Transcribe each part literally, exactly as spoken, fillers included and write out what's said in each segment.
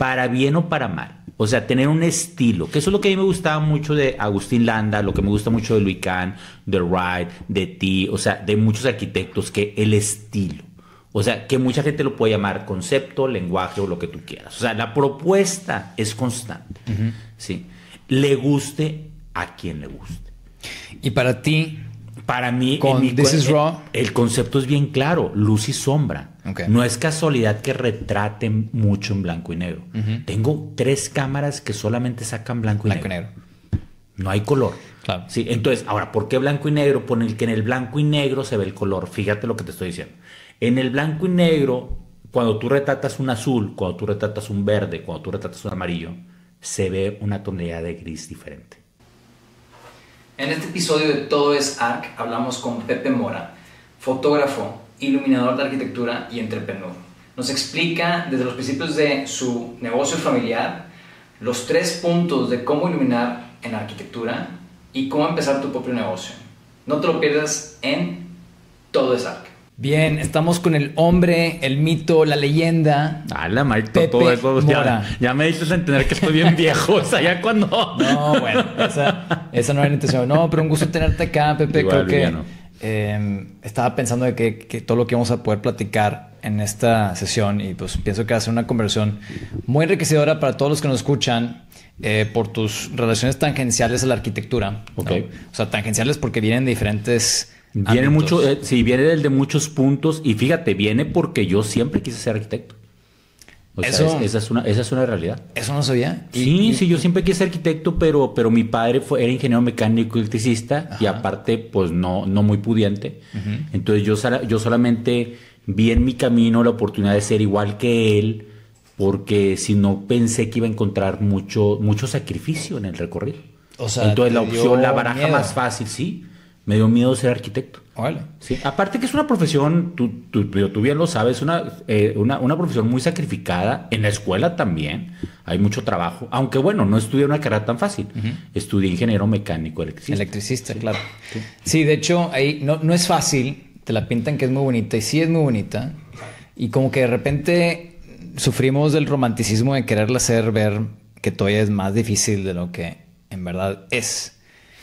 para bien o para mal. O sea, tener un estilo, que eso es lo que a mí me gustaba mucho de Agustín Landa, lo que me gusta mucho de Louis Kahn, de Wright, de T, o sea, de muchos arquitectos, que el estilo. O sea, que mucha gente lo puede llamar concepto, lenguaje o lo que tú quieras. O sea, la propuesta es constante, uh-huh. ¿sí? Le guste a quien le guste. Y para ti... Para mí, Con mi, This is Raw. El, el concepto es bien claro, luz y sombra. Okay. No es casualidad que retraten mucho en blanco y negro. Uh-huh. Tengo tres cámaras que solamente sacan blanco y blanco negro. Blanco y negro. No hay color. Claro. Sí, entonces, ahora, ¿por qué blanco y negro? Por el que en el blanco y negro se ve el color. Fíjate lo que te estoy diciendo. En el blanco y negro, cuando tú retratas un azul, cuando tú retratas un verde, cuando tú retratas un amarillo, se ve una tonalidad de gris diferente. En este episodio de Todo es A R C hablamos con Pepe Mora, fotógrafo, iluminador de arquitectura y entrepreneur. Nos explica desde los principios de su negocio familiar los tres puntos de cómo iluminar en arquitectura y cómo empezar tu propio negocio. No te lo pierdas en Todo es A R C. Bien, estamos con el hombre, el mito, la leyenda. A la Marito, Pepe todo eso. Ya, ya me dices entender que estoy bien viejo. O sea, ya cuando. No, bueno, esa, esa no era la intención. No, pero un gusto tenerte acá, Pepe. Igual, creo Viviano. que eh, estaba pensando de que, que todo lo que vamos a poder platicar en esta sesión, y pues pienso que va a ser una conversación muy enriquecedora para todos los que nos escuchan. Eh, por tus relaciones tangenciales a la arquitectura. Okay. ¿no? O sea, tangenciales porque vienen de diferentes. Viene ámbitos. mucho, eh, sí, viene del de muchos puntos. Y fíjate, viene porque yo siempre quise ser arquitecto. O eso, sea, es, esa, es una, esa es una realidad. Eso no sabía. Y, sí, y, sí, yo siempre quise ser arquitecto, pero, pero mi padre fue, era ingeniero mecánico y electricista. Ajá. Y aparte, pues no, no muy pudiente. Uh-huh. Entonces yo, yo solamente vi en mi camino la oportunidad de ser igual que él. Porque si no, pensé que iba a encontrar mucho, mucho sacrificio en el recorrido. O sea, entonces la opción, la baraja miedo. más fácil, sí. Me dio miedo ser arquitecto. Vale. Sí. Aparte que es una profesión, tú, tú, tú bien lo sabes, una, eh, una, una profesión muy sacrificada. En la escuela también hay mucho trabajo. Aunque bueno, no estudié una carrera tan fácil. Uh-huh. Estudié ingeniero mecánico electricista. Electricista, sí. claro. Sí. sí, de hecho, ahí no, no es fácil. Te la pintan que es muy bonita. Y sí es muy bonita. Y como que de repente... Sufrimos del romanticismo de quererle hacer ver que todavía es más difícil de lo que en verdad es.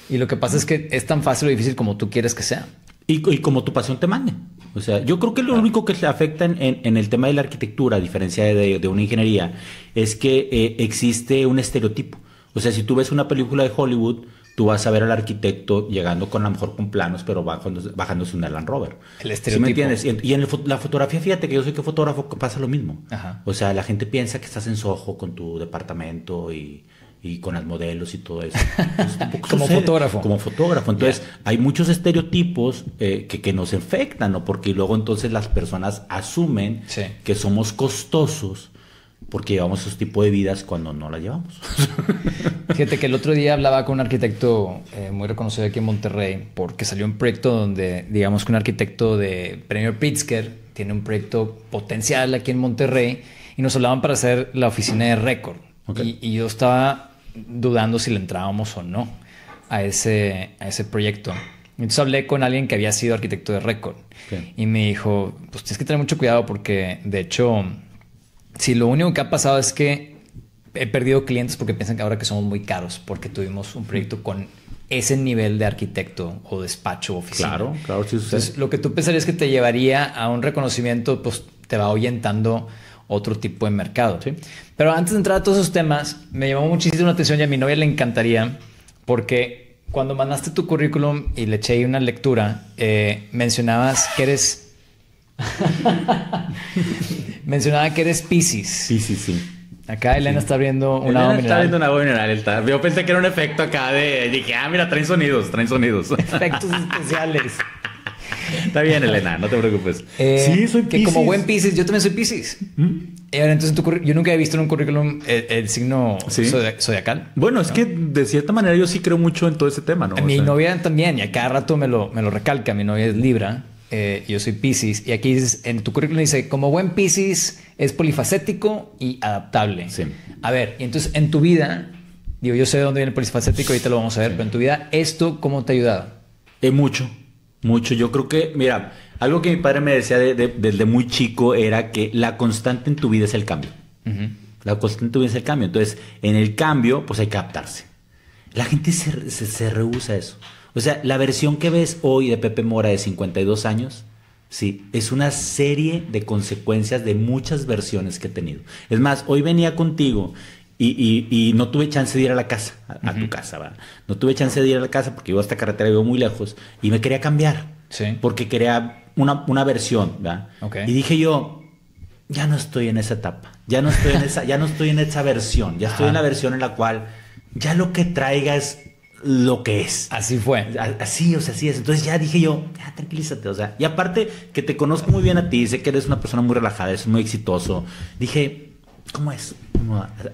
Y lo que pasa es que es tan fácil o difícil como tú quieres que sea. Y, y como tu pasión te mande. O sea, yo creo que lo claro. único que te afecta en, en, en el tema de la arquitectura, a diferencia de, de una ingeniería, es que eh, existe un estereotipo. O sea, si tú ves una película de Hollywood... Tú vas a ver al arquitecto llegando con a lo mejor con planos, pero bajándose, bajándose un Land Rover. El estereotipo. ¿Sí me entiendes? Y en el, la fotografía, fíjate que yo soy que fotógrafo, pasa lo mismo. Ajá. O sea, la gente piensa que estás en Soho con tu departamento y, y con los modelos y todo eso. Entonces, como sucede. fotógrafo. Como fotógrafo. Entonces, yeah. hay muchos estereotipos eh, que, que nos afectan, ¿no? Porque luego entonces las personas asumen sí. que somos costosos. Porque llevamos esos tipos de vidas cuando no las llevamos. Fíjate que el otro día hablaba con un arquitecto eh, muy reconocido aquí en Monterrey, porque salió un proyecto donde, digamos que un arquitecto de Premio Pritzker tiene un proyecto potencial aquí en Monterrey y nos hablaban para hacer la oficina de récord. Okay. Y, y yo estaba dudando si le entrábamos o no a ese, a ese proyecto. Entonces hablé con alguien que había sido arquitecto de récord. Okay. Y me dijo, pues tienes que tener mucho cuidado porque de hecho... Sí, lo único que ha pasado es que he perdido clientes porque piensan que ahora que somos muy caros porque tuvimos un proyecto con ese nivel de arquitecto o despacho o oficina. Claro, claro. Sí, sí. Entonces, lo que tú pensarías que te llevaría a un reconocimiento, pues te va ahuyentando otro tipo de mercado. Sí. Pero antes de entrar a todos esos temas, me llamó muchísimo la atención y a mi novia le encantaría porque cuando mandaste tu currículum y le eché ahí una lectura, eh, mencionabas que eres... Mencionaba que eres Piscis. Sí, sí, sí. Acá Elena sí. está abriendo una Elena agua está abriendo una agua mineral. Está... Yo pensé que era un efecto acá de... Dije, ah, mira, traen sonidos, traen sonidos. Efectos especiales. Está bien, Elena, no te preocupes. Eh, sí, soy Piscis. Que como buen Piscis, yo también soy Piscis. ¿Mm? Entonces, tu yo nunca he visto en un currículum el, el signo ¿Sí? zodiacal. Bueno, es ¿no? que de cierta manera yo sí creo mucho en todo ese tema, ¿no? A mi o sea... novia también, y a cada rato me lo, me lo recalca. Mi novia es Libra. Eh, yo soy Piscis y aquí dices, en tu currículum dice como buen Piscis es polifacético y adaptable. Sí. A ver, y entonces en tu vida, digo yo sé de dónde viene el polifacético, ahorita lo vamos a ver, sí. pero en tu vida, ¿esto cómo te ha ayudado? Eh, mucho, mucho. Yo creo que, mira, algo que mi padre me decía de, de, desde muy chico era que la constante en tu vida es el cambio. Uh-huh. La constante es el cambio. Entonces, en el cambio, pues hay que adaptarse. La gente se, se, se rehúsa a eso. O sea, la versión que ves hoy de Pepe Mora de cincuenta y dos años, sí, es una serie de consecuencias de muchas versiones que he tenido. Es más, hoy venía contigo y, y, y no tuve chance de ir a la casa, a, a uh-huh. tu casa, ¿verdad? No tuve chance de ir a la casa porque iba a esta carretera y vivo muy lejos y me quería cambiar. Sí. Porque quería una, una versión, ¿verdad? Okay. Y dije yo, ya no estoy en esa etapa, ya no estoy en esa, ya no estoy en esa versión, ya estoy Ajá. en la versión en la cual ya lo que traiga es lo que es. Así fue. Así, o sea, así es. Entonces ya dije yo, ya tranquilízate, o sea, y aparte que te conozco muy bien a ti, sé que eres una persona muy relajada, eres muy exitoso. Dije, ¿cómo es?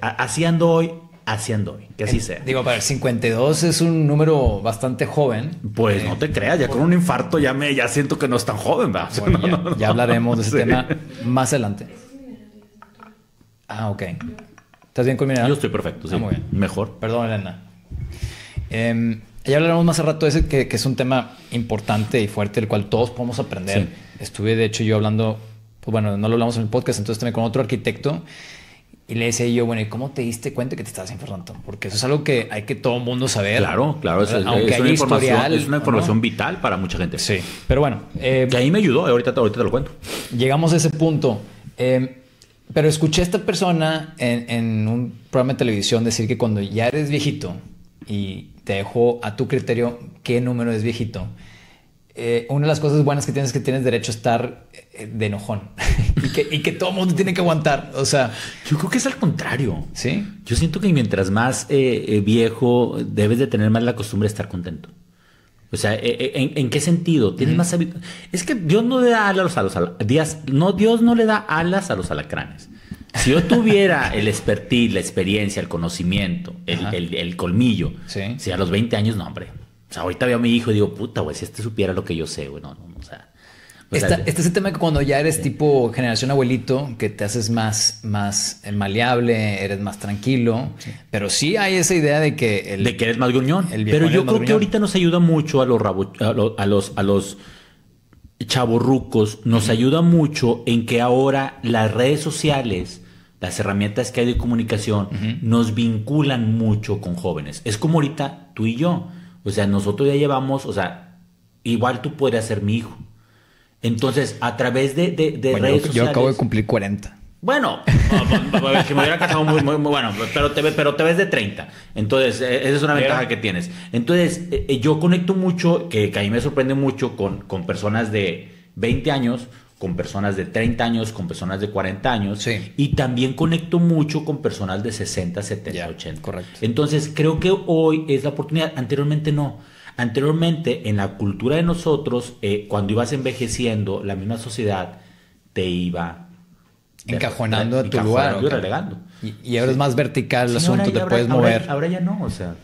Así ando hoy, así ando hoy, que así sea. Digo, para el cincuenta y dos es un número bastante joven. Pues eh, no te creas, ya por... con un infarto ya me ya siento que no es tan joven, ¿verdad? O sea, bueno, no, ya, no, no, ya hablaremos de ese sí. tema más adelante. Ah, ok. ¿Estás bien con mi edad? Yo estoy perfecto, sí. Ah, muy bien. Mejor. Perdón, Elena. Eh, ya hablaremos más al rato de ese, que, que es un tema importante y fuerte, del cual todos podemos aprender. Sí. Estuve, de hecho, yo hablando, pues bueno, no lo hablamos en el podcast, entonces también con otro arquitecto, y le decía yo, bueno, ¿y cómo te diste cuenta que te estabas enfermando? Porque eso es algo que hay que todo mundo saber. Claro, claro, es, es, es, una, información, es una información ¿no? vital para mucha gente. Sí, pero bueno. Eh, que ahí me ayudó, ahorita, ahorita te lo cuento. Llegamos a ese punto. Eh, pero escuché a esta persona en, en un programa de televisión decir que cuando ya eres viejito y te dejo a tu criterio qué número es viejito. Eh, una de las cosas buenas que tienes es que tienes derecho a estar de enojón y, que, y que todo mundo tiene que aguantar. O sea, yo creo que es al contrario. Sí, yo siento que mientras más eh, eh, viejo debes de tener más la costumbre de estar contento. O sea, ¿en, en qué sentido? Tienes uh-huh. más habitu- Es que Dios no le da alas a los alacranes. No, Dios no le da alas a los alacranes. Si yo tuviera el expertise, la experiencia, el conocimiento, el, el, el colmillo, ¿sí? Si a los veinte años, no, hombre. O sea, ahorita veo a mi hijo y digo, puta, güey, si este supiera lo que yo sé, güey, no, no, o sea. Pues, Esta, este es el tema que cuando ya eres sí. tipo generación abuelito, que te haces más, más maleable, eres más tranquilo, sí. pero sí hay esa idea de que... El, de que eres más gruñón. Pero yo creo gruñón. que ahorita nos ayuda mucho a los, rabo, a los, a los, a los chavorrucos, nos ayuda mucho en que ahora las redes sociales, las herramientas que hay de comunicación, uh-huh. nos vinculan mucho con jóvenes. Es como ahorita tú y yo. O sea, nosotros ya llevamos, o sea, igual tú podrías ser mi hijo. Entonces, a través de, de, de bueno, redes yo, yo sociales... Yo acabo de cumplir cuarenta. Bueno, que me hubiera casado muy, muy, muy bueno, pero te, pero te ves de treinta. Entonces, esa es una ventaja Pero... que tienes. Entonces, eh, yo conecto mucho, que, que a mí me sorprende mucho con, con personas de veinte años, con personas de treinta años, con personas de cuarenta años. Sí. Y también conecto mucho con personas de sesenta, setenta, yeah, ochenta. Correcto. Entonces, creo que hoy es la oportunidad. Anteriormente no. Anteriormente, en la cultura de nosotros, eh, cuando ibas envejeciendo, la misma sociedad te iba... encajonando a tu lugar. Okay. Y, y ahora sí. es más vertical el sí, asunto, ahora, te ahora, puedes ahora, mover. Ahora ya no, o sea.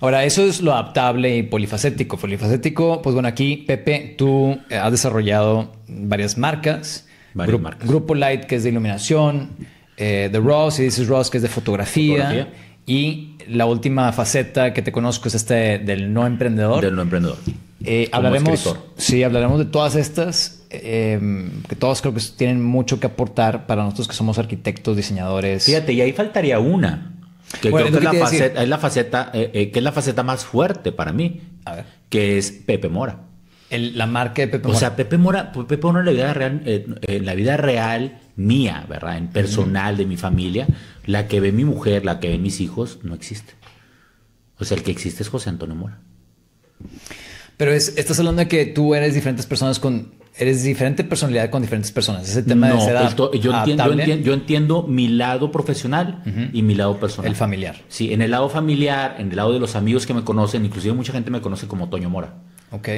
Ahora, eso es lo adaptable y polifacético. Polifacético, pues bueno, aquí, Pepe, tú has desarrollado varias marcas. Varias Gru- marcas. Grupo Light, que es de iluminación, eh, The Raw, y This is Raw, que es de fotografía. fotografía. Y la última faceta que te conozco es este del no emprendedor. Del no emprendedor. Eh, hablaremos, sí, hablaremos de todas estas, eh, que todas creo que tienen mucho que aportar para nosotros que somos arquitectos, diseñadores. Fíjate, y ahí faltaría una, que bueno, creo que es la, faceta, es la faceta, eh, eh, que es la faceta más fuerte para mí, a ver. que es Pepe Mora. El, la marca de Pepe Mora. O sea, Pepe Mora, Pepe Mora en la vida real, eh, en la vida real mía, ¿verdad? En personal, mm. de mi familia, la que ve mi mujer, la que ven mis hijos, no existe. O sea, el que existe es José Antonio Mora. Pero es, estás hablando de que tú eres diferentes personas con... Eres diferente personalidad con diferentes personas. Ese tema no, de ser esto, yo, entiendo, yo, entiendo, yo entiendo mi lado profesional uh-huh. y mi lado personal. El familiar. Sí, en el lado familiar, en el lado de los amigos que me conocen. Inclusive mucha gente me conoce como Toño Mora. Ok.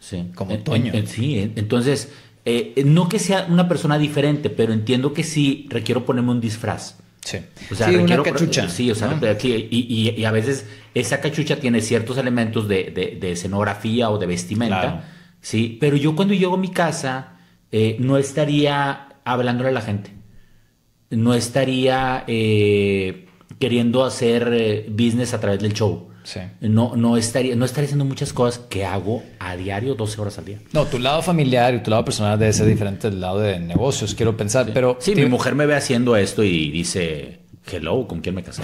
Sí. Como en, Toño. En, en, sí, en, entonces, eh, no que sea una persona diferente, pero entiendo que sí requiero ponerme un disfraz. Sí, o sea, sí, requiero, una cachucha. Sí, o sea, ¿no? y, y, y a veces esa cachucha tiene ciertos elementos de, de, de escenografía o de vestimenta. Claro. Sí, pero yo cuando llego a mi casa eh, no estaría hablándole a la gente. No estaría eh, queriendo hacer eh, business a través del show. Sí. No, no estaría, no estaría haciendo muchas cosas que hago a diario, doce horas al día. No, tu lado familiar y tu lado personal debe ser diferente del lado de negocios, quiero pensar, sí. pero... Sí, mi mujer me ve haciendo esto y dice, hello, ¿con quién me casé?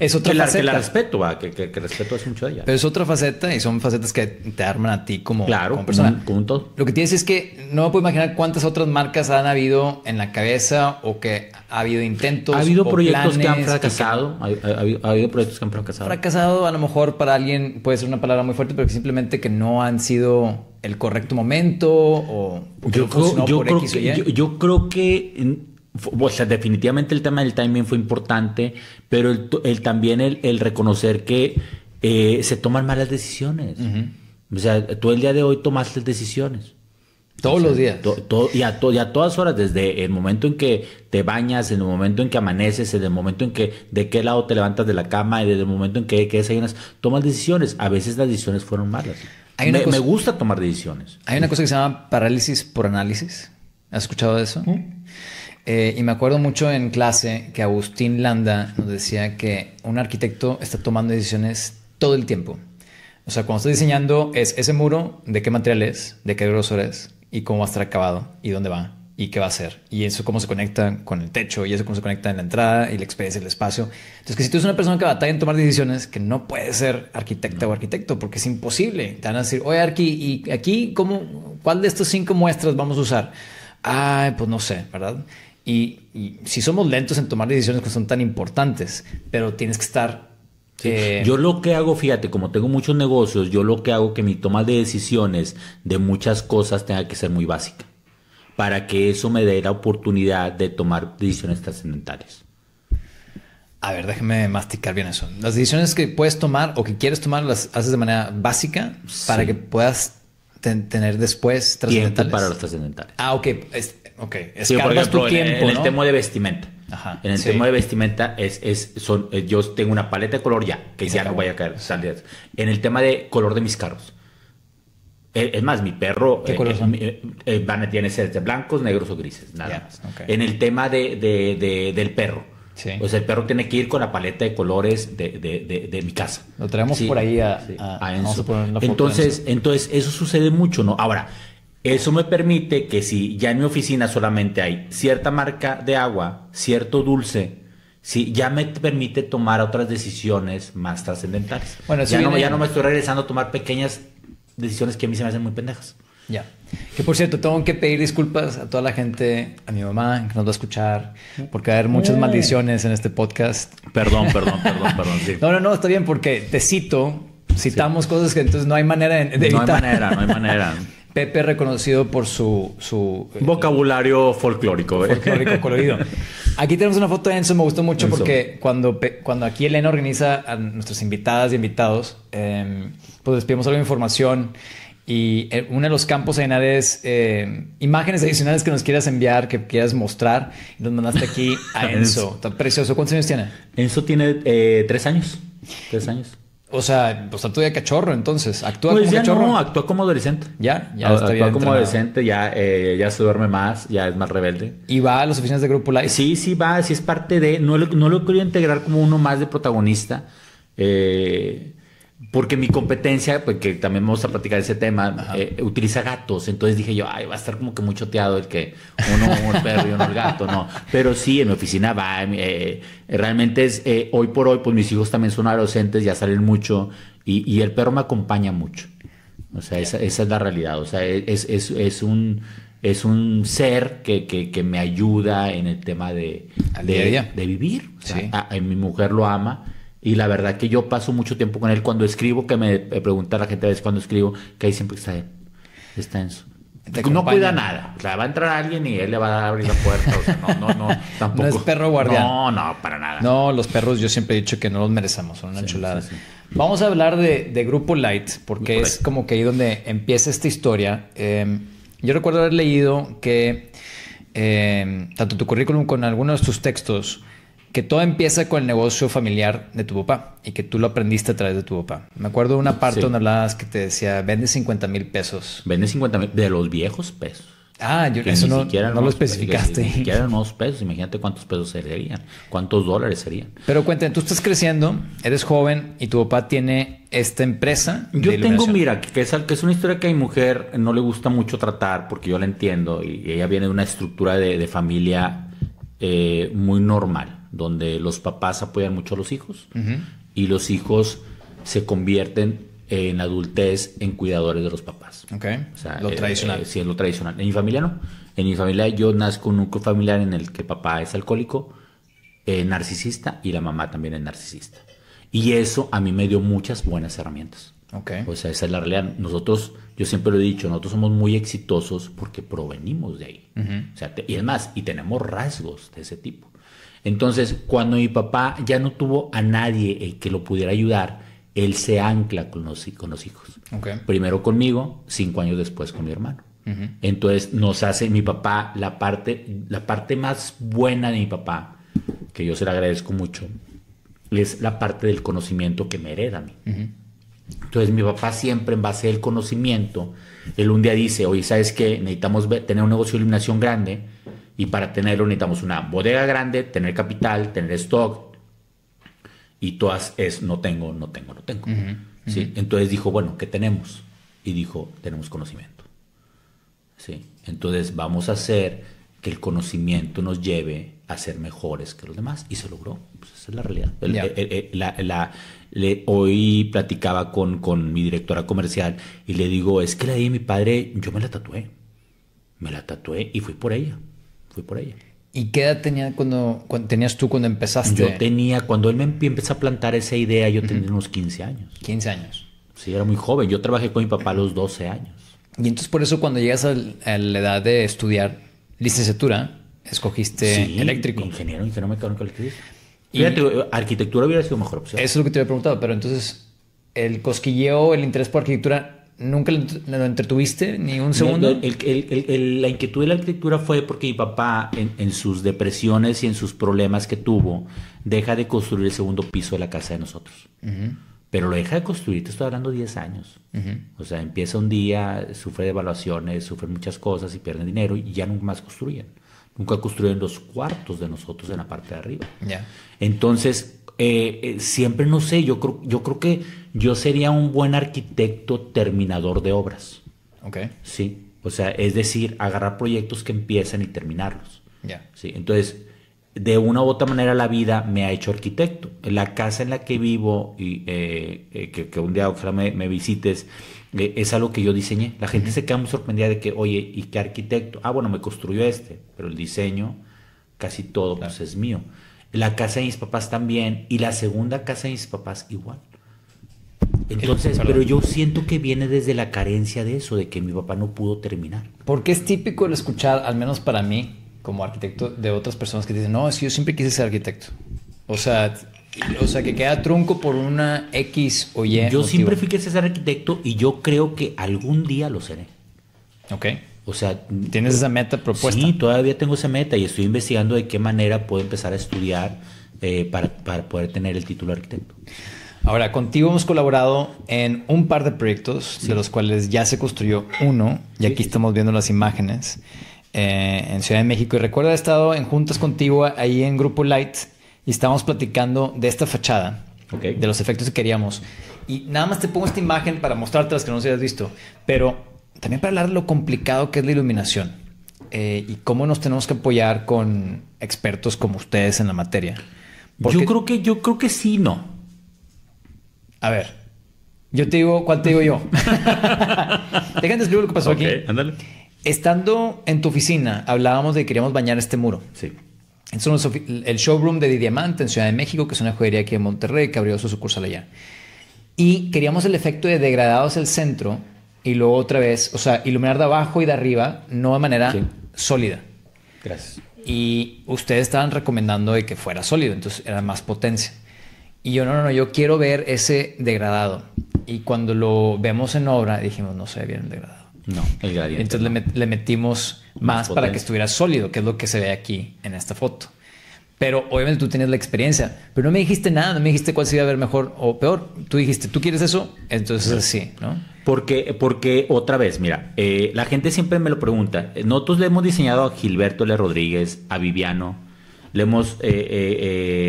Es otra que faceta. La, que la respeto, va, que, que, que respeto hace mucho de ella. Pero es otra faceta y son facetas que te arman a ti como, claro, como persona. Como un todo. Lo que tienes es que no me puedo imaginar cuántas otras marcas han habido en la cabeza o que ha habido intentos. Ha habido proyectos planes, que han fracasado. Que se... ha, ha, ha habido proyectos que han fracasado. Fracasado, a lo mejor para alguien puede ser una palabra muy fuerte, pero que simplemente que no han sido el correcto momento o yo creo, yo, creo que, o yo, yo creo que... O sea, definitivamente el tema del timing fue importante, pero el, el, también el, el reconocer que eh, se toman malas decisiones. Uh-huh. O sea, tú el día de hoy tomaste decisiones. Todos o sea, los días. To, to, y, a to, y a todas horas, desde el momento en que te bañas, en el momento en que amaneces, en el momento en que de qué lado te levantas de la cama, y desde el momento en que, que desayunas, tomas decisiones. A veces las decisiones fueron malas. Hay una me, cosa, me gusta tomar decisiones. Hay una cosa que se llama parálisis por análisis. ¿Has escuchado de eso? ¿Mm? Eh, y me acuerdo mucho en clase que Agustín Landa nos decía que un arquitecto está tomando decisiones todo el tiempo. O sea, cuando está diseñando es ese muro, de qué material es, de qué grosor es, y cómo va a estar acabado, y dónde va, y qué va a hacer. Y eso cómo se conecta con el techo, y eso cómo se conecta en la entrada, y la experiencia del espacio. Entonces, que si tú eres una persona que batalla en tomar decisiones, que no puedes ser arquitecta o arquitecto, porque es imposible. Te van a decir, oye, Arqui, ¿y aquí cómo, cuál de estas cinco muestras vamos a usar? Ay, pues no sé, ¿verdad? Y, y si somos lentos en tomar decisiones que son tan importantes, pero tienes que estar... Sí. Eh... Yo lo que hago, fíjate, como tengo muchos negocios, yo lo que hago que mi toma de decisiones de muchas cosas tenga que ser muy básica, para que eso me dé la oportunidad de tomar decisiones trascendentales. A ver, déjame masticar bien eso. Las decisiones que puedes tomar o que quieres tomar las haces de manera básica para sí. que puedas ten tener después trascendentales. Tiempo para los trascendentales. Ah, ok. Es Okay. Sí, por ejemplo, tu tiempo, en, en ¿no? el tema de vestimenta. Ajá, en el sí. tema de vestimenta es, es, son, yo tengo una paleta de color ya, que ya no vaya a caer. Salir. En el tema de color de mis carros. Es más, mi perro... ¿Qué eh, color son? Eh, eh, van a tener de blancos, negros o grises, nada yeah. más. Okay. En el tema de, de, de, del perro. Sí. O sea, el perro tiene que ir con la paleta de colores de, de, de, de mi casa. Lo traemos sí, por ahí a, sí, a, a Enzo. Vamos a entonces, Enzo. entonces, eso sucede mucho, ¿no? Ahora... Eso me permite que si ya en mi oficina solamente hay cierta marca de agua, cierto dulce, si ya me permite tomar otras decisiones más trascendentales. Bueno, ya, no, ya no me estoy regresando a tomar pequeñas decisiones que a mí se me hacen muy pendejas. Ya. Que por cierto, tengo que pedir disculpas a toda la gente, a mi mamá, que nos va a escuchar, porque va a haber muchas maldiciones en este podcast. Perdón, perdón, perdón, perdón. Sí. No, no, no, está bien porque te cito, citamos sí. cosas que entonces no hay manera de, de evitar. No hay manera, no hay manera. Pepe reconocido por su... su vocabulario folclórico. ¿eh? Folclórico colorido. Aquí tenemos una foto de Enzo. Me gustó mucho Enzo. porque cuando, cuando aquí Elena organiza a nuestras invitadas y invitados, eh, pues les pedimos algo de información. Y uno de los campos adicionales, eh, imágenes adicionales que nos quieras enviar, que quieras mostrar, nos mandaste aquí a Enzo. Está precioso. ¿Cuántos años tiene? Enzo tiene eh, tres años. Tres años. O sea, pues actúa de cachorro, entonces. ¿Actúa pues como cachorro? No, actúa como adolescente. Ya, ya está bien entrenado. Actúa como adolescente, ya, eh, ya se duerme más, ya es más rebelde. ¿Y va a las oficinas de Grupo Light? Sí, sí va, sí es parte de... No lo, no lo quería integrar como uno más de protagonista. Eh, porque mi competencia, porque también vamos a platicar ese tema, eh, utiliza gatos. Entonces dije yo, ay, va a estar como que muy choteado el que uno un perro y uno el gato. No, pero sí, en mi oficina va. Eh, realmente es eh, hoy por hoy, pues mis hijos también son adolescentes, ya salen mucho. Y, y el perro me acompaña mucho. O sea, esa, esa es la realidad. O sea, es, es, es un... Es un ser que, que, que me ayuda en el tema de, de, de vivir. O sea, sí. a, a, mi mujer lo ama. Y la verdad que yo paso mucho tiempo con él. Cuando escribo, que me pregunta la gente a veces cuando escribo, que ahí siempre está él. Está en su... No cuida nada. O sea, va a entrar alguien y él le va a abrir la puerta. O sea, no, no, no. Tampoco. No es perro guardián. No, no, para nada. No, los perros yo siempre he dicho que no los merecemos. Son una sí, chulada. Sí, sí. Vamos a hablar de, de Grupo Light, porque Grupo es Light. como que ahí donde empieza esta historia. Eh, yo recuerdo haber leído que eh, tanto tu currículum con algunos de tus textos, que todo empieza con el negocio familiar de tu papá y que tú lo aprendiste a través de tu papá. Me acuerdo de una parte sí. donde hablabas que te decía, vende cincuenta mil pesos. Vende cincuenta mil de los viejos pesos. Ah, yo que eso no, no lo especificaste. Ni siquiera eran unos pesos. Imagínate cuántos pesos serían, cuántos dólares serían. Pero cuéntame, tú estás creciendo, eres joven y tu papá tiene esta empresa. Yo de tengo, mira, que es, que es una historia que a mi mujer no le gusta mucho tratar porque yo la entiendo y ella viene de una estructura de, de familia eh, muy normal, donde los papás apoyan mucho a los hijos uh-huh. y los hijos se convierten en adultez en cuidadores de los papás. Okay. O sea, lo eh, tradicional. Eh, sí, es lo tradicional. En mi familia no. En mi familia yo nazco en un núcleo familiar en el que el papá es alcohólico, eh, narcisista, y la mamá también es narcisista. Y eso a mí me dio muchas buenas herramientas. Okay. O sea, esa es la realidad. Nosotros, yo siempre lo he dicho, nosotros somos muy exitosos porque provenimos de ahí. Uh-huh. O sea, te, y es más, y tenemos rasgos de ese tipo. Entonces, cuando mi papá ya no tuvo a nadie el que lo pudiera ayudar, él se ancla con los, con los hijos. Okay. Primero conmigo, cinco años después con mi hermano. Uh-huh. Entonces, nos hace mi papá, la parte, la parte más buena de mi papá, que yo se la agradezco mucho, es la parte del conocimiento que me hereda a mí. Uh-huh. Entonces, mi papá siempre en base al conocimiento, él un día dice, oye, ¿sabes qué? Necesitamos tener un negocio de iluminación grande, y para tenerlo necesitamos una bodega grande, tener capital, tener stock, y todas es no tengo, no tengo, no tengo. Uh-huh, uh-huh. ¿Sí? Entonces dijo, bueno, ¿qué tenemos? Y dijo, tenemos conocimiento. ¿Sí? Entonces vamos a hacer que el conocimiento nos lleve a ser mejores que los demás, y se logró. Pues esa es la realidad. El, yeah. el, el, el, la, la, le, hoy platicaba con, con mi directora comercial y le digo, es que la di a mi padre, yo me la tatué, me la tatué y fui por ella. Fui por ella. ¿Y qué edad tenía cuando, cuando tenías tú cuando empezaste? Yo tenía, cuando él me empezó a plantar esa idea, yo tenía uh-huh. unos quince años. quince años. Sí, era muy joven. Yo trabajé con mi papá a los doce años. Y entonces por eso cuando llegas al, a la edad de estudiar licenciatura, escogiste sí, eléctrico. Ingeniero, ingeniero mecánico eléctrico. Y fíjate, arquitectura hubiera sido mejor opción. Eso es lo que te había preguntado, pero entonces el cosquilleo, el interés por arquitectura... ¿Nunca lo entretuviste ni un segundo? El, el, el, el, la inquietud de la arquitectura fue porque mi papá, en, en sus depresiones y en sus problemas que tuvo, deja de construir el segundo piso de la casa de nosotros. Uh-huh. Pero lo deja de construir, te estoy hablando diez años. Uh-huh. O sea, empieza un día, sufre devaluaciones, sufre muchas cosas y pierde dinero y ya nunca más construyen. Nunca construyen los cuartos de nosotros en la parte de arriba. Yeah. Entonces... Eh, eh, siempre no sé, yo creo, yo creo que yo sería un buen arquitecto terminador de obras. Okay. Sí, o sea, es decir, agarrar proyectos que empiezan y terminarlos. Yeah. Sí, entonces, de una u otra manera la vida me ha hecho arquitecto. La casa en la que vivo y eh, eh, que, que un día ojalá me, me visites, eh, es algo que yo diseñé. La gente mm-hmm. se queda muy sorprendida de que, oye, ¿y qué arquitecto? Ah, bueno, me construyó este, pero el diseño, casi todo, claro. pues es mío. La casa de mis papás también, y la segunda casa de mis papás igual. Entonces, pero yo siento que viene desde la carencia de eso, de que mi papá no pudo terminar. Porque es típico el escuchar, al menos para mí, como arquitecto, de otras personas que dicen, no, es que yo siempre quise ser arquitecto. O sea, o sea que queda trunco por una X o Y. Yo motivo. Siempre fui quise ser arquitecto y yo creo que algún día lo seré. Ok. O sea, ¿tienes esa meta propuesta? Sí, todavía tengo esa meta y estoy investigando de qué manera puedo empezar a estudiar eh, para, para poder tener el título de arquitecto. Ahora, contigo hemos colaborado en un par de proyectos, sí. de los cuales ya se construyó uno, y aquí sí. estamos viendo las imágenes, eh, en Ciudad de México. Y recuerdo haber estado en juntas contigo ahí en Grupo Light y estábamos platicando de esta fachada, okay. de los efectos que queríamos. Y nada más te pongo esta imagen para mostrarte las que no se hayas visto, pero... también para hablar de lo complicado que es la iluminación eh, y cómo nos tenemos que apoyar con expertos como ustedes en la materia. Porque... Yo creo que yo creo que sí, no. A ver, yo te digo, ¿cuál te digo yo? Déjame describir lo que pasó okay, aquí. Ándale. Estando en tu oficina, hablábamos de que queríamos bañar este muro. Sí. Entonces, el showroom de Diamante en Ciudad de México, que es una joyería aquí en Monterrey, que abrió su sucursal allá. Y queríamos el efecto de degradados el centro. Y luego otra vez, o sea, iluminar de abajo y de arriba, no de manera sí. sólida. Gracias. Y ustedes estaban recomendando de que fuera sólido, entonces era más potencia. Y yo, no, no, no, yo quiero ver ese degradado. Y cuando lo vemos en obra, dijimos, no se ve bien el degradado. No, el gradiente. Entonces le, met, le metimos más, más para que estuviera sólido, que es lo que se ve aquí en esta foto. Pero obviamente tú tenías la experiencia, pero no me dijiste nada, no me dijiste cuál se iba a ver mejor o peor. Tú dijiste, ¿tú quieres eso? Entonces así, ¿no? Porque, porque otra vez, mira, eh, la gente siempre me lo pregunta. Nosotros le hemos diseñado a Gilberto L. Rodríguez, a Viviano, le hemos, eh, eh,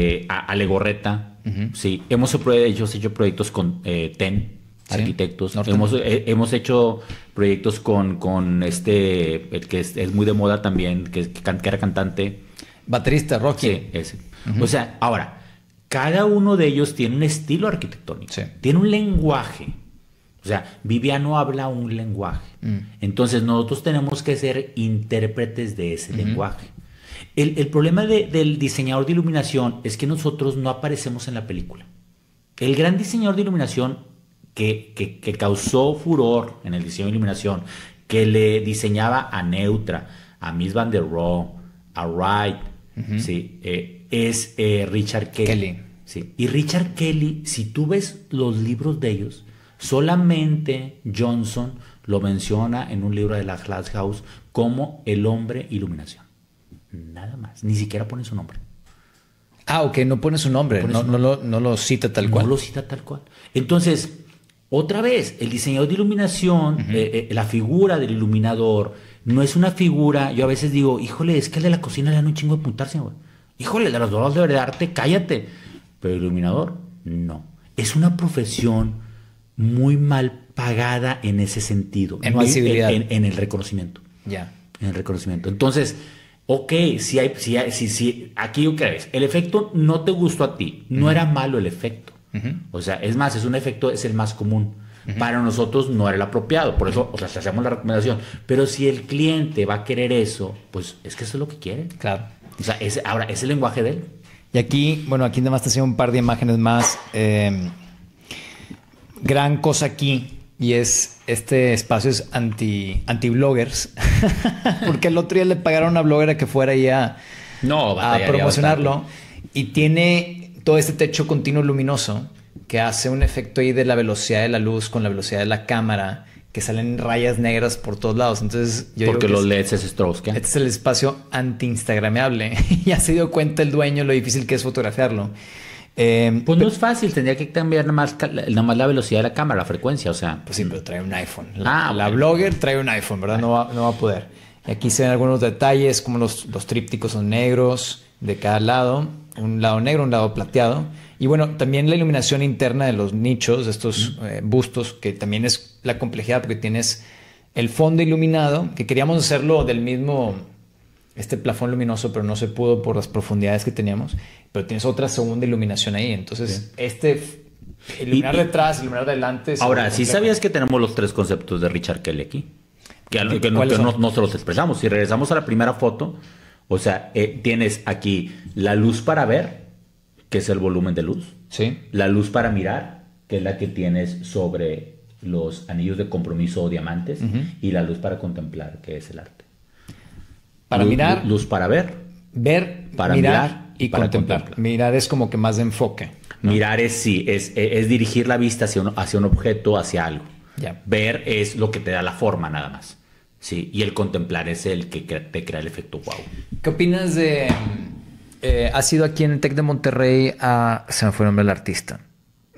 eh, a, a Legorreta, uh-huh. sí. Hemos hecho, hecho proyectos con eh, T E N, sí. arquitectos. Hemos, eh, hemos hecho proyectos con, con este, el que es, es muy de moda también, que, que era cantante. Baterista, Rocky. Sí, ese. Uh-huh. O sea, ahora, cada uno de ellos tiene un estilo arquitectónico. Sí. Tiene un lenguaje. O sea, Viviano habla un lenguaje. Mm. Entonces, nosotros tenemos que ser intérpretes de ese mm-hmm. lenguaje. El, el problema de, del diseñador de iluminación es que nosotros no aparecemos en la película. El gran diseñador de iluminación que, que, que causó furor en el diseño de iluminación, que le diseñaba a Neutra, a Miss Van der Rohe, a Wright, mm-hmm. ¿sí? eh, es eh, Richard Kelly. Kelly. ¿Sí? Y Richard Kelly, si tú ves los libros de ellos, solamente Johnson lo menciona en un libro de la Glass House como el hombre iluminación. Nada más. Ni siquiera pone su nombre. Ah, ok. No pone su nombre. No, no, su nombre. No, lo, no lo cita tal cual. No lo cita tal cual. Entonces, otra vez, el diseñador de iluminación, uh-huh. eh, eh, la figura del iluminador, no es una figura... Yo a veces digo, híjole, es que el de la cocina le dan un chingo de apuntarse, güey. Híjole, el de los dolores de arte, cállate. Pero el iluminador, no. Es una profesión... muy mal pagada en ese sentido. En no visibilidad. Hay, en, en el reconocimiento. Ya. Yeah. En el reconocimiento. Entonces, ok, si hay, si hay, si, si, aquí ¿qué ves? El efecto no te gustó a ti. No uh-huh. era malo el efecto. Uh-huh. O sea, es más, es un efecto, es el más común. Uh-huh. Para nosotros no era el apropiado. Por eso, o sea, hacemos la recomendación. Pero si el cliente va a querer eso, pues es que eso es lo que quiere. Claro. O sea, es, ahora, es el lenguaje de él. Y aquí, bueno, aquí nada más te hacía un par de imágenes más. Eh, Gran cosa aquí, y es este espacio es anti, anti bloggers, porque el otro día le pagaron a una bloguera que fuera ya no, a promocionarlo, y tiene todo este techo continuo luminoso que hace un efecto ahí de la velocidad de la luz con la velocidad de la cámara, que salen rayas negras por todos lados. Entonces, yo porque los L E Ds es Strauss-Kahn. Este es el espacio anti-instagrameable, y ya se dio cuenta el dueño lo difícil que es fotografiarlo. Eh, pues no es fácil, tendría que cambiar nada más, nada más la velocidad de la cámara, la frecuencia, o sea. Pues sí, pero trae un iPhone. La, ah, la okay. blogger trae un iPhone, ¿verdad? No va, no va a poder. Y aquí se ven algunos detalles, como los, los trípticos son negros de cada lado, un lado negro, un lado plateado. Y bueno, también la iluminación interna de los nichos, de estos mm. eh, bustos, que también es la complejidad, porque tienes el fondo iluminado, que queríamos hacerlo del mismo... este plafón luminoso, pero no se pudo por las profundidades que teníamos, pero tienes otra segunda iluminación ahí, entonces bien. Este iluminar y, detrás, iluminar adelante. Ahora, si ¿sí sabías que tenemos los tres conceptos de Richard Kelly aquí, que, que, que nosotros no, no los expresamos, si regresamos a la primera foto, o sea, eh, tienes aquí la luz para ver, que es el volumen de luz, sí. La luz para mirar, que es la que tienes sobre los anillos de compromiso o diamantes, uh-huh. y la luz para contemplar, que es el arte. Para luz, mirar. Luz para ver. Ver, para mirar, mirar y para contemplar. contemplar. Mirar es como que más de enfoque, ¿no? Mirar es sí, es, es, es dirigir la vista hacia un, hacia un objeto, hacia algo. Yeah. Ver es lo que te da la forma nada más. Sí. Y el contemplar es el que crea, te crea el efecto wow. ¿Qué opinas de... Eh, has ido aquí en el Tec de Monterrey a... Se me fue el nombre del artista.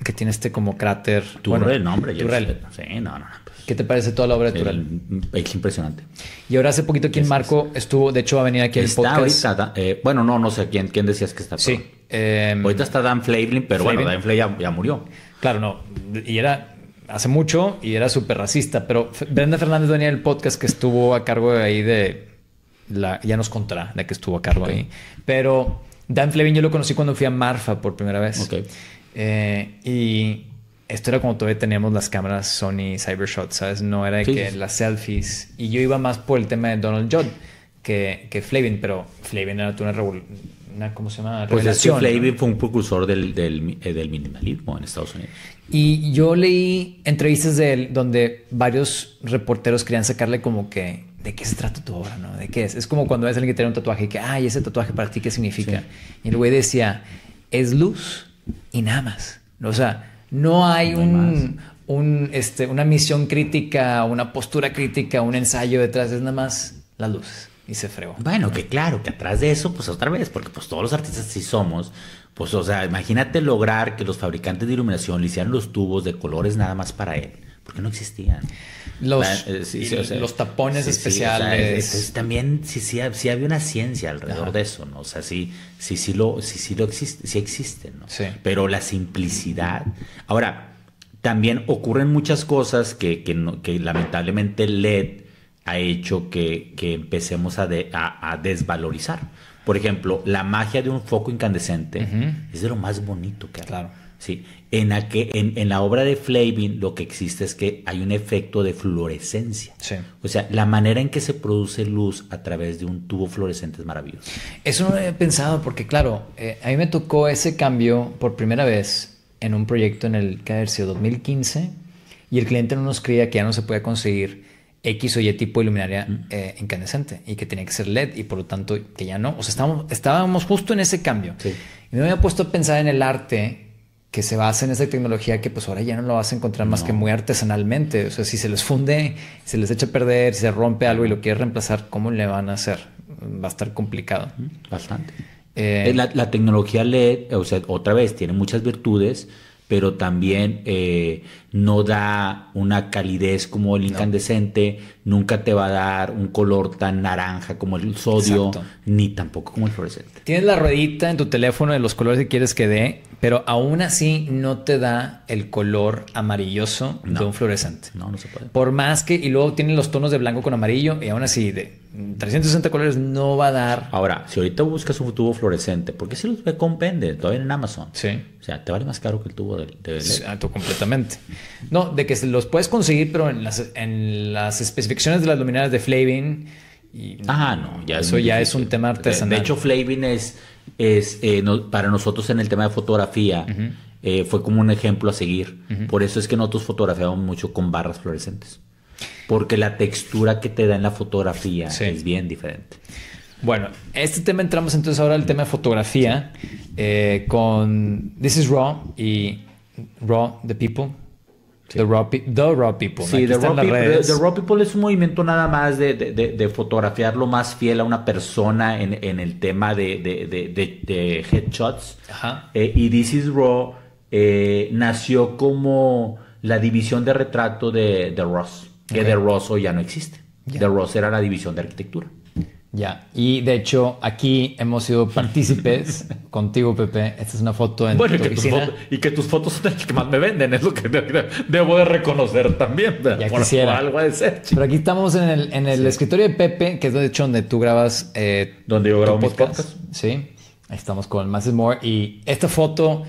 Que tiene este como cráter... Turrell, bueno, nombre. Turrell. Sí, no, no. Pues. ¿Qué te parece toda la obra de Turrell? Es impresionante. Y ahora hace poquito aquí en Marco estuvo... De hecho, va a venir aquí al podcast. Ahorita, eh, bueno, no, no sé quién, quién decías que está. Sí. Eh, ahorita está Dan Flavin, pero Flavin. Bueno, Dan Flavin ya, ya murió. Claro, no. Y era... Hace mucho y era súper racista. Pero Brenda Fernández venía del podcast que estuvo a cargo de ahí de... La, ya nos contará de que estuvo a cargo okay. ahí. Pero Dan Flavin yo lo conocí cuando fui a Marfa por primera vez. Ok. Eh, y esto era cuando todavía teníamos las cámaras Sony Cybershot, ¿sabes? No era de sí. que las selfies. Y yo iba más por el tema de Donald Judd que, que Flavin, pero Flavin era una, una ¿cómo se llama? Pues es que Flavin fue un precursor del, del, del minimalismo en Estados Unidos. Y yo leí entrevistas de él donde varios reporteros querían sacarle como que ¿de qué se trata tu obra? ¿No? ¿De qué es? Es como cuando ves a alguien que tiene un tatuaje y que ay, ese tatuaje para ti, ¿qué significa? Sí. Y el güey decía, es luz y nada más. O sea, no hay, no hay un, un, este, una misión crítica, una postura crítica, un ensayo detrás. Es nada más las luces. Y se fregó. Bueno, que claro, que atrás de eso, pues otra vez, porque pues todos los artistas sí somos. Pues, o sea, imagínate lograr que los fabricantes de iluminación le hicieran los tubos de colores nada más para él. Porque no existían. Los, la, eh, sí, sí, o sea, los tapones sí, especiales. Sí, o sea, entonces, también sí, sí, sí había una ciencia alrededor ajá. de eso, ¿no? O sea, sí, sí, sí lo, sí, sí lo existe, sí existe, ¿no? Sí. Pero la simplicidad. Ahora, también ocurren muchas cosas que, que, no, que lamentablemente L E D ha hecho que, que empecemos a, de, a, a desvalorizar. Por ejemplo, la magia de un foco incandescente uh-huh. es de lo más bonito que hay. Claro. Sí. En, aquel, en, en la obra de Flavin lo que existe es que hay un efecto de fluorescencia. Sí. O sea, la manera en que se produce luz a través de un tubo fluorescente es maravilloso. Eso no lo he pensado porque, claro, eh, a mí me tocó ese cambio por primera vez en un proyecto en el que había sido dos mil quince y el cliente no nos creía que ya no se podía conseguir X o Y tipo de luminaria mm. eh, incandescente y que tenía que ser L E D y por lo tanto que ya no. O sea, estábamos, estábamos justo en ese cambio. Sí. Y me había puesto a pensar en el arte que se basa en esa tecnología que pues ahora ya no lo vas a encontrar más no. que muy artesanalmente. O sea, si se les funde, se les echa a perder, si se rompe algo y lo quieres reemplazar, ¿cómo le van a hacer? Va a estar complicado. Bastante. Eh, la, la tecnología L E D, o sea, otra vez, tiene muchas virtudes, pero también eh, no da una calidez como el incandescente, no. nunca te va a dar un color tan naranja como el sodio, exacto. ni tampoco como el fluorescente. Tienes la ruedita en tu teléfono de los colores que quieres que dé, pero aún así no te da el color amarilloso no. de un fluorescente. No, no se puede. Por más que, y luego tienen los tonos de blanco con amarillo, y aún así de trescientos sesenta colores no va a dar. Ahora, si ahorita buscas un tubo fluorescente, ¿por qué se los vende todavía en Amazon? Sí. O sea, te vale más caro que el tubo de, de L E D. Completamente. No, de que se los puedes conseguir, pero en las, en las especificaciones de las luminarias de Flavin. Y ah, no. Ya eso es ya difícil. Es un tema artesanal. De hecho, Flavin es, es eh, no, para nosotros en el tema de fotografía, uh-huh. eh, fue como un ejemplo a seguir. Uh-huh. Por eso es que nosotros fotografiamos mucho con barras fluorescentes. Porque la textura que te da en la fotografía sí. es bien diferente. Bueno, este tema entramos entonces ahora al tema de fotografía eh, con This is Raw y Raw, The People. Sí. The, raw pe the Raw People. Sí, the raw people, the Raw People es un movimiento nada más de, de, de, de fotografiar lo más fiel a una persona en, en el tema de, de, de, de, de headshots. Ajá. Eh, y This is Raw eh, nació como la división de retrato de, de Ross. Que okay. de Ross hoy ya no existe. Yeah. De Ross era la división de arquitectura. Ya, y de hecho aquí hemos sido partícipes contigo, Pepe. Esta es una foto en bueno, tu y que oficina. Tus foto, y que tus fotos son las que más me venden, es lo que debo de reconocer también. Ya por, quisiera. Por algo de ser. Pero aquí estamos en el, en el sí. escritorio de Pepe, que es de hecho donde tú grabas eh, donde yo grabo podcast. mis podcasts. Sí, ahí estamos con Más is More. Y esta foto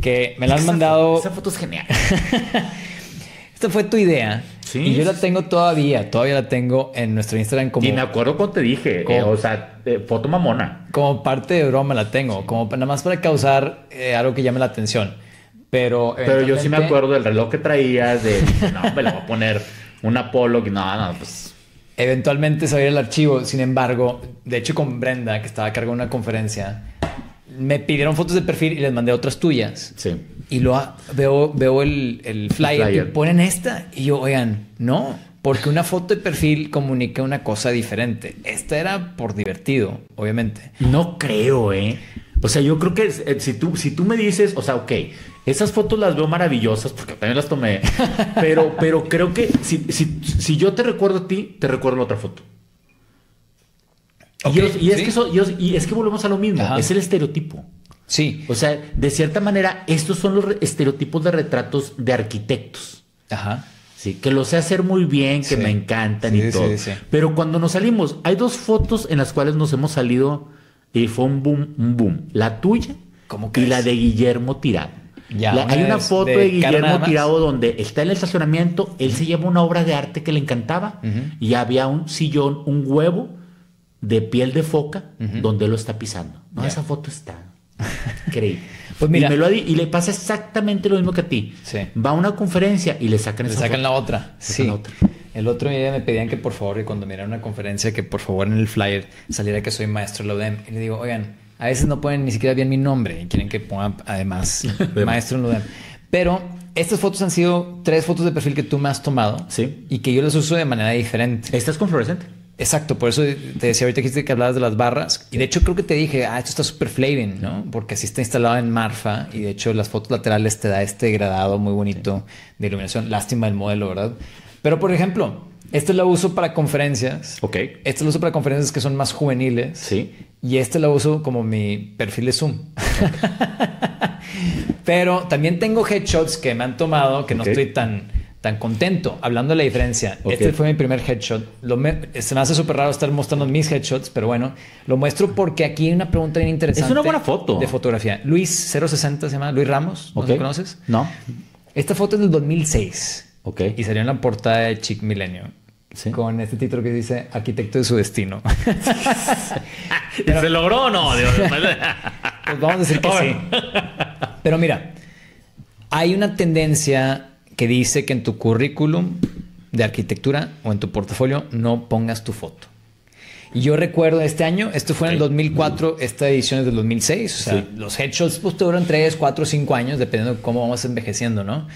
que me la han esa mandado... Foto, esa foto es genial. Esta fue tu idea. Sí, y yo la tengo todavía, todavía la tengo en nuestro Instagram como... Y me acuerdo cuando te dije, como, eh, o sea, eh, foto mamona. Como parte de broma la tengo, sí. como nada más para causar eh, algo que llame la atención. Pero pero yo sí me acuerdo del reloj que traías, de no, me la voy a poner un Apolo, que no, no, pues... Eventualmente se va a ir el archivo, sin embargo, de hecho con Brenda, que estaba a cargo de una conferencia... Me pidieron fotos de perfil y les mandé otras tuyas. Sí. Y lo ha, veo, veo el, el, flyer el flyer y ponen esta. Y yo, oigan, no, porque una foto de perfil comunica una cosa diferente. Esta era por divertido, obviamente. No creo, ¿eh? O sea, yo creo que eh, si, tú, si tú me dices, o sea, ok, esas fotos las veo maravillosas porque también las tomé. Pero, pero creo que si, si, si yo te recuerdo a ti, te recuerdo la otra foto. Okay, y, es, y, es ¿sí? que so, y, es, y es que volvemos a lo mismo. Ajá. Es el estereotipo. Sí. O sea, de cierta manera, estos son los estereotipos de retratos de arquitectos. Ajá. Sí, que lo sé hacer muy bien, que sí. me encantan sí, y sí, todo. Sí, sí. Pero cuando nos salimos, hay dos fotos en las cuales nos hemos salido y fue un boom, un boom. La tuya ¿Cómo que y es? la de Guillermo Tirado. Ya, la, hay una foto de, de Guillermo Tirado donde está en el estacionamiento, él se lleva una obra de arte que le encantaba uh-huh. y había un sillón, un huevo de piel de foca, uh-huh. donde lo está pisando. No, yeah. esa foto está increíble. Pues mira, y, me lo, y le pasa exactamente lo mismo que a ti. Sí. Va a una conferencia y le sacan, le esa sacan foto. la otra. Sí. Sacan la otra. El otro día me pedían que por favor, y cuando miraron una conferencia, que por favor en el flyer saliera que soy maestro de la U D E M. Y le digo, oigan, a veces no ponen ni siquiera bien mi nombre y quieren que ponga además maestro en la U D E M. Pero estas fotos han sido tres fotos de perfil que tú me has tomado sí. y que yo las uso de manera diferente. Estas con fluorescente. Exacto, por eso te decía ahorita que hablabas de las barras. Y de hecho creo que te dije, ah, esto está súper Flavin, ¿no? Porque así está instalado en Marfa. Y de hecho las fotos laterales te da este degradado muy bonito sí. de iluminación. Lástima el modelo, ¿verdad? Pero por ejemplo, este lo uso para conferencias. Ok. Este lo uso para conferencias que son más juveniles. Sí. Y este lo uso como mi perfil de Zoom. Okay. Pero también tengo headshots que me han tomado, que okay. no estoy tan... tan contento, hablando de la diferencia. Okay. Este fue mi primer headshot. Lo me, se me hace súper raro estar mostrando mis headshots, pero bueno, lo muestro porque aquí hay una pregunta bien interesante. Es una buena foto. De fotografía. Luis cero sesenta se llama, Luis Ramos, ¿no okay. lo conoces? No. Esta foto es del dos mil seis. Ok. Y salió en la portada de Chic Millennium. ¿Sí? Con este título que dice Arquitecto de su destino. Pero, ¿se logró o no? Dios, pues vamos a decir que bueno. sí. Pero mira, hay una tendencia que dice que en tu currículum de arquitectura o en tu portafolio no pongas tu foto. Y yo recuerdo este año, esto fue en el dos mil cuatro, esta edición es del dos mil seis. O sea, sí. los headshots pues, duran tres, cuatro, cinco años, dependiendo de cómo vamos envejeciendo, ¿no?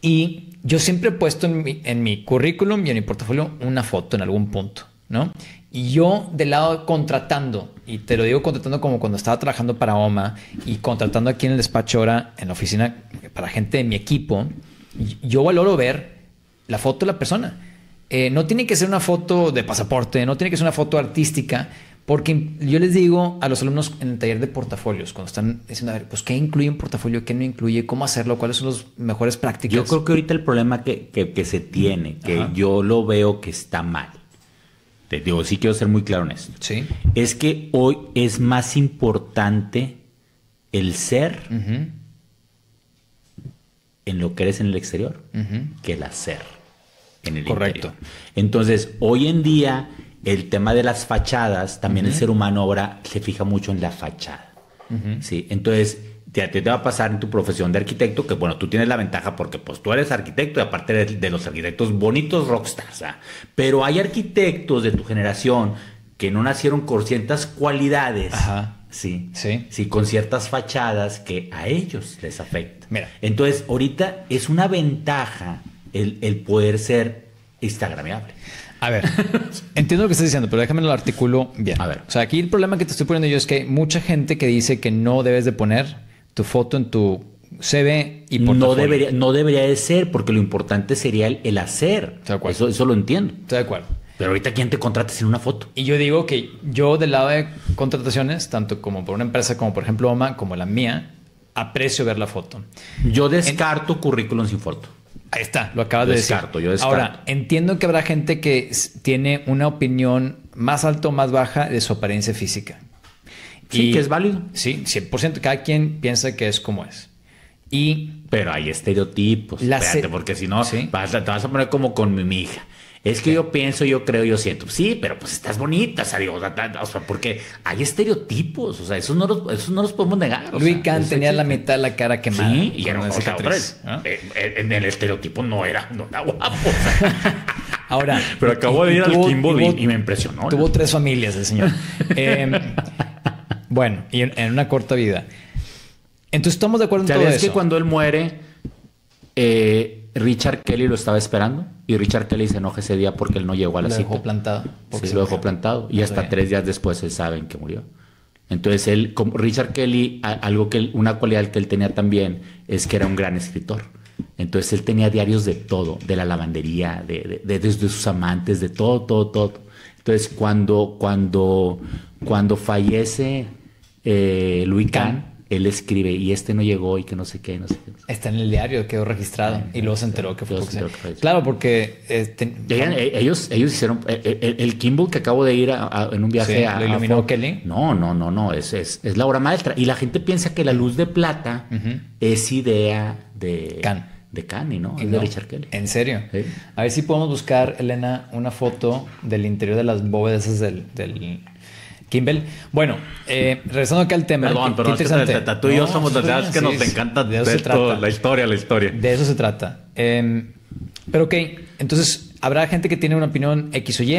Y yo siempre he puesto en mi, en mi currículum y en mi portafolio una foto en algún punto, ¿no? Y yo del lado contratando, y te lo digo contratando como cuando estaba trabajando para O M A y contratando aquí en el despacho ahora, en la oficina, para gente de mi equipo, yo valoro ver la foto de la persona. Eh, no tiene que ser una foto de pasaporte, no tiene que ser una foto artística, porque yo les digo a los alumnos en el taller de portafolios, cuando están diciendo, a ver, pues, ¿qué incluye un portafolio? ¿Qué no incluye? ¿Cómo hacerlo? ¿Cuáles son las mejores prácticas? Yo creo que ahorita el problema que, que, que se tiene, que Ajá. yo lo veo que está mal, te digo, sí quiero ser muy claro en esto, ¿sí? Es que hoy es más importante el ser uh-huh. en lo que eres en el exterior uh-huh. que el hacer en el Correcto. Interior. Entonces, hoy en día... el tema de las fachadas, también uh-huh. el ser humano ahora se fija mucho en la fachada. Uh-huh. ¿Sí? Entonces, te, te va a pasar en tu profesión de arquitecto que, bueno, tú tienes la ventaja porque pues tú eres arquitecto y aparte eres de los arquitectos bonitos rockstars. ¿Ah? Pero hay arquitectos de tu generación que no nacieron con ciertas cualidades, Ajá. ¿sí? Sí. sí, con ciertas fachadas que a ellos les afecta. Mira. Entonces, ahorita es una ventaja el, el poder ser instagrameable. A ver, entiendo lo que estás diciendo, pero déjame lo articulo bien. A ver. O sea, aquí el problema que te estoy poniendo yo es que hay mucha gente que dice que no debes de poner tu foto en tu C V y portafolio. No debería, no debería de ser, porque lo importante sería el, el hacer. De acuerdo. Eso, eso lo entiendo. Estoy de acuerdo. Pero ahorita, ¿quién te contrata sin una foto? Y yo digo que yo del lado de contrataciones, tanto como por una empresa como por ejemplo O M A, como la mía, aprecio ver la foto. Yo descarto en... currículum sin foto. Ahí está, lo acabas de decir. Yo descarto. Ahora, entiendo que habrá gente que tiene una opinión más alta o más baja de su apariencia física. Sí, y que es válido. Sí, cien por ciento. Cada quien piensa que es como es. Y Pero hay estereotipos. Espérate, porque si no, ¿sí? vas, te vas a poner como con mi, mi hija. Es que ¿Qué? yo pienso, yo creo, yo siento. Sí, pero pues estás bonita, o sea, digo, o sea, porque hay estereotipos, o sea, esos no los, esos no los podemos negar. Louis Kahn tenía la mitad de la cara quemada. Sí, y era, o sea, otra vez, ¿eh? En el estereotipo no era, no era guapo. Ahora, pero acabo de ir tuvo, al Kimbell y, y me impresionó. Tuvo ¿no? tres familias el señor. eh, bueno, y en, en una corta vida. Entonces estamos de acuerdo en todo eso. ¿Sabes que cuando él muere, eh, Richard Kelly lo estaba esperando? Y Richard Kelly se enoja ese día porque él no llegó a la lo cita. Dejó plantado, sí, se lo dejó plantado. Y hasta bien. tres días después se saben que murió. Entonces él, como Richard Kelly, algo que él, una cualidad que él tenía también es que era un gran escritor. Entonces él tenía diarios de todo, de la lavandería, de, de, de, de sus amantes, de todo, todo, todo. Entonces cuando, cuando, cuando fallece eh, Louis Kahn, él escribe, y este no llegó, y que no sé qué, no sé qué. Está en el diario, quedó registrado. Ay, y luego se enteró que fue. Por enteró que fue claro, porque... Este, Llegan, ellos, ellos hicieron... El, el, el Kimbell que acabo de ir a, a, en un viaje sí, a... ¿Lo iluminó a Kelly? No, no, no, no. Es, es, es la obra maestra. Y la gente piensa que la luz de plata uh-huh. es idea de... Kahn. De Kahn, ¿no? Y no. De Richard Kelly. ¿En serio? ¿Sí? A ver si podemos buscar, Elena, una foto del interior de las bóvedas del... del Kimbell. Bueno, eh, regresando acá al tema. Perdón, pero tú y yo somos de las que nos encanta la historia, la historia. De eso se trata. Eh, pero ok, entonces habrá gente que tiene una opinión X o Y.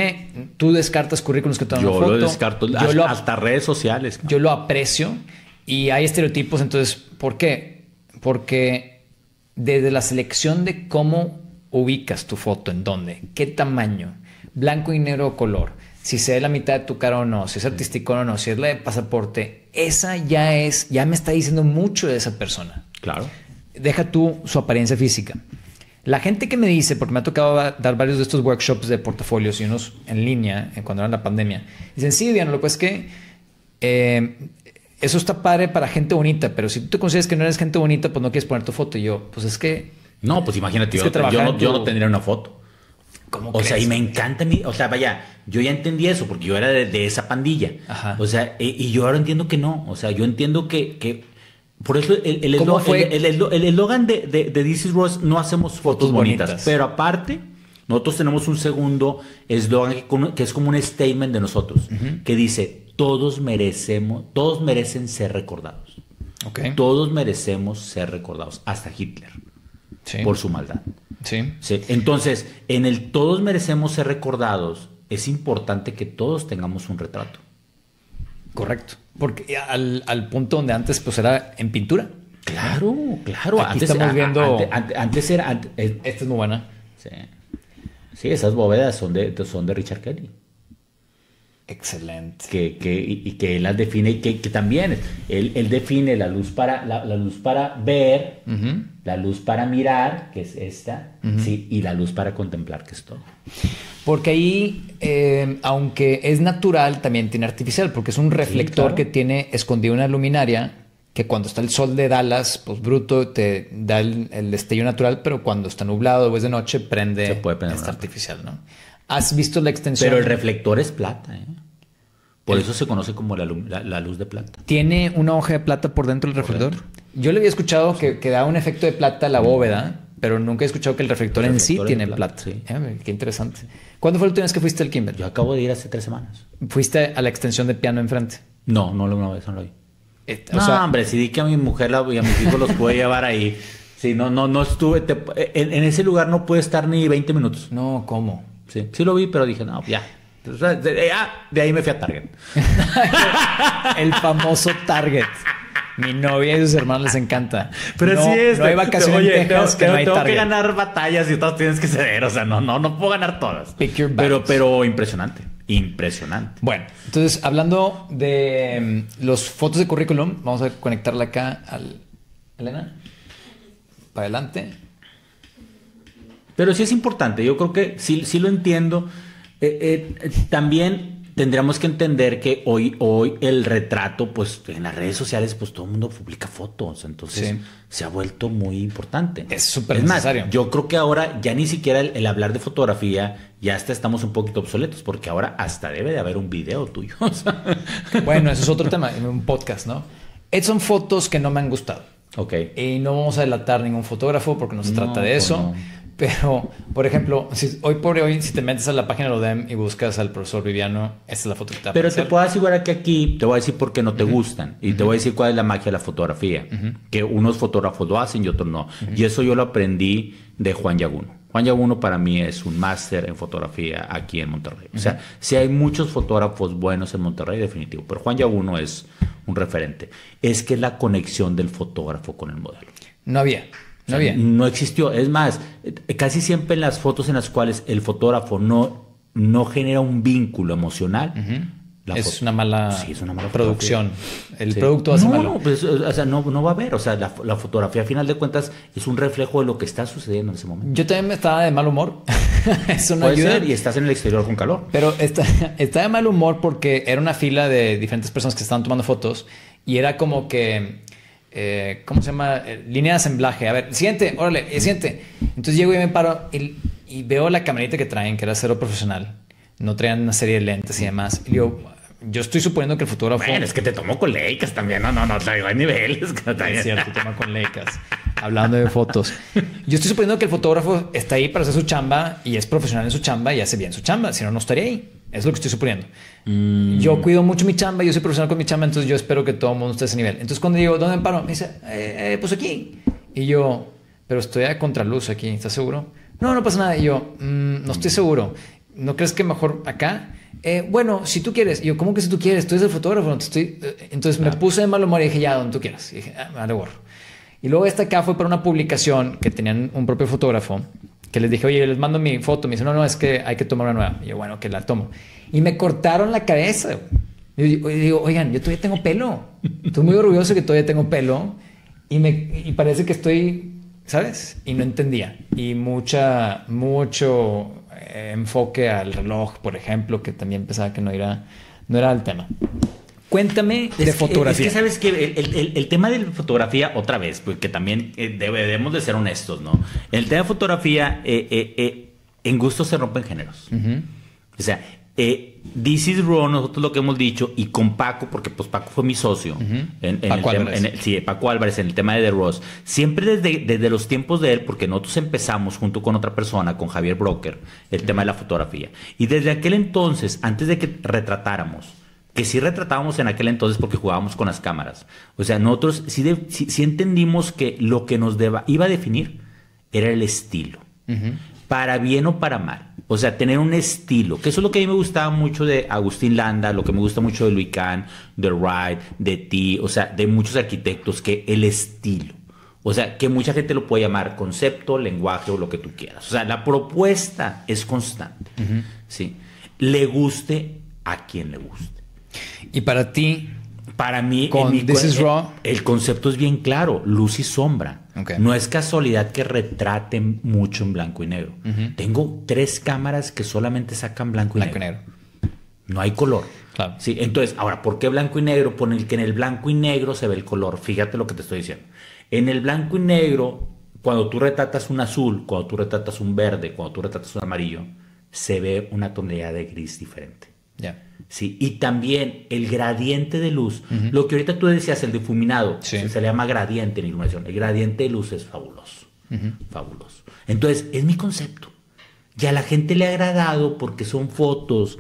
Tú descartas currículums que toman una foto. Yo lo descarto. Yo hasta, lo, hasta redes sociales. Yo lo aprecio. Y hay estereotipos. Entonces, ¿por qué? Porque desde la selección de cómo ubicas tu foto, en dónde, qué tamaño, blanco y negro o color, si se ve la mitad de tu cara o no, si es artístico o no, si es la de pasaporte, esa ya es, ya me está diciendo mucho de esa persona. Claro. Deja tú su apariencia física. La gente que me dice, porque me ha tocado dar varios de estos workshops de portafolios y unos en línea, cuando era la pandemia, dicen, sí, Viviano, lo que es que eh, eso está padre para gente bonita, pero si tú te consideras que no eres gente bonita, pues no quieres poner tu foto. Y yo, pues es que No, pues imagínate, es que yo, yo, no, yo no tendría una foto. ¿Cómo o crees? Sea, y me encanta mi... O sea, vaya, yo ya entendí eso porque yo era de, de esa pandilla. Ajá. O sea, e, y yo ahora entiendo que no. O sea, yo entiendo que... que por eso el, el eslogan el, el, el, el, el de, de, de This is Raw es no hacemos fotos, fotos bonitas, bonitas. Pero aparte, nosotros tenemos un segundo eslogan que, que es como un statement de nosotros. Uh-huh. Que dice, todos merecemos... Todos merecen ser recordados. Okay. Todos merecemos ser recordados. Hasta Hitler. Sí. Por su maldad. Sí. Sí. Entonces, en el todos merecemos ser recordados, es importante que todos tengamos un retrato. Correcto. Porque al, al punto donde antes pues era en pintura. Claro, claro. Aquí antes, estamos viendo... A, a, antes, antes era... Antes, eh. Esta es muy buena. Sí. Sí, esas bóvedas son de, son de Richard Kelly. Excelente. Que, que, y, y que él las define, y que, que también él, él define la luz para, la, la luz para ver, uh-huh. la luz para mirar, que es esta, uh-huh. sí, y la luz para contemplar, que es todo. Porque ahí, eh, aunque es natural, también tiene artificial, porque es un reflector, sí, claro, que tiene escondida una luminaria, que cuando está el sol de Dallas, pues bruto, te da el, el destello natural, pero cuando está nublado o es de noche, prende, se puede prender esta artificial, ¿no? ¿Has visto la extensión? Pero el reflector es plata, ¿eh? Por el, eso se conoce como la, la, la luz de plata. ¿Tiene una hoja de plata por dentro del reflector? Dentro. Yo le había escuchado que, que da un efecto de plata a la bóveda, pero nunca he escuchado que el reflector, el reflector en sí tiene plata. plata. Sí. ¿Eh? Qué interesante. ¿Cuándo fue la última vez que fuiste al Kimbell? Yo acabo de ir hace tres semanas. ¿Fuiste a la extensión de piano enfrente? No, no, una vez no lo vi. Esta, no, o sea, hombre, si di que a mi mujer la, y a mis hijos los puede llevar ahí. Sí, no, no, no estuve... Te, en, en ese lugar no pude estar ni veinte minutos. No, ¿cómo? Sí, sí lo vi, pero dije, no, ya. Entonces, de, de, ah, de ahí me fui a Target. El famoso Target. Mi novia y sus hermanos les encanta. Pero no, así es. No hay vacaciones en Texas, no, que no hay Tengo Target. Que ganar batallas y todas tienes que ceder. O sea, no, no, no puedo ganar todas. Pick your pero, pero impresionante. Impresionante. Bueno, entonces, hablando de um, los fotos de currículum, vamos a conectarla acá al... Elena. Para adelante. Pero sí es importante. Yo creo que sí, sí lo entiendo. Eh, eh, también tendríamos que entender que hoy, hoy el retrato, pues en las redes sociales, pues todo el mundo publica fotos. Entonces sí, se ha vuelto muy importante. Es súper necesario. Más, yo creo que ahora ya ni siquiera el, el hablar de fotografía, ya hasta estamos un poquito obsoletos, porque ahora hasta debe de haber un video tuyo. O sea. Bueno, eso es otro tema, un podcast, ¿no? Son fotos que no me han gustado. Ok. Y no vamos a delatar ningún fotógrafo porque no se trata no, de eso. No. Pero, por ejemplo, si hoy por hoy, si te metes a la página de O D E M y buscas al profesor Viviano, esta es la foto que te va a Pero aparecer. Te puedo asegurar que aquí te voy a decir por qué no te uh-huh. gustan. Y uh-huh. te voy a decir cuál es la magia de la fotografía. Uh-huh. Que unos fotógrafos lo hacen y otros no. Uh-huh. Y eso yo lo aprendí de Juan Yaguno. Juan Yaguno para mí es un máster en fotografía aquí en Monterrey. Uh-huh. O sea, sí hay muchos fotógrafos buenos en Monterrey, definitivo. Pero Juan Yaguno es un referente. Es que es la conexión del fotógrafo con el modelo. No había... No, bien. No existió. Es más, casi siempre en las fotos en las cuales el fotógrafo no, no genera un vínculo emocional, uh-huh. la es, foto, una mala, sí, es una mala producción. El sí. producto hace no, malo. No, pues, o sea, no, no va a haber. O sea, la, la fotografía, a final de cuentas, es un reflejo de lo que está sucediendo en ese momento. Yo también estaba de mal humor. Eso no ayuda. Y estás en el exterior con calor. Pero está, está de mal humor porque era una fila de diferentes personas que estaban tomando fotos y era como que... Eh, ¿cómo se llama? Eh, línea de asemblaje. A ver, siguiente, órale, siguiente. Entonces llego y me paro y, y veo la camarita que traen, que era cero profesional. No traían una serie de lentes y demás. Y yo, yo estoy suponiendo que el fotógrafo... Bueno, es que te tomó con Leicas también. No, no, no, traigo a niveles. Que no traigo. Es cierto, toma con Leicas. Hablando de fotos. Yo estoy suponiendo que el fotógrafo está ahí para hacer su chamba y es profesional en su chamba y hace bien su chamba. Si no, no estaría ahí. Es lo que estoy suponiendo. Mm. Yo cuido mucho mi chamba, yo soy profesional con mi chamba, entonces yo espero que todo el mundo esté a ese nivel. Entonces cuando digo, ¿dónde me paro? Me dice, eh, eh, pues aquí. Y yo, pero estoy a contraluz aquí, ¿estás seguro? No, no pasa nada. Y yo, mmm, no estoy seguro. ¿No crees que mejor acá? Eh, bueno, si tú quieres. Y yo, ¿cómo que si tú quieres? Tú eres el fotógrafo. No te estoy... Entonces claro. Me puse de mal humor y dije, ya, donde tú quieras. Y dije, ah, me alegro. Y luego esta acá fue para una publicación que tenían un propio fotógrafo. Que les dije, oye, les mando mi foto. Me dice, no, no, es que hay que tomar una nueva. Y yo, bueno, que la tomo. Y me cortaron la cabeza. Y yo digo, oigan, yo todavía tengo pelo. Estoy muy orgulloso que todavía tengo pelo. Y, me, y parece que estoy, ¿sabes? Y no entendía. Y mucha, mucho eh, enfoque al reloj, por ejemplo, que también pensaba que no era, no era el tema. Cuéntame de es fotografía. Que, es que sabes que el, el, el tema de la fotografía, otra vez, porque también eh, debemos de ser honestos, ¿no? El tema de fotografía, eh, eh, eh, en gusto se rompen géneros. Uh-huh. O sea, eh, This is Raw, nosotros lo que hemos dicho, y con Paco, porque pues Paco fue mi socio. Uh-huh. en, en Paco el tema, en el, sí, Paco Álvarez, en el tema de The Raw. Siempre desde, desde los tiempos de él, porque nosotros empezamos junto con otra persona, con Javier Broker, el uh-huh. tema de la fotografía. Y desde aquel entonces, antes de que retratáramos, que sí retratábamos en aquel entonces porque jugábamos con las cámaras. O sea, nosotros sí, de, sí, sí entendimos que lo que nos deba, iba a definir era el estilo. Uh-huh. Para bien o para mal. O sea, tener un estilo. Que eso es lo que a mí me gustaba mucho de Agustín Landa, lo que me gusta mucho de Louis Kahn, de Wright, de ti, o sea, de muchos arquitectos, que el estilo. O sea, que mucha gente lo puede llamar concepto, lenguaje o lo que tú quieras. O sea, la propuesta es constante. Uh-huh. ¿Sí? Le guste a quien le guste. Y para ti, para mí, con mi, This is Raw, el, el concepto es bien claro: luz y sombra. Okay. No es casualidad que retraten mucho en blanco y negro. Uh-huh. Tengo tres cámaras que solamente sacan blanco y blanco negro. Y negro. No hay color. Claro. Sí, entonces, ahora, ¿por qué blanco y negro? Porque en el blanco y negro se ve el color. Fíjate lo que te estoy diciendo. En el blanco y negro, cuando tú retratas un azul, cuando tú retratas un verde, cuando tú retratas un amarillo, se ve una tonalidad de gris diferente. Ya. Sí, y también el gradiente de luz, uh-huh. lo que ahorita tú decías, el difuminado, sí. se, se le llama gradiente en iluminación. El gradiente de luz es fabuloso, uh-huh. fabuloso. Entonces, es mi concepto. Y a la gente le ha agradado porque son fotos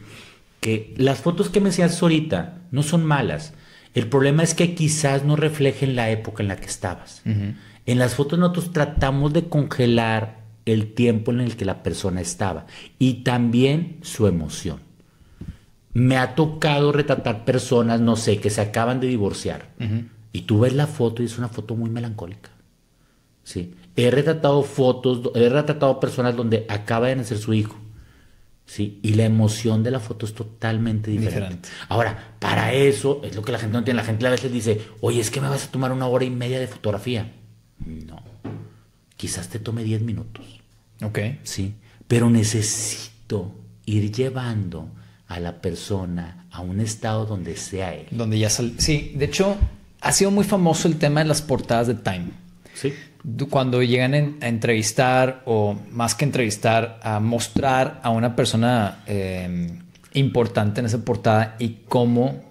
que, las fotos que me enseñas ahorita, no son malas. El problema es que quizás no reflejen la época en la que estabas. Uh-huh. En las fotos nosotros tratamos de congelar el tiempo en el que la persona estaba y también su emoción. Me ha tocado retratar personas, no sé, que se acaban de divorciar. Uh-huh. Y tú ves la foto y es una foto muy melancólica. ¿Sí? He retratado fotos, he retratado personas donde acaba de nacer su hijo. ¿Sí? Y la emoción de la foto es totalmente diferente. diferente. Ahora, para eso es lo que la gente no tiene. La gente a veces dice, oye, es que me vas a tomar una hora y media de fotografía. No. Quizás te tome diez minutos. Ok. Sí. Pero necesito ir llevando a la persona a un estado donde sea él. Donde ya sal Sí, de hecho, ha sido muy famoso el tema de las portadas de Time. Sí. Cuando llegan en, a entrevistar, o más que entrevistar, a mostrar a una persona eh, importante en esa portada y cómo...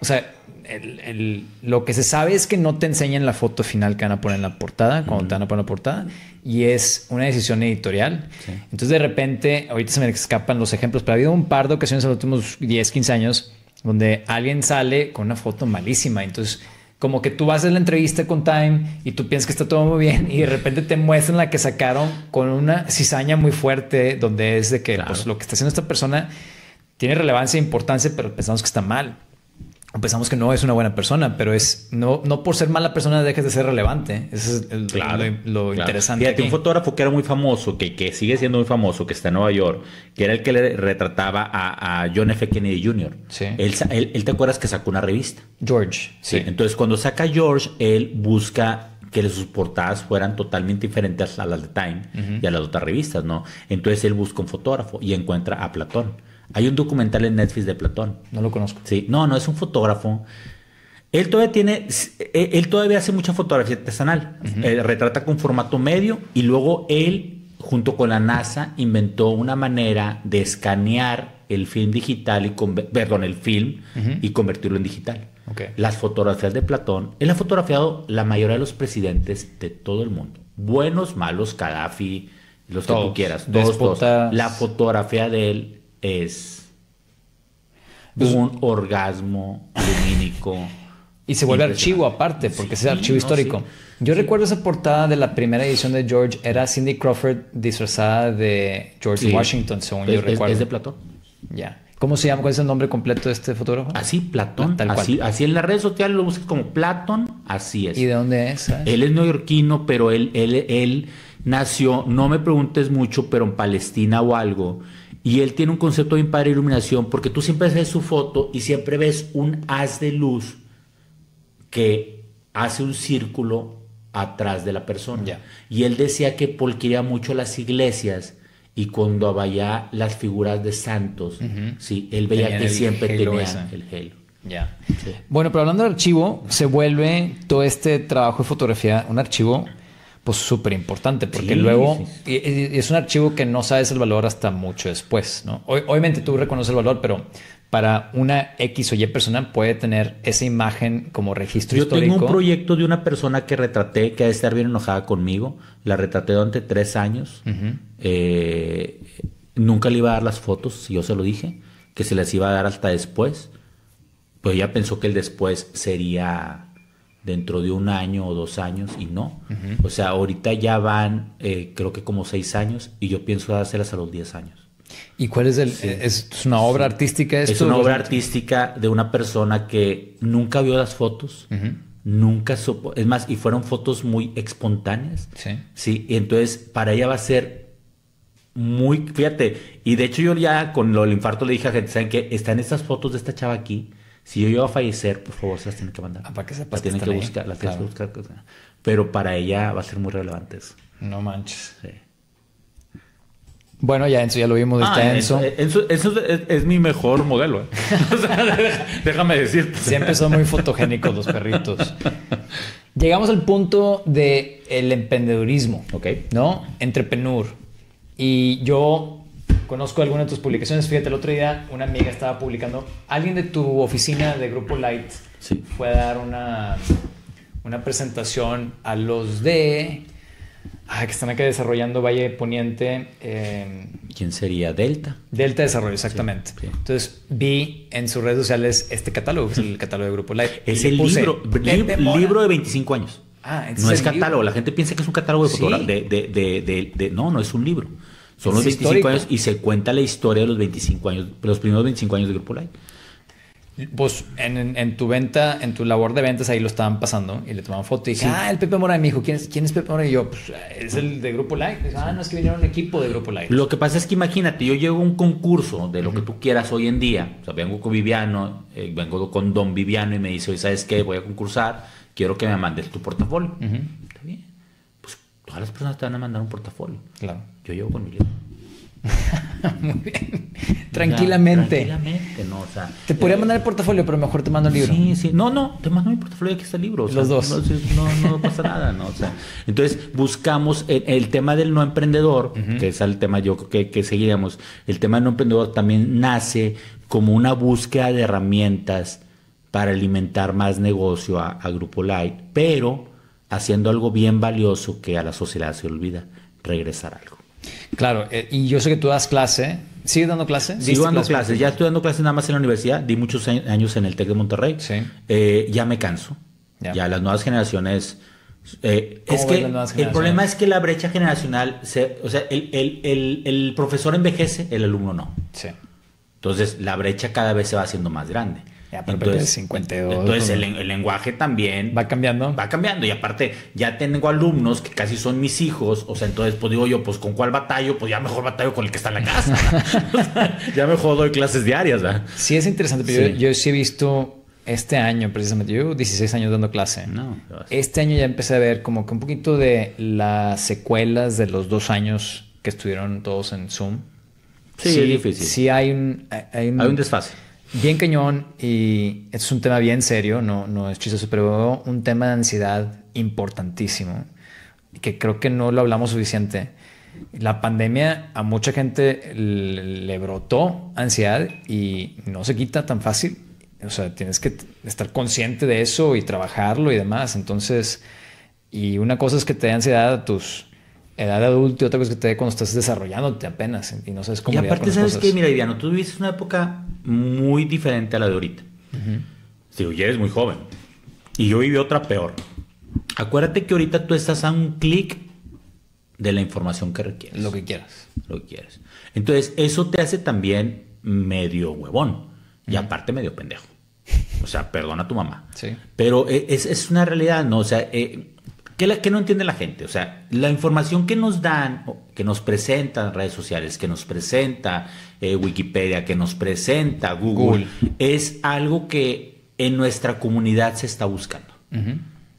O sea, el, el, lo que se sabe es que no te enseñan la foto final que van a poner en la portada, cuando uh-huh. te van a poner la portada, y es una decisión editorial. Sí. Entonces, de repente, ahorita se me escapan los ejemplos, pero ha habido un par de ocasiones en los últimos diez, quince años donde alguien sale con una foto malísima. Entonces, como que tú vas a la entrevista con Time y tú piensas que está todo muy bien y de repente te muestran la que sacaron con una cizaña muy fuerte, donde es de que claro. pues, lo que está haciendo esta persona tiene relevancia e importancia, pero pensamos que está mal. Pensamos que no es una buena persona, pero es no, no por ser mala persona dejes de ser relevante. Eso es el, claro, lo, lo claro. interesante. Fíjate, aquí. Un fotógrafo que era muy famoso, que, que sigue siendo muy famoso, que está en Nueva York, que era el que le retrataba a, a John F. Kennedy junior Sí. Él, él, él, ¿te acuerdas que sacó una revista? George. Sí. sí. Entonces, cuando saca George, él busca que sus portadas fueran totalmente diferentes a las de Time uh-huh. y a las otras revistas, ¿no? Entonces, él busca un fotógrafo y encuentra a Platón. Hay un documental en Netflix de Platón. No lo conozco. Sí, no, no, es un fotógrafo. Él todavía tiene, él todavía hace mucha fotografía artesanal. Uh-huh. Él retrata con formato medio y luego él, junto con la NASA, inventó una manera de escanear el film digital y con, perdón, el film uh-huh. y convertirlo en digital. Okay. Las fotografías de Platón, él ha fotografiado la mayoría de los presidentes de todo el mundo. Buenos, malos, Gaddafi, los todos, que tú quieras. Todos, todos. La fotografía de él es pues, un orgasmo lumínico. Y se vuelve archivo aparte, porque sí, es archivo no, histórico. Sí. Yo sí. recuerdo esa portada de la primera edición de George. Era Cindy Crawford disfrazada de George sí. Washington, según es, yo recuerdo. Es de Platón. Ya. Yeah. ¿Cómo se llama? ¿Cuál es el nombre completo de este fotógrafo? Así, Platón. Tal así, cual. Así en las redes sociales lo buscas como Platón. Así es. ¿Y de dónde es? ¿Sabes? Él es neoyorquino, pero él, él, él nació, no me preguntes mucho, pero en Palestina o algo. Y él tiene un concepto bien padre de iluminación, porque tú siempre ves su foto y siempre ves un haz de luz que hace un círculo atrás de la persona. Yeah. Y él decía que polquería mucho las iglesias y cuando veía las figuras de santos, uh-huh. sí, él veía tenían que siempre tenían esa. el gelo. Ya. Sí. Bueno, pero hablando de archivo, se vuelve todo este trabajo de fotografía un archivo pues súper importante, porque sí, luego sí, sí. es un archivo que no sabes el valor hasta mucho después, ¿no? Obviamente tú reconoces el valor, pero para una X o Y persona puede tener esa imagen como registro Yo histórico. Yo tengo un proyecto de una persona que retraté, que ha de estar bien enojada conmigo. La retraté durante tres años. Uh-huh. eh, nunca le iba a dar las fotos, yo se lo dije, que se las iba a dar hasta después. Pues ella pensó que el después sería dentro de un año o dos años y no. Uh-huh. O sea, ahorita ya van eh, creo que como seis años y yo pienso dárselas a los diez años. ¿Y cuál es el...? Sí. ¿Es una obra sí. artística esto? Es una obra artística de una persona que nunca vio las fotos, uh-huh. nunca supo... Es más, y fueron fotos muy espontáneas. Sí. Sí, y entonces para ella va a ser muy... Fíjate, y de hecho yo ya con lo del infarto le dije a gente, ¿saben qué? Están estas fotos de esta chava aquí. Si yo iba a fallecer, por favor, se las tienen que mandar. Ah, para que sepas que están ahí. Buscar, las claro. tienes que buscar. Pero para ella va a ser muy relevante eso. No manches. Sí. Bueno, ya Enzo, ya lo vimos. Ah, está Enzo. Enzo, Enzo, Enzo es, es mi mejor modelo. ¿eh? O sea, déjame decirte. Siempre son muy fotogénicos los perritos. Llegamos al punto de el emprendedurismo. Ok. ¿No? Entrepreneur. Y yo conozco algunas de tus publicaciones. Fíjate, el otro día una amiga estaba publicando. Alguien de tu oficina de Grupo Light sí. fue a dar una, una presentación a los de... Ah, que están acá desarrollando Valle Poniente. Eh, ¿Quién sería? Delta. Delta Desarrollo, exactamente. Sí, sí. Entonces vi en sus redes sociales este catálogo, es el catálogo de Grupo Light. Es el libro, li libro de veinticinco años. Ah, no es catálogo. Libro. La gente piensa que es un catálogo de sí. fotografía. De, de, de, de, de, no, no es un libro. Son los veinticinco histórico. Años y se cuenta la historia de los veinticinco años, los primeros veinticinco años de Grupo Light. Pues en, en, en tu venta, en tu labor de ventas, ahí lo estaban pasando y le tomaban foto y dije, sí. ah, el Pepe Mora. Y me dijo, ¿quién es, quién es Pepe Mora? Y yo, pues, es el de Grupo Light. Dijo, ah, no, es que vinieron un equipo de Grupo Light. Lo que pasa es que imagínate, yo llego a un concurso de lo uh-huh. que tú quieras hoy en día. O sea, vengo con Viviano, eh, vengo con Don Viviano y me dice, oye, ¿sabes qué? Voy a concursar, quiero que me mandes tu portafolio. Uh-huh. Está bien. Pues todas las personas te van a mandar un portafolio. Claro. Yo llego con mi libro. Muy bien. Tranquilamente. Ya, tranquilamente, no, o sea, te podría eh, mandar el portafolio, pero mejor te mando el libro. Sí, sí. No, no, te mando mi portafolio, aquí está el libro. O sea, los dos. No, no, no pasa nada, ¿no? O sea, entonces buscamos el, el tema del no emprendedor, uh-huh. que es el tema yo que, que seguíamos. El tema del no emprendedor también nace como una búsqueda de herramientas para alimentar más negocio a, a Grupo Light, pero haciendo algo bien valioso que a la sociedad se olvida, regresar algo. Claro, eh, y yo sé que tú das clase. ¿Sigues dando clase? Sigo dando clase? clases. Ya estoy dando clases nada más en la universidad. Di muchos años en el Tec de Monterrey. Sí. Eh, ya me canso. Ya, ya las nuevas generaciones... Eh, es que nuevas generaciones? El problema es que la brecha generacional... Se, o sea, el, el, el, el profesor envejece, el alumno no. Sí. Entonces, la brecha cada vez se va haciendo más grande. Ya, pero entonces, cincuenta y dos, entonces el, el lenguaje también va cambiando. Va cambiando. Y aparte, ya tengo alumnos que casi son mis hijos. O sea, entonces, pues digo yo, pues ¿con cuál batallo? Pues ya mejor batallo con el que está en la casa. O sea, ya mejor doy clases diarias, ¿verdad? Sí, es interesante. Pero sí. Yo, yo sí he visto este año, precisamente, yo llevo dieciséis años dando clase. No, este año ya empecé a ver como que un poquito de las secuelas de los dos años que estuvieron todos en Zoom. Sí, sí es difícil. Sí, hay un, hay un, hay un desfase. Bien cañón, y esto es un tema bien serio, no, no es chistoso, pero un tema de ansiedad importantísimo, que creo que no lo hablamos suficiente. La pandemia a mucha gente le brotó ansiedad y no se quita tan fácil. O sea, tienes que estar consciente de eso y trabajarlo y demás. Entonces, y una cosa es que te dé ansiedad a tus... edad adulta y otra cosa que te dé cuando estás desarrollándote apenas y no sabes cómo lidiar. Y aparte, ¿sabes qué? Mira, Viviano, tú viviste una época muy diferente a la de ahorita. Uh-huh. Digo, ya eres muy joven. Y yo viví otra peor. Acuérdate que ahorita tú estás a un clic de la información que requieres. Lo que quieras. Lo que quieras. Entonces, eso te hace también medio huevón. Uh-huh. Y aparte medio pendejo. O sea, perdona a tu mamá. Sí. Pero es, es una realidad, ¿no? O sea... Eh, Que, la, que no entiende la gente. O sea, la información que nos dan, que nos presentan redes sociales, que nos presenta eh, Wikipedia, que nos presenta Google, Google, es algo que en nuestra comunidad se está buscando. Uh-huh.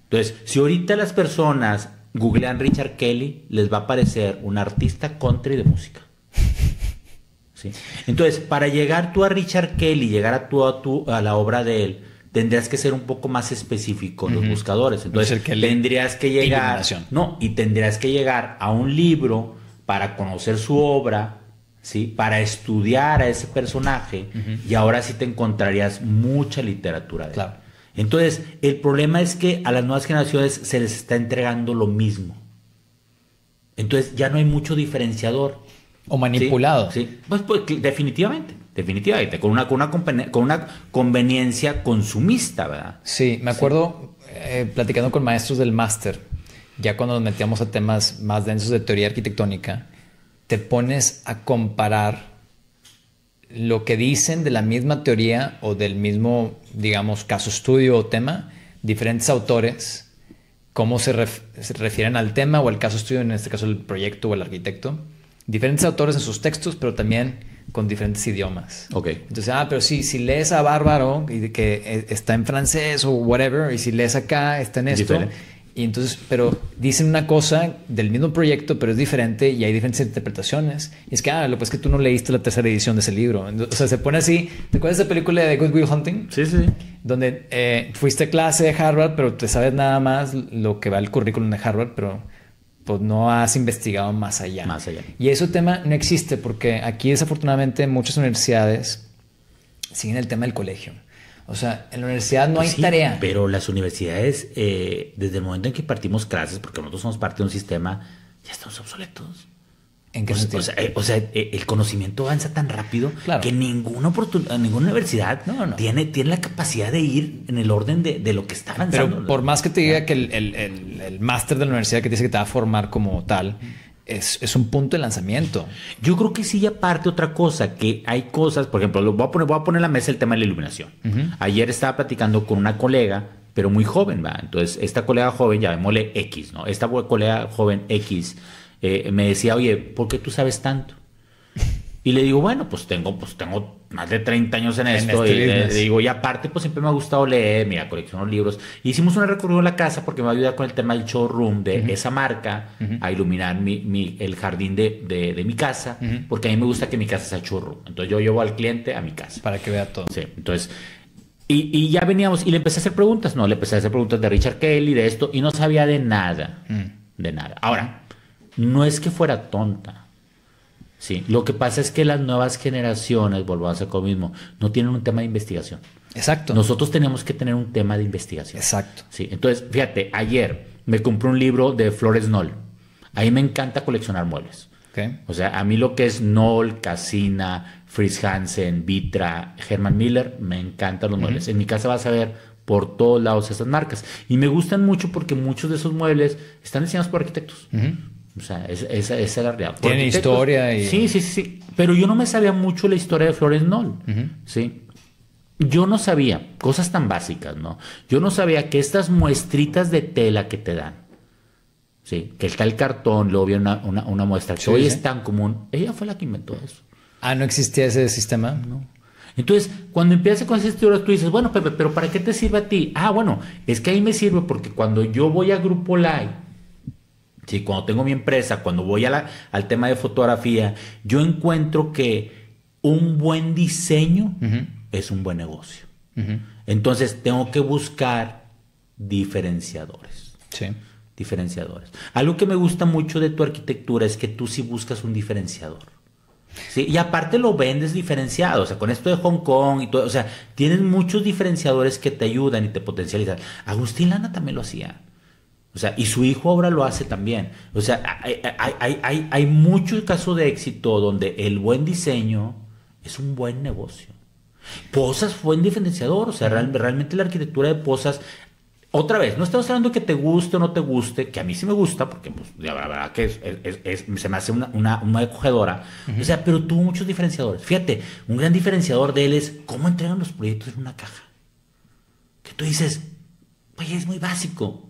Entonces, si ahorita las personas googlean Richard Kelly, les va a aparecer un artista country de música. ¿sí? Entonces, para llegar tú a Richard Kelly, llegar a tú a, tú, a la obra de él, tendrías que ser un poco más específico, uh-huh, los buscadores. Entonces, tendrías que llegar... No, y tendrías que llegar a un libro para conocer su obra, ¿sí? Para estudiar a ese personaje, uh-huh, y ahora sí te encontrarías mucha literatura de él. Claro. Entonces, el problema es que a las nuevas generaciones se les está entregando lo mismo. Entonces, ya no hay mucho diferenciador. O manipulado. Sí, sí. Pues, pues definitivamente, definitivamente, con una, con una, con una conveniencia consumista, ¿verdad? Sí, me acuerdo, sí, eh, platicando con maestros del máster, ya cuando nos metíamos a temas más densos de teoría arquitectónica, te pones a comparar lo que dicen de la misma teoría o del mismo, digamos, caso estudio o tema, diferentes autores, cómo se, ref se refieren al tema o al caso estudio, en este caso el proyecto o el arquitecto. Diferentes autores en sus textos, pero también con diferentes idiomas. Okay. Entonces, ah, pero sí, si lees a Bárbaro, y que está en francés o whatever, y si lees acá, está en esto. Diferente. Y entonces, pero dicen una cosa del mismo proyecto, pero es diferente y hay diferentes interpretaciones. Y es que, ah, lo que es que tú no leíste la tercera edición de ese libro. O sea, se pone así. ¿Te acuerdas de esa película de Good Will Hunting? Sí, sí. Donde eh, fuiste a clase de Harvard, pero te sabes nada más lo que va al currículum de Harvard, pero... pues no has investigado más allá. Más allá. Y ese tema no existe porque aquí desafortunadamente muchas universidades siguen el tema del colegio. O sea, en la universidad no pues hay sí, tarea. Pero las universidades, eh, desde el momento en que partimos clases, porque nosotros somos parte de un sistema, ya estamos obsoletos. ¿En qué o sentido? Sea, o sea, el conocimiento avanza tan rápido, claro, que ninguna oportunidad, ninguna universidad no, no. Tiene, tiene la capacidad de ir en el orden de, de lo que está avanzando. Pero por más que te diga que el, el, el, el máster de la universidad que te dice que te va a formar como tal, es, es un punto de lanzamiento. Yo creo que sí, y aparte otra cosa, que hay cosas, por ejemplo, lo voy a poner, voy a poner en la mesa el tema de la iluminación. Uh-huh. Ayer estaba platicando con una colega, pero muy joven, ¿verdad? Entonces, esta colega joven, llamémosle X, ¿no? Esta colega joven X... Eh, me decía, oye, ¿por qué tú sabes tanto? Y le digo, bueno, pues tengo, pues tengo más de treinta años en, en esto. Este y le, le digo, y aparte, pues siempre me ha gustado leer, mira, colecciono libros. E hicimos una recorrido en la casa porque me va a ayudar con el tema del showroom de uh-huh. esa marca, uh-huh. a iluminar mi, mi, el jardín de, de, de mi casa, uh-huh. porque a mí me gusta que mi casa sea showroom. Entonces yo llevo al cliente a mi casa. Para que vea todo. Sí, entonces... Y, y ya veníamos, y le empecé a hacer preguntas. No, le empecé a hacer preguntas de Richard Kelly, de esto, y no sabía de nada. Uh-huh. De nada. Ahora... no es que fuera tonta, sí. Lo que pasa es que las nuevas generaciones, volvamos a hacer lo mismo, no tienen un tema de investigación. Exacto. Nosotros tenemos que tener un tema de investigación. Exacto. Sí. Entonces, fíjate, ayer me compré un libro de Florence Knoll. A mí me encanta coleccionar muebles. Okay. O sea, a mí lo que es Knoll, Cassina, Fritz Hansen, Vitra, Herman Miller, me encantan los uh-huh. muebles. En mi casa vas a ver por todos lados esas marcas. Y me gustan mucho porque muchos de esos muebles están diseñados por arquitectos. Uh-huh. O sea, esa, esa, esa es la realidad. Tiene historia y... Sí, sí, sí. Pero yo no me sabía mucho la historia de Florence Knoll. Uh-huh. ¿Sí? Yo no sabía cosas tan básicas, ¿no? Yo no sabía que estas muestritas de tela que te dan, ¿sí? Que está el cartón, luego viene una, una, una muestra que sí, hoy sí. es tan común. Ella fue la que inventó eso. Ah, ¿no existía ese sistema? No. Entonces, cuando empiezas con esas teorías, tú dices, bueno, Pepe, ¿pero para qué te sirve a ti? Ah, bueno, es que ahí me sirve porque cuando yo voy a Grupo Light, sí, cuando tengo mi empresa, cuando voy a la, al tema de fotografía, yo encuentro que un buen diseño uh-huh. es un buen negocio. Uh-huh. Entonces, tengo que buscar diferenciadores. Sí. Diferenciadores. Algo que me gusta mucho de tu arquitectura es que tú sí buscas un diferenciador. Sí, y aparte lo vendes diferenciado, o sea, con esto de Hong Kong y todo, o sea, tienes muchos diferenciadores que te ayudan y te potencializan. Agustín Landa también lo hacía. O sea, y su hijo ahora lo hace también. O sea, hay, hay, hay, hay muchos casos de éxito donde el buen diseño es un buen negocio. Posas fue un diferenciador. O sea, real, realmente la arquitectura de Posas, otra vez, no estamos hablando que te guste o no te guste, que a mí sí me gusta, porque pues, la verdad que es, es, es, se me hace una, una, una acogedora. Uh-huh. O sea, pero tuvo muchos diferenciadores. Fíjate, un gran diferenciador de él es cómo entregan los proyectos en una caja. Que tú dices, oye, es muy básico.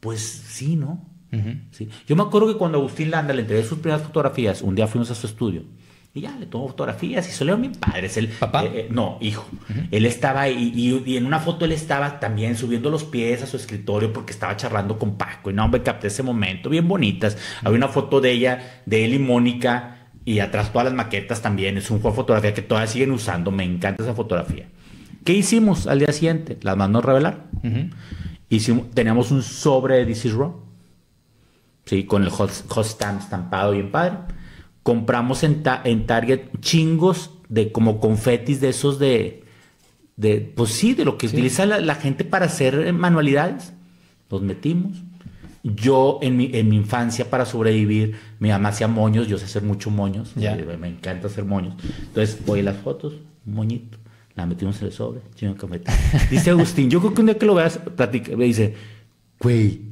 Pues sí, ¿no? Uh-huh. Sí. Yo me acuerdo que cuando Agustín Landa le entregué sus primeras fotografías, un día fuimos a su estudio y ya le tomó fotografías y se le dio a mi padre. Es el, ¿Papá? Eh, eh, no, hijo. Uh-huh. Él estaba y, y, y en una foto él estaba también subiendo los pies a su escritorio porque estaba charlando con Paco. Y no, me capté ese momento, bien bonitas. Uh-huh. Había una foto de ella, de él y Mónica Y atrás todas las maquetas también. Es un juego de fotografía que todavía siguen usando. Me encanta esa fotografía. ¿Qué hicimos al día siguiente? Las mandamos revelar. Uh-huh. Hicimos, teníamos un sobre de This is Raw. Sí, con el hot, hot stamp estampado bien padre. Compramos en, ta, en Target chingos de como confetis de esos de... de pues sí, de lo que sí. utiliza la, la gente para hacer manualidades. Los metimos. Yo en mi, en mi infancia para sobrevivir, mi mamá hacía moños, yo sé hacer muchos moños, yeah. me encanta hacer moños. Entonces voy a las fotos, un moñito, la metimos en el sobre, chino cafeta. Dice Agustín, yo creo que un día que lo veas, platica, me dice, güey,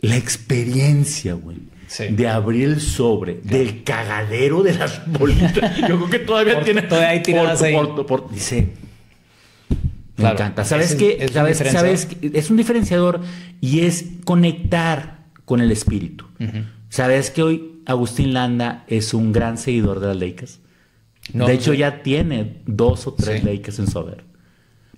la experiencia, güey, sí. de abrir el sobre, claro. del cagadero de las bolitas. Yo creo que todavía por, tiene... Todavía hay tiradas por, ahí. Por, por, por, dice... Me claro, encanta. ¿Sabes es, qué? Es ¿sabes, ¿sabes? Es un diferenciador y es conectar con el espíritu. Uh-huh. ¿Sabes que hoy Agustín Landa es un gran seguidor de las Leicas? No, de hecho, sí. ya tiene dos o tres sí. Leicas en su haber.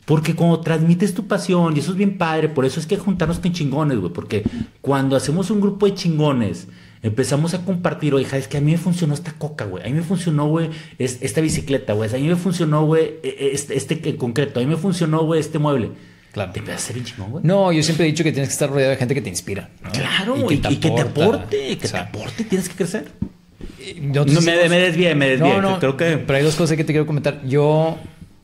Porque cuando transmites tu pasión, y eso es bien padre, por eso es que juntarnos con chingones, güey. Porque cuando hacemos un grupo de chingones, empezamos a compartir, oye, hija, es que a mí me funcionó esta coca, güey. A mí me funcionó, güey, es, esta bicicleta, güey. A mí me funcionó, güey, este, este concreto. A mí me funcionó, güey, este mueble. Claro. Te empiezas a hacer un chingón, güey. No, yo siempre he dicho que tienes que estar rodeado de gente que te inspira, ¿no? Claro, y que, y, te, y aporta, que te aporte, que o sea, te aporte. Tienes que crecer. No, no me, me desvié, me desvié. No, no, creo que... Pero hay dos cosas que te quiero comentar. Yo...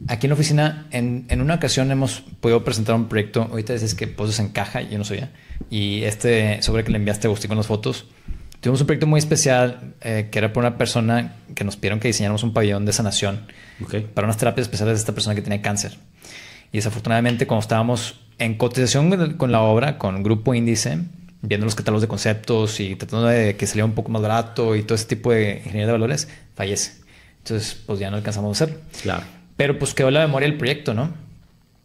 Aquí en la oficina, en, en una ocasión hemos podido presentar un proyecto. Ahorita dices que poses en caja, yo no sabía. Y este sobre que le enviaste a Agustín con las fotos. Tuvimos un proyecto muy especial eh, que era por una persona que nos pidieron que diseñáramos un pabellón de sanación okay. para unas terapias especiales de esta persona que tenía cáncer. Y desafortunadamente, cuando estábamos en cotización con la obra, con Grupo Índice, viendo los catálogos de conceptos y tratando de que saliera un poco más barato y todo ese tipo de ingeniería de valores, fallece. Entonces, pues ya no alcanzamos a hacer. Claro. Pero pues quedó en la memoria el proyecto, ¿no?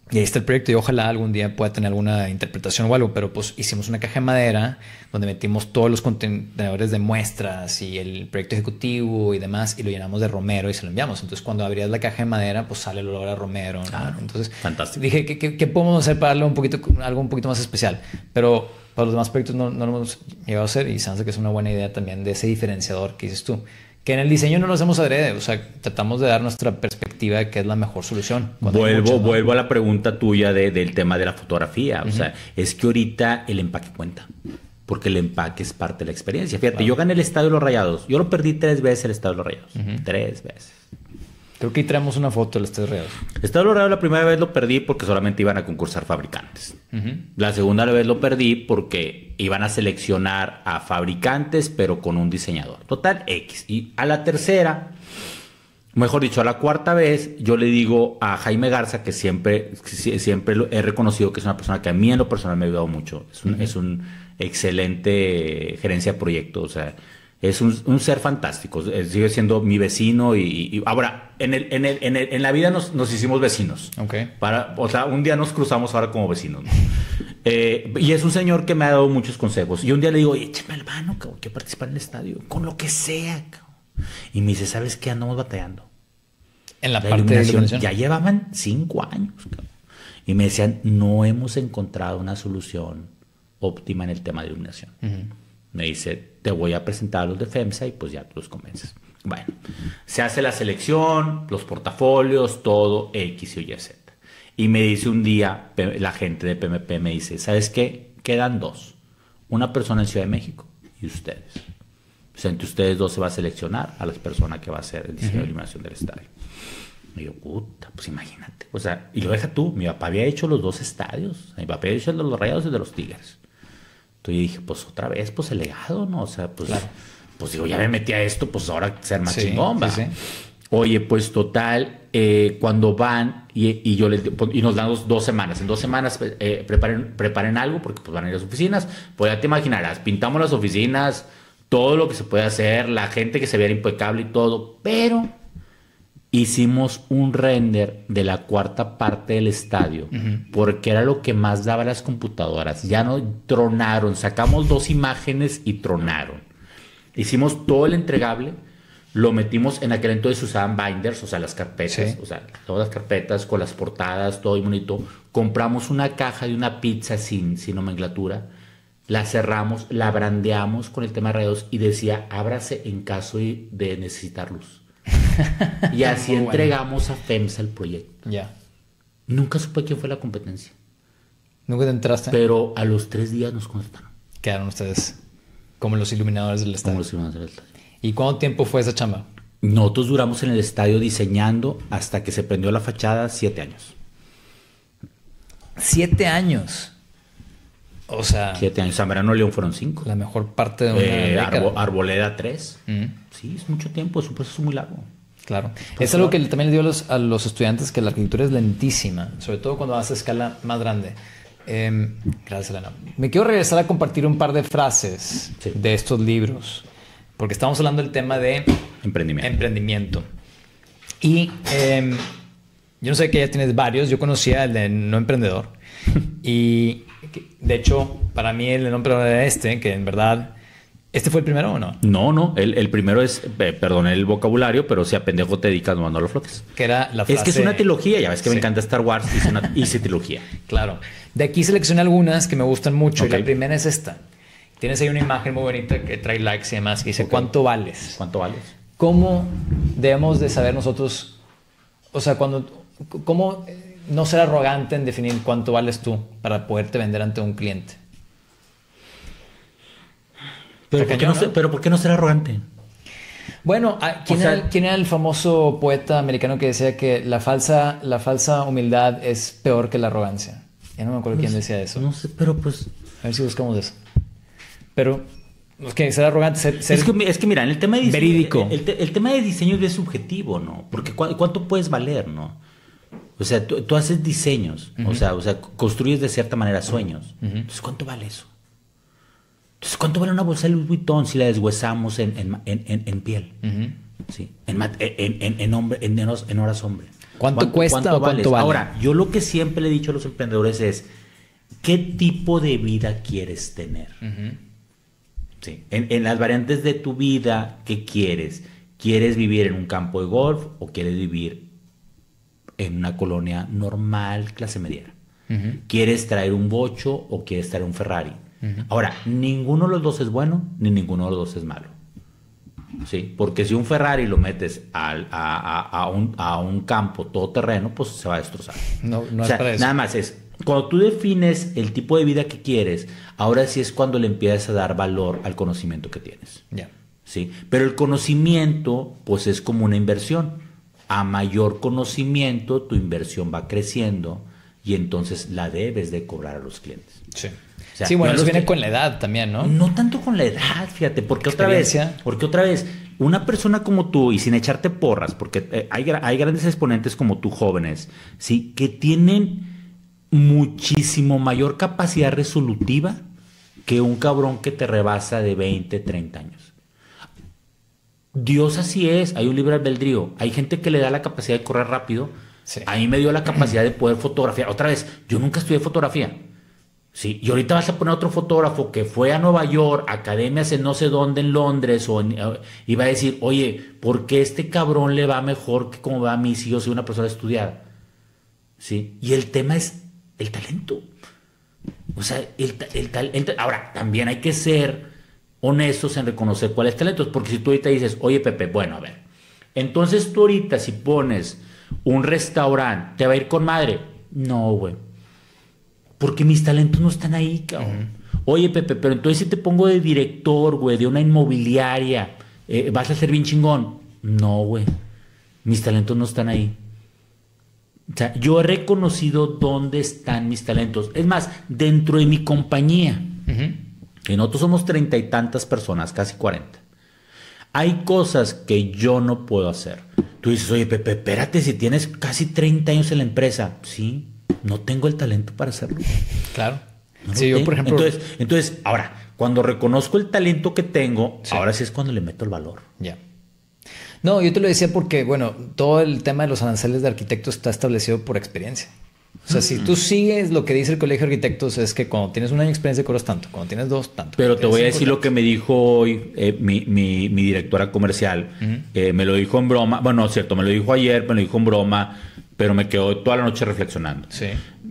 Y ahí está el proyecto y ojalá algún día pueda tener alguna interpretación o algo. Pero pues hicimos una caja de madera donde metimos todos los contenedores de muestras y el proyecto ejecutivo y demás. Y lo llenamos de romero y se lo enviamos. Entonces cuando abrías la caja de madera, pues sale el olor a romero, ¿no? Claro, entonces fantástico. Dije, ¿qué, qué, qué podemos hacer para darle un poquito, algo un poquito más especial? Pero para los demás proyectos no, no lo hemos llegado a hacer. Y se hace que es una buena idea también de ese diferenciador que dices tú. Que en el diseño no lo hacemos adrede, o sea, tratamos de dar nuestra perspectiva de qué es la mejor solución. Vuelvo, muchas, ¿no? vuelvo a la pregunta tuya de, del tema de la fotografía. Uh-huh. O sea, es que ahorita el empaque cuenta, porque el empaque es parte de la experiencia. Fíjate, claro. yo gané el Estadio de los Rayados. Yo lo perdí tres veces el Estadio de los Rayados. Uh-huh. Tres veces. Creo que ahí traemos una foto del Estadio de los Rayados. El Estadio de los Rayados la primera vez lo perdí porque solamente iban a concursar fabricantes. Uh-huh. La segunda vez lo perdí porque iban a seleccionar a fabricantes, pero con un diseñador. Total, X. Y a la tercera, mejor dicho, a la cuarta vez, yo le digo a Jaime Garza, que siempre, siempre he reconocido que es una persona que a mí en lo personal me ha ayudado mucho. Es un, uh-huh. es un excelente gerencia de proyecto, o sea... Es un, un ser fantástico, sigue siendo mi vecino y, y ahora en, el, en, el, en, el, en la vida nos, nos hicimos vecinos. Okay. Para, o sea, un día nos cruzamos ahora como vecinos, ¿no? eh, y es un señor que me ha dado muchos consejos. Y un día le digo, échame el mano, cabrón, quiero participar en el estadio, con lo que sea, cabrón. Y me dice, ¿sabes qué? Andamos batallando. En la, la parte de iluminación. Ya llevaban cinco años, cabrón. Y me decían, no hemos encontrado una solución óptima en el tema de iluminación. Uh-huh. Me dice, te voy a presentar a los de FEMSA y pues ya tú los convences. Bueno, se hace la selección, los portafolios, todo, X, Y, Z. Y me dice un día, la gente de P M P me dice, ¿sabes qué? Quedan dos. Una persona en Ciudad de México y ustedes. Pues entre ustedes dos se va a seleccionar a las personas que va a hacer el diseño uh-huh. de iluminación del estadio. Y yo, puta, pues imagínate. O sea, y lo deja tú. Mi papá había hecho los dos estadios. Mi papá había hecho el de los Rayados y el de los Tigres. Y dije, pues otra vez, pues el legado, ¿no? O sea, pues, claro. pues digo, ya me metí a esto, pues ahora ser más sí, chingón, sí, sí. Oye, pues total, eh, cuando van y, y yo les y nos dan dos, dos semanas, en dos semanas eh, preparen, preparen algo porque pues van a ir a las oficinas, pues ya te imaginarás, pintamos las oficinas, todo lo que se puede hacer, la gente que se vea impecable y todo, pero hicimos un render de la cuarta parte del estadio uh-huh. porque era lo que más daba las computadoras. Ya no tronaron, sacamos dos imágenes y tronaron. Hicimos todo el entregable, lo metimos en aquel entonces usaban binders, o sea, las carpetas, sí. o sea, todas las carpetas con las portadas, todo y bonito. Compramos una caja de una pizza sin, sin nomenclatura la cerramos, la brandeamos con el tema de Rayados y decía, ábrase en caso de necesitar luz. Y así bueno. entregamos a FEMSA el proyecto. Ya. Nunca supe quién fue la competencia. Nunca te entraste. Pero a los tres días nos contactaron. Quedaron ustedes como los iluminadores del estadio. Como los iluminadores del estadio. ¿Y cuánto tiempo fue esa chamba? Nosotros duramos en el estadio diseñando hasta que se prendió la fachada siete años. ¿Siete años? O sea... Siete años. Zambrano León fueron cinco. La mejor parte de una eh, década. Arbo, Arboleda tres. Mm. Sí, es mucho tiempo. Es un proceso muy largo. Claro. Entonces, es algo que también le digo a los, a los estudiantes, que la arquitectura es lentísima. Sobre todo cuando vas a escala más grande. Eh, gracias, Elena. Me quiero regresar a compartir un par de frases sí. de estos libros. Porque estamos hablando del tema de... Emprendimiento. Emprendimiento. Y... Eh, yo no sé que ya tienes varios. Yo conocía el de No Emprendedor. Y de hecho, para mí el de No Emprendedor era este, que en verdad... ¿Este fue el primero o no? No, no. El, el primero es, eh, perdón el vocabulario, pero si a pendejo te dedicas, no, no lo flotes. Que era la frase... Es que es una trilogía. Ya ves que sí. me encanta Star Wars. Hice una hice trilogía. Claro. De aquí seleccioné algunas que me gustan mucho. Okay. Y la primera es esta. Tienes ahí una imagen muy bonita que trae likes y demás, que dice okay. ¿Cuánto vales? ¿Cuánto vales? ¿Cómo debemos de saber nosotros? O sea, cuando... ¿Cómo no ser arrogante en definir cuánto vales tú para poderte vender ante un cliente? ¿Pero, por qué, no ser, ¿pero por qué no ser arrogante? Bueno, ¿quién, o sea, era, ¿quién era el famoso poeta americano que decía que la falsa, la falsa humildad es peor que la arrogancia? Ya no me acuerdo no quién sé, decía eso. No sé, pero pues... A ver si buscamos eso. Pero... Okay, ser arrogante, ser, ser es que es que mira, en el tema de diseño, verídico. El, el, el tema de diseño es subjetivo, ¿no? Porque cu cuánto puedes valer, ¿no? O sea, tú, tú haces diseños, uh-huh. o sea, o sea, construyes de cierta manera sueños. Uh-huh. Entonces, ¿cuánto vale eso? Entonces, ¿cuánto vale una bolsa de Louis Vuitton si la deshuesamos en, en, en, en, en piel? Uh-huh. Sí, en, en, en, en, hombre, en, en horas hombre. ¿Cuánto, ¿Cuánto cuesta cuánto o vales? cuánto vale? Ahora, yo lo que siempre le he dicho a los emprendedores es, ¿qué tipo de vida quieres tener? Uh-huh. Sí. En, en las variantes de tu vida, ¿qué quieres? ¿Quieres vivir en un campo de golf o quieres vivir en una colonia normal, clase mediana? Uh-huh. ¿Quieres traer un bocho o quieres traer un Ferrari? Uh-huh. Ahora, ninguno de los dos es bueno ni ninguno de los dos es malo. ¿Sí? Porque si un Ferrari lo metes al, a, a, a, un, a un campo todoterreno, pues se va a destrozar. No, no o sea, es para eso. Nada más es... Cuando tú defines el tipo de vida que quieres, ahora sí es cuando le empiezas a dar valor al conocimiento que tienes. Yeah. ¿Sí? Pero el conocimiento, pues es como una inversión. A mayor conocimiento, tu inversión va creciendo y entonces la debes de cobrar a los clientes. Sí, o sea, sí bueno, no eso viene con la edad también, ¿no? No tanto con la edad, fíjate, porque otra vez, porque otra vez, una persona como tú, y sin echarte porras, porque eh, hay, hay grandes exponentes como tú, jóvenes, ¿sí? que tienen... muchísimo mayor capacidad resolutiva que un cabrón que te rebasa de veinte, treinta años. Dios así es, hay un libre albedrío. Hay gente que le da la capacidad de correr rápido. Sí. A mí me dio la capacidad de poder fotografiar. Otra vez, yo nunca estudié fotografía. Sí, y ahorita vas a poner otro fotógrafo que fue a Nueva York, academias en no sé dónde, en Londres, o en, y va a decir, oye, ¿por qué este cabrón le va mejor que como va a mí si yo soy una persona estudiada? Sí, y el tema es el talento. O sea, el, el, el, el, ahora, también hay que ser honestos en reconocer cuáles talentos. Porque si tú ahorita dices, oye, Pepe, bueno, a ver, entonces tú ahorita si pones un restaurante, ¿te va a ir con madre? No, güey. Porque mis talentos no están ahí, cabrón. Uh-huh. Oye, Pepe, pero entonces si te pongo de director, güey, de una inmobiliaria, eh, ¿vas a ser bien chingón? No, güey. Mis talentos no están ahí. O sea, yo he reconocido dónde están mis talentos. Es más, dentro de mi compañía, uh-huh. que nosotros somos treinta y tantas personas, casi cuarenta. Hay cosas que yo no puedo hacer. Tú dices, oye, Pepe, espérate, si tienes casi treinta años en la empresa. Sí, no tengo el talento para hacerlo. Claro. No sí, yo, por ejemplo... Entonces, entonces, ahora, cuando reconozco el talento que tengo, sí. ahora sí es cuando le meto el valor. Ya. Yeah. No, yo te lo decía porque, bueno, todo el tema de los aranceles de arquitectos está establecido por experiencia. O sea, si tú sigues lo que dice el Colegio de Arquitectos es que cuando tienes un año de experiencia cobras tanto, cuando tienes dos, tanto. Pero te voy a decir lo que me dijo hoy eh, mi, mi, mi directora comercial. Uh-huh. eh, me lo dijo en broma. Bueno, no es cierto, me lo dijo ayer, me lo dijo en broma, pero me quedó toda la noche reflexionando. Sí.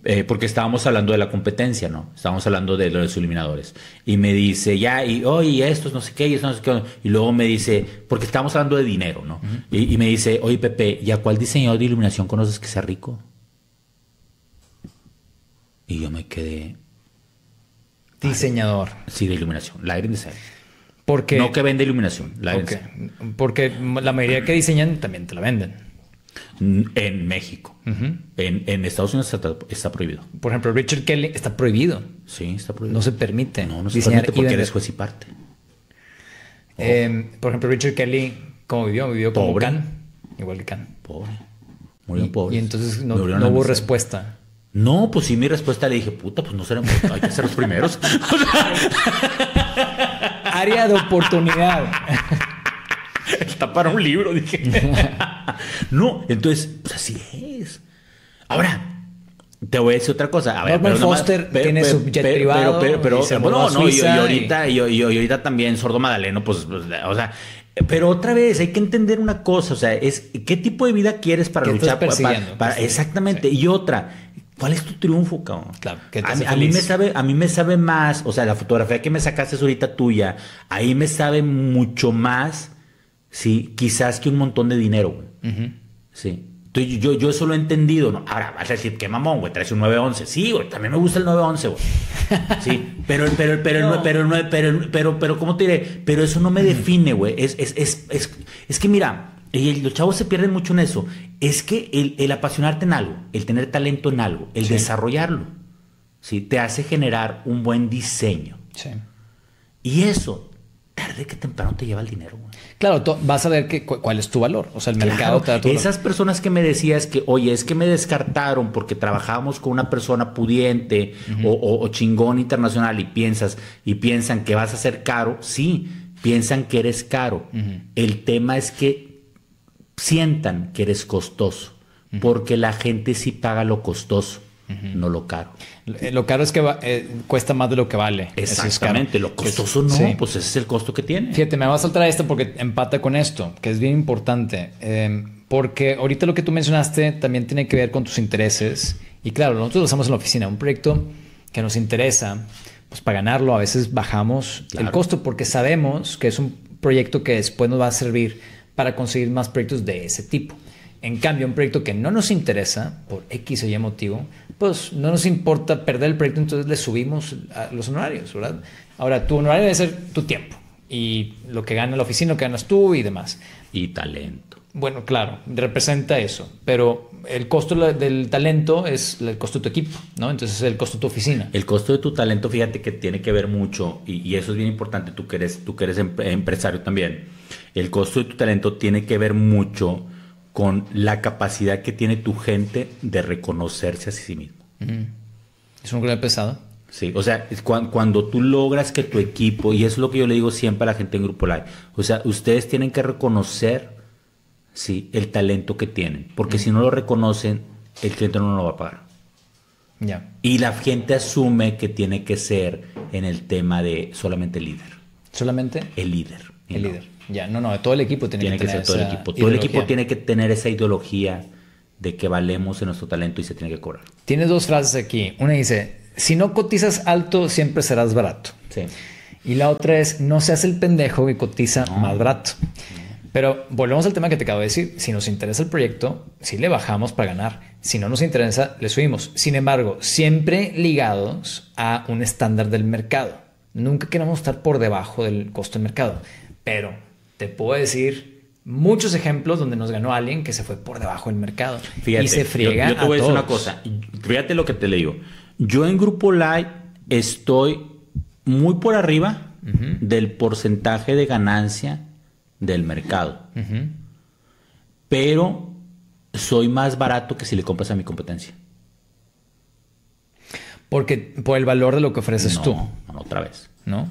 eh, porque estábamos hablando de la competencia, ¿no? Estábamos hablando de los eliminadores. Y me dice, ya, y oye, oh, estos no sé qué, y estos no sé qué. Y luego me dice, porque estábamos hablando de dinero, ¿no? Uh-huh. y, y me dice, oye, Pepe, ¿y a cuál diseñador de iluminación conoces que sea rico? Y yo me quedé... Diseñador. Sí, de iluminación. Lighting design. Porque... No que vende iluminación. Okay. Porque la mayoría que diseñan también te la venden. En México. Uh-huh. en, en Estados Unidos está, está prohibido. Por ejemplo, Richard Kelly está prohibido. Sí, está prohibido. No se permite. No, no se permite porque eres juez y parte. Oh. Eh, por ejemplo, Richard Kelly, ¿cómo vivió? Vivió como pobre. Kahn. Igual que Kahn. Pobre. Murió pobre. Y entonces no, no hubo respuesta. No, pues sí, mi respuesta le dije, puta, pues no seremos, hay que ser los primeros. Área de oportunidad. Está para un libro, dije. No, entonces, pues así es. Ahora, te voy a decir otra cosa. A ver, Norman pero Foster nomás, pero, tiene pero, su jet pero, privado. Pero, pero, pero bueno, no, y, y, ahorita, y, y, y ahorita también, Sordo Madaleno, pues, pues, o sea... Pero otra vez, hay que entender una cosa, o sea, es ¿qué tipo de vida quieres para luchar? Para, para, para, exactamente. Sí. Y otra, ¿cuál es tu triunfo, cabrón? Claro, que te a, hace a, mí me sabe, a mí me sabe más, o sea, la fotografía que me sacaste es ahorita tuya, ahí me sabe mucho más, sí, quizás que un montón de dinero, güey. Uh-huh. Sí. Entonces, yo, yo eso lo he entendido, ¿no? Ahora vas a decir, qué mamón, güey, traes un nueve once. Sí, güey, también me gusta el nueve once, güey. Sí, pero, pero, pero, no. pero, pero, pero, pero, pero, ¿cómo te diré? Pero eso no me define, güey. Es, es, es, es, es que mira, el, los chavos se pierden mucho en eso. Es que el, el apasionarte en algo, el tener talento en algo, el sí. desarrollarlo, sí, te hace generar un buen diseño. Sí. Y eso... Tarde que temprano te lleva el dinero, güey. Claro, tú vas a ver que, cu cuál es tu valor. O sea, el mercado... Claro, te da esas valor. Personas que me decías que, oye, es que me descartaron porque trabajábamos con una persona pudiente uh-huh. o, o, o chingón internacional y piensas y piensan que vas a ser caro. Sí, piensan que eres caro. Uh-huh. El tema es que sientan que eres costoso uh-huh. porque la gente sí paga lo costoso. Uh-huh. No lo caro. Lo caro es que va, eh, cuesta más de lo que vale. Exactamente. Es lo costoso no, sí. pues ese es el costo que tiene. Fíjate, me va a saltar a esto porque empata con esto, que es bien importante. Eh, porque ahorita lo que tú mencionaste también tiene que ver con tus intereses. Y claro, nosotros lo hacemos en la oficina. Un proyecto que nos interesa, pues para ganarlo a veces bajamos claro. el costo porque sabemos que es un proyecto que después nos va a servir para conseguir más proyectos de ese tipo. En cambio, un proyecto que no nos interesa, por X o Y motivo, pues no nos importa perder el proyecto, entonces le subimos a los honorarios, ¿verdad? Ahora, tu honorario debe ser tu tiempo y lo que gana la oficina, lo que ganas tú y demás. Y talento. Bueno, claro, representa eso, pero el costo del talento es el costo de tu equipo, ¿no? Entonces, el costo de tu oficina. El costo de tu talento, fíjate que tiene que ver mucho, y, y eso es bien importante, tú que eres, tú que eres empresario también, el costo de tu talento tiene que ver mucho con la capacidad que tiene tu gente de reconocerse a sí mismo. Es un gran pesado. Sí, o sea, cu cuando tú logras que tu equipo, y eso es lo que yo le digo siempre a la gente en Grupo Light, o sea, ustedes tienen que reconocer sí, el talento que tienen, porque mm. si no lo reconocen, el cliente no lo va a pagar. Yeah. Y la gente asume que tiene que ser en el tema de solamente líder. ¿Solamente? El líder. El no. líder. Ya, no, no, todo el equipo tiene, tiene que, que tener ser todo el equipo. Todo ideología. El equipo tiene que tener esa ideología de que valemos en nuestro talento y se tiene que cobrar. Tienes dos frases aquí. Una dice, si no cotizas alto, siempre serás barato. Sí. Y la otra es, no seas el pendejo que cotiza no. más barato. Pero volvemos al tema que te acabo de decir. Si nos interesa el proyecto, si le bajamos para ganar. Si no nos interesa, le subimos. Sin embargo, siempre ligados a un estándar del mercado. Nunca queremos estar por debajo del costo del mercado. Pero... Te puedo decir muchos ejemplos donde nos ganó alguien que se fue por debajo del mercado. Fíjate, y se friega. Yo, yo te voy a, a decir una cosa. Fíjate lo que te le digo. Yo en Grupo Light estoy muy por arriba uh-huh. del porcentaje de ganancia del mercado. Uh-huh. Pero soy más barato que si le compras a mi competencia. Porque por el valor de lo que ofreces no, tú. No, otra vez. ¿No?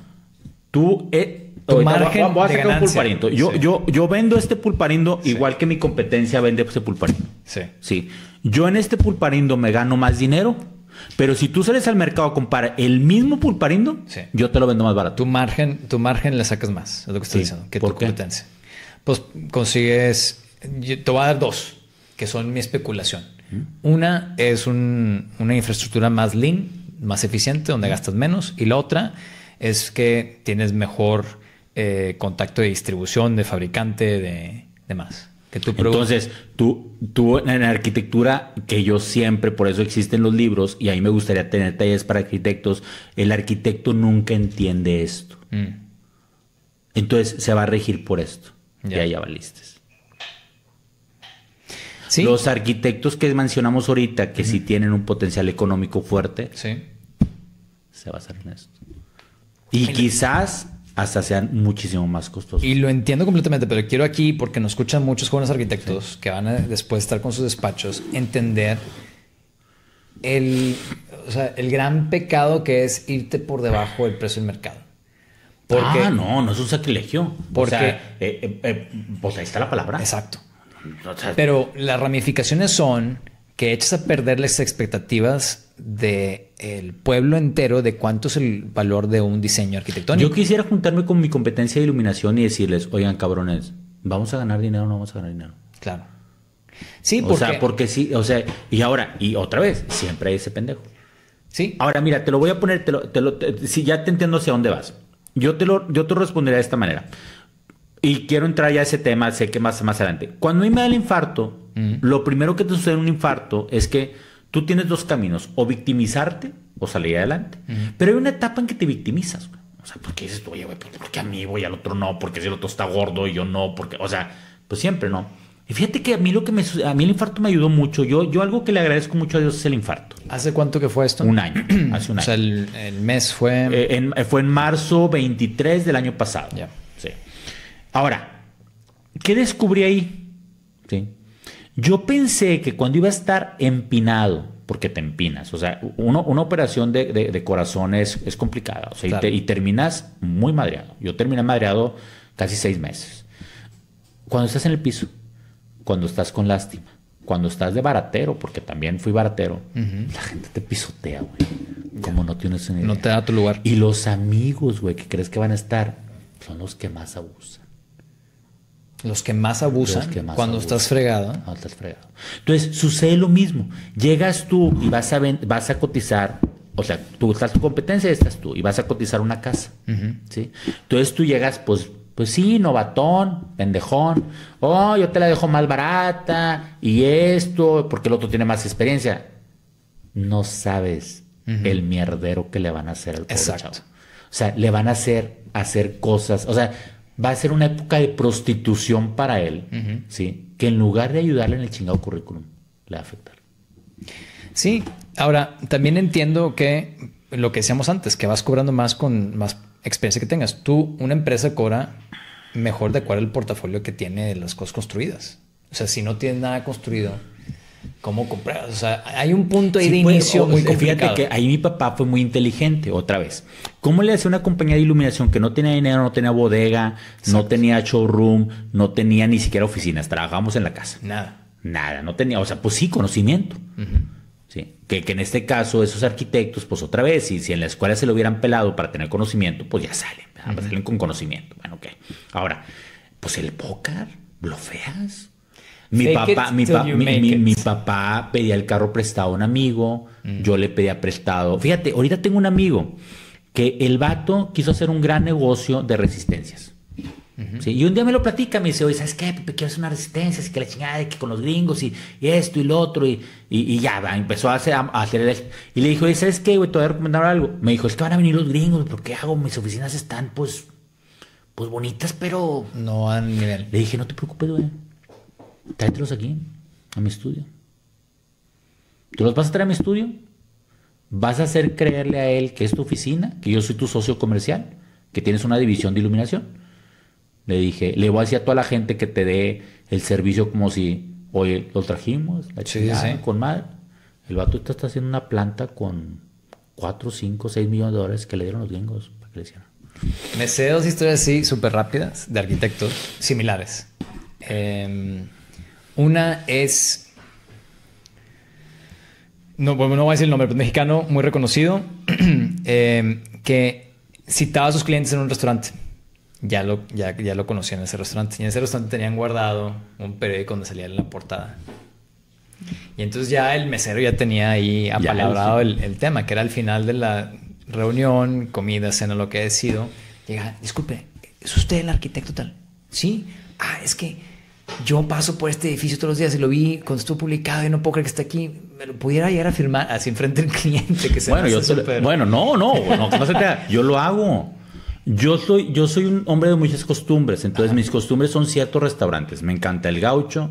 Tú... Eh, Tu margen voy, voy a de sacar ganancia. Un pulparindo. Yo, sí. yo, yo vendo este pulparindo sí. igual que mi competencia vende ese pulparindo. Sí. sí. Yo en este pulparindo me gano más dinero, pero si tú sales al mercado a comprar el mismo pulparindo, sí. yo te lo vendo más barato. Tu margen, tu margen le sacas más, es lo que estoy sí. diciendo, que tu qué? competencia. Pues consigues, te voy a dar dos, que son mi especulación. Una es un, una infraestructura más lean, más eficiente, donde gastas menos. Y la otra es que tienes mejor eh, contacto de distribución, de fabricante, de demás. Entonces, tú, tú en arquitectura, que yo siempre, por eso existen los libros, y a mí me gustaría tener talleres para arquitectos, el arquitecto nunca entiende esto. Mm. Entonces, se va a regir por esto. Ya, ya, ya valistes. ¿Sí? Los arquitectos que mencionamos ahorita, que mm. sí tienen un potencial económico fuerte, sí. se basan en esto. Y quizás... hasta sean muchísimo más costosos. Y lo entiendo completamente, pero quiero aquí, porque nos escuchan muchos jóvenes arquitectos sí. que van a después estar con sus despachos, entender el, o sea, el gran pecado que es irte por debajo del precio del mercado. Porque, ah, no, no es un sacrilegio. Porque, o sea, eh, eh, eh, pues ahí está la palabra. Exacto. O sea, pero las ramificaciones son que echas a perder las expectativas del pueblo entero de cuánto es el valor de un diseño arquitectónico. Yo quisiera juntarme con mi competencia de iluminación y decirles, oigan, cabrones, ¿vamos a ganar dinero o no vamos a ganar dinero? Claro. Sí, porque... O sea, porque sí, o sea, y ahora, y otra vez, siempre hay ese pendejo. Sí. Ahora, mira, te lo voy a poner, te lo, te lo, te, si ya te entiendo hacia dónde vas. Yo te lo, yo te responderé de esta manera. Y quiero entrar ya a ese tema, sé que más, más adelante. Cuando a mí me da el infarto, mm. lo primero que te sucede en un infarto es que tú tienes dos caminos, o victimizarte o salir adelante. Uh-huh. Pero hay una etapa en que te victimizas. Güey. O sea, porque dices tú, oye, güey, ¿por qué a mí voy al otro no? Porque si el otro está gordo y yo no. Porque, o sea, pues siempre no. Y fíjate que a mí lo que me a mí el infarto me ayudó mucho. Yo, yo algo que le agradezco mucho a Dios es el infarto. ¿Hace cuánto que fue esto? Un año. Hace un año. O sea, el, el mes fue... Eh, en, fue en marzo veintitrés del año pasado. Ya. Sí. Ahora, ¿qué descubrí ahí? Sí. Yo pensé que cuando iba a estar empinado, porque te empinas, o sea, uno, una operación de, de, de corazón es, es complicada, o sea, claro. y, te, y terminas muy madreado. Yo terminé madreado casi seis meses. Cuando estás en el piso, cuando estás con lástima, cuando estás de baratero, porque también fui baratero, uh-huh. la gente te pisotea, güey, como no tienes una idea. No te da tu lugar. Y los amigos, güey, que crees que van a estar, son los que más abusan. Los que más abusan que más cuando abusan. Estás fregado. Cuando estás fregado. Entonces, sucede lo mismo. Llegas tú y vas a, vas a cotizar, o sea, tú estás tu competencia, estás tú, y vas a cotizar una casa. Uh-huh. ¿Sí? Entonces tú llegas, pues, pues sí, novatón, pendejón. Oh, yo te la dejo más barata, y esto, porque el otro tiene más experiencia. No sabes uh-huh. el mierdero que le van a hacer al pobre chavo. O sea, le van a hacer hacer cosas, o sea... va a ser una época de prostitución para él, uh-huh. ¿sí? Que en lugar de ayudarle en el chingado currículum, le va a afectar. Sí, ahora también entiendo que lo que decíamos antes, que vas cobrando más con más experiencia que tengas. Tú, una empresa cobra mejor de acuerdo al portafolio que tiene de las cosas construidas. O sea, si no tienes nada construido, ¿cómo comprar? O sea, hay un punto ahí sí, de pues, inicio o, muy complicado. Fíjate que ahí mi papá fue muy inteligente, otra vez. ¿Cómo le hacía una compañía de iluminación que no tenía dinero, no tenía bodega, exacto. no tenía showroom, no tenía ni siquiera oficinas? Trabajábamos en la casa. Nada. Nada, no tenía, o sea, pues sí, conocimiento. Uh-huh. Sí. Que, que en este caso esos arquitectos, pues otra vez, y si en la escuela se lo hubieran pelado para tener conocimiento, pues ya salen, uh-huh. salen con conocimiento. Bueno, ok. Ahora, pues el póker, blofeas. Mi papá, mi, pa mi, mi, mi papá pedía el carro prestado a un amigo, mm. yo le pedía prestado. Fíjate, ahorita tengo un amigo que el vato quiso hacer un gran negocio de resistencias. Uh-huh. ¿Sí? Y un día me lo platica, me dice, oye, ¿sabes qué, Pepe? Quiero hacer una resistencia, así que la chingada de que con los gringos y, y esto y lo otro. Y, y, y ya, va, empezó a hacer, a hacer el... Y le dijo, oye, ¿sabes qué, güey? Te voy a recomendar algo. Me dijo, es que van a venir los gringos, ¿pero qué hago? Mis oficinas están, pues, pues bonitas, pero... no a nivel. Le dije, no te preocupes, güey. Tráetelos aquí, a mi estudio. Tú los vas a traer a mi estudio. Vas a hacer creerle a él que es tu oficina, que yo soy tu socio comercial, que tienes una división de iluminación. Le dije, le voy a decir a toda la gente que te dé el servicio como si, oye, lo trajimos, la chingada, sí, sí. con madre. El vato está, está haciendo una planta con cuatro, cinco, seis millones de dólares que le dieron los gringos para que le hicieran. Me sé dos historias así, súper rápidas, de arquitectos similares. Eh... Una es, no, no voy a decir el nombre, pero mexicano muy reconocido, eh, que citaba a sus clientes en un restaurante. Ya lo, ya, ya lo conocían en ese restaurante. Y en ese restaurante tenían guardado un periódico donde salía en la portada. Y entonces ya el mesero ya tenía ahí apalabrado el, el tema, que era al final de la reunión, comida, cena, lo que he sido. Llega, disculpe, ¿es usted el arquitecto tal? Sí. Ah, es que yo paso por este edificio todos los días y lo vi cuando estuvo publicado y no puedo creer que está aquí. ¿Me lo pudiera llegar a firmar así enfrente del cliente? Que se bueno, yo super... bueno, no, no, no, no se crea. Yo lo hago. Yo soy, yo soy un hombre de muchas costumbres. Entonces, ajá, mis costumbres son ciertos restaurantes. Me encanta el Gaucho.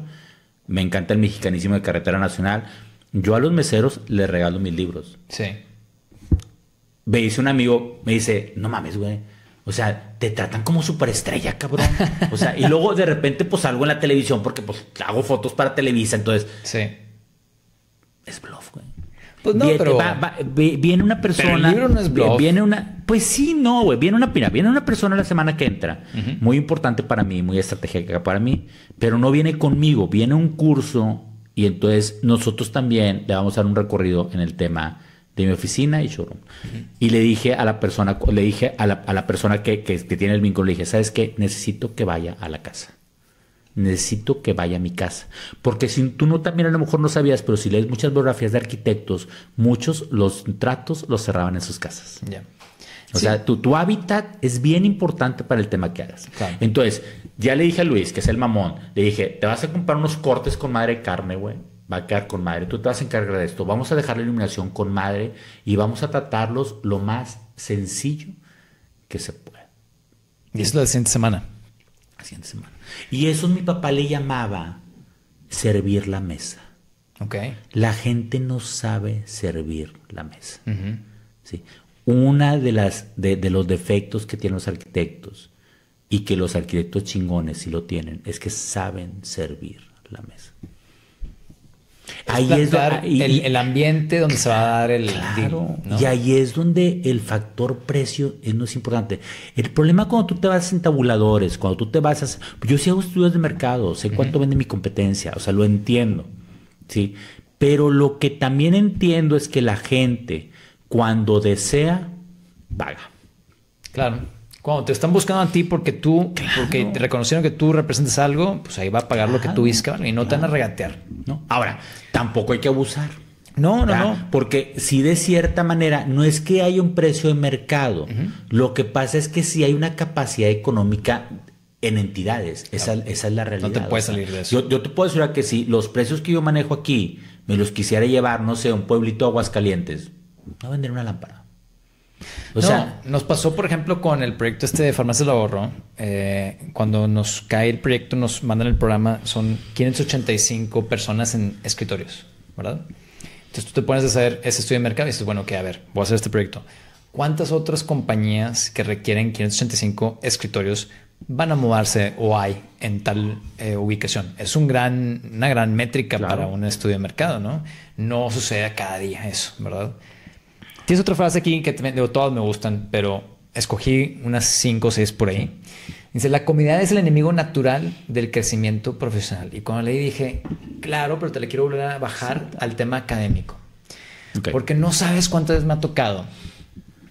Me encanta el Mexicanísimo de Carretera Nacional. Yo a los meseros les regalo mis libros. Sí. Me dice un amigo, me dice, no mames, güey. O sea, te tratan como superestrella, cabrón. O sea, y luego de repente pues salgo en la televisión porque pues hago fotos para Televisa. Entonces, sí, es bluff, güey. Pues no, viene, pero... Va, va, viene una persona... Pero el libro no es bluff. Viene una... Pues sí, no, güey. Viene una pina. Viene una persona la semana que entra. Uh-huh. Muy importante para mí, muy estratégica para mí. Pero no viene conmigo. Viene un curso y entonces nosotros también le vamos a dar un recorrido en el tema de mi oficina y showroom. Uh-huh. Y le dije a la persona, le dije a la, a la persona que, que, que tiene el vínculo, le dije, ¿sabes qué? Necesito que vaya a la casa. Necesito que vaya a mi casa. Porque si tú no, también a lo mejor no sabías, pero si lees muchas biografías de arquitectos, muchos los tratos los cerraban en sus casas. Ya. Yeah. O sí. sea, tu, tu hábitat es bien importante para el tema que hagas. Claro. Entonces, ya le dije a Luis, que es el mamón, le dije, te vas a comprar unos cortes con madre de carne, güey. Va a quedar con madre. Tú te vas a encargar de esto. Vamos a dejar la iluminación con madre y vamos a tratarlos lo más sencillo que se pueda. Y eso es la siguiente semana. La siguiente semana. Y eso mi papá le llamaba servir la mesa. Ok. La gente no sabe servir la mesa. Uh-huh. Sí. Una de las de, de los defectos que tienen los arquitectos y que los arquitectos chingones sí lo tienen es que saben servir la mesa. Es ahí es donde, ahí, el, el ambiente donde claro, se va a dar el claro, ¿no? Y ahí es donde el factor precio es, no es importante. El problema cuando tú te vas a tabuladores, cuando tú te vas a... Yo sí hago estudios de mercado, sé cuánto uh-huh. vende mi competencia, o sea, lo entiendo, ¿sí? Pero lo que también entiendo es que la gente... Cuando desea, paga. Claro. Cuando te están buscando a ti porque tú, claro. porque te reconocieron que tú representas algo, pues ahí va a pagar claro, lo que tú viste y no claro. te van a regatear. ¿No? Ahora, tampoco hay que abusar. No, ¿verdad? no, no. Porque si de cierta manera, no es que haya un precio de mercado. Uh-huh. Lo que pasa es que si hay una capacidad económica en entidades. Claro. Esa, esa es la realidad. No te puedes salir de eso. Yo, yo te puedo asegurar que si los precios que yo manejo aquí me los quisiera llevar, no sé, a un pueblito de Aguascalientes, no vender una lámpara. O no, sea, nos pasó, por ejemplo, con el proyecto este de Farmacias del Ahorro. Eh, cuando nos cae el proyecto, nos mandan el programa. Son quinientas ochenta y cinco personas en escritorios, ¿verdad? Entonces tú te pones a hacer ese estudio de mercado y dices, bueno, ok, a ver, voy a hacer este proyecto. ¿Cuántas otras compañías que requieren quinientos ochenta y cinco escritorios van a mudarse o hay en tal eh, ubicación? Es un gran, una gran métrica claro. para un estudio de mercado, ¿no? No sucede cada día eso, ¿verdad? Tienes otra frase aquí que te, digo, todas me gustan, pero escogí unas cinco o seis por ahí. Dice, la comodidad es el enemigo natural del crecimiento profesional. Y cuando leí dije, claro, pero te le quiero volver a bajar al tema académico. Okay. Porque no sabes cuántas veces me ha tocado.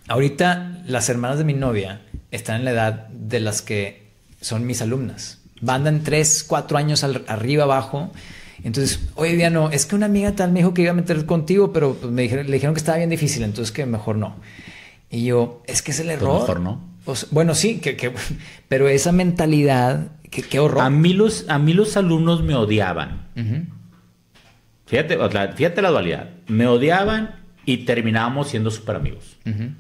Ahorita las hermanas de mi novia están en la edad de las que son mis alumnas. Van en tres, cuatro años al, arriba, abajo. Entonces, oye, Viviano, es que una amiga tal me dijo que iba a meter contigo, pero pues, me dijeron, le dijeron que estaba bien difícil, entonces que mejor no. Y yo, es que es el error. Pues mejor no. Pues, bueno, sí, que, que, pero esa mentalidad, que, qué horror. A mí los, a mí los alumnos me odiaban. Uh-huh. Fíjate, o sea, fíjate la dualidad. Me odiaban y terminábamos siendo súper amigos. Uh-huh.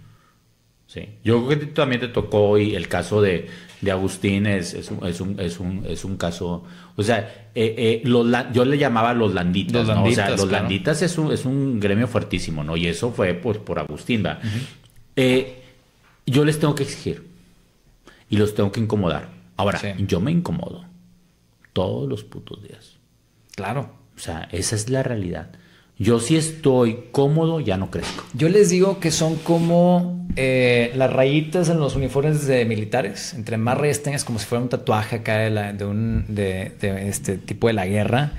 Sí. Yo creo que también te tocó y el caso de... de Agustín es, es, un, es, un, es, un, es un caso... O sea, eh, eh, los, yo le llamaba los landitas. Los landitas, ¿no? O sea, los claro. landitas es un, es un gremio fuertísimo, ¿no? Y eso fue pues, por Agustín, ¿verdad? Uh-huh. eh, yo les tengo que exigir. Y los tengo que incomodar. Ahora, sí. yo me incomodo. Todos los putos días. Claro. O sea, esa es la realidad. Yo si estoy cómodo, ya no crezco. Yo les digo que son como eh, las rayitas en los uniformes de militares. Entre más rayas tengas, como si fuera un tatuaje acá de, la, de, un, de, de este tipo de la guerra.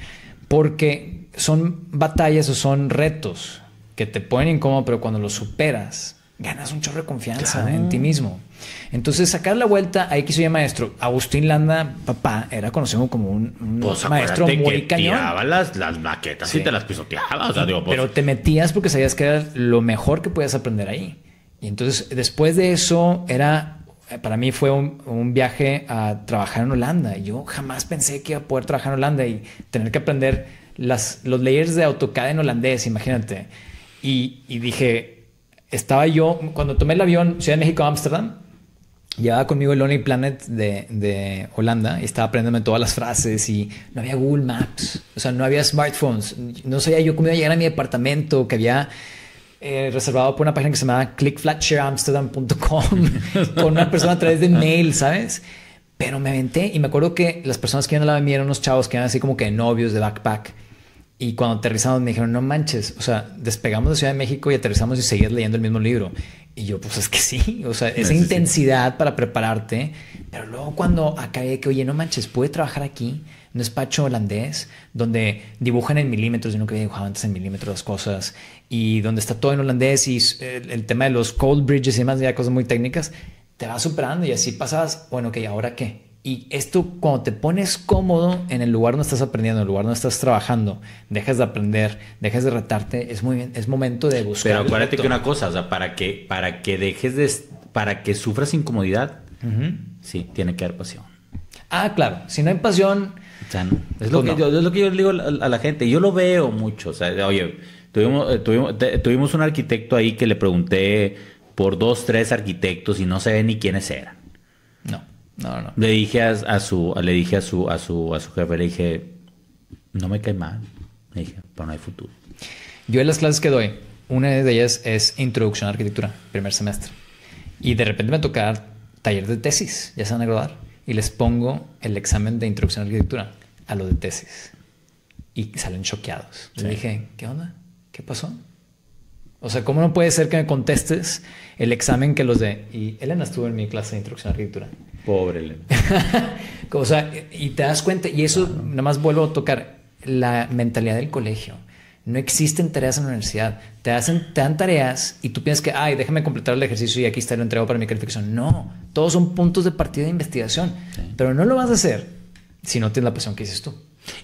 Porque son batallas o son retos que te ponen incómodo, pero cuando los superas, ganas un chorro de confianza claro. en ti mismo. Entonces, sacar la vuelta a X o Y maestro. Agustín Landa, papá, era conocido como un, un pues, maestro muy que cañón. Tiraba las, las maquetas sí. y te las pisoteaba. O sea, digo, pues... Pero te metías porque sabías que era lo mejor que podías aprender ahí. Y entonces, después de eso, era... Para mí fue un, un viaje a trabajar en Holanda. Yo jamás pensé que iba a poder trabajar en Holanda y tener que aprender las, los layers de AutoCAD en holandés, imagínate. Y, y dije, estaba yo, cuando tomé el avión Ciudad de México a Ámsterdam, llevaba conmigo el Lonely Planet de, de Holanda y estaba aprendiéndome todas las frases y no había Google Maps, o sea, no había smartphones. No sabía yo cómo iba a llegar a mi departamento, que había... Eh, reservado por una página que se llama click flat share amsterdam punto com con una persona a través de mail, ¿sabes? Pero me aventé y me acuerdo que las personas que iban a la mía eran unos chavos que eran así como que novios de backpack y cuando aterrizamos me dijeron, no manches, o sea, despegamos de Ciudad de México y aterrizamos y seguías leyendo el mismo libro. Y yo, pues es que sí, o sea, esa sí, intensidad sí. para prepararte. Pero luego cuando acabé que, oye, no manches, pude trabajar aquí un despacho holandés donde dibujan en milímetros, yo nunca había dibujado antes en milímetros las cosas, y donde está todo en holandés y el, el tema de los cold bridges y demás, ya cosas muy técnicas, te vas superando y así pasabas, bueno, ok, ¿ahora qué? Y esto cuando te pones cómodo en el lugar donde estás aprendiendo, en el lugar donde estás trabajando, dejas de aprender, dejas de retarte, es, muy bien, es momento de buscar. Pero acuérdate que una cosa, o sea, para que, para que dejes de, para que sufras incomodidad, uh-huh. sí, tiene que haber pasión. Ah, claro, si no hay pasión... O sea, no. es, lo pues que no. yo, es lo que yo le digo a, a la gente. Yo lo veo mucho. O sea, oye, tuvimos, tuvimos, te, tuvimos un arquitecto ahí que le pregunté por dos, tres arquitectos y no sabía ni quiénes eran. No, no, no. Le dije a, a su, le dije a su, a su, a su jefe, le dije, no me cae mal. Le dije, pero no hay futuro. Yo en las clases que doy, una de ellas es Introducción a Arquitectura, primer semestre. Y de repente me toca dar taller de tesis, ya se van a graduar. Y les pongo el examen de Introducción a Arquitectura a lo de tesis. Y salen choqueados. Sí. Les dije, ¿qué onda? ¿Qué pasó? O sea, ¿cómo no puede ser que me contestes el examen que los de... Y Elena estuvo en mi clase de Introducción a Arquitectura. Pobre Elena. O sea, y te das cuenta... Y eso, claro. Nada más vuelvo a tocar la mentalidad del colegio. No existen tareas en la universidad. Te hacen, te dan tareas y tú piensas que, ay, déjame completar el ejercicio y aquí está, lo entrego para mi calificación. No, todos son puntos de partida de investigación. Sí. Pero no lo vas a hacer si no tienes la pasión que dices tú.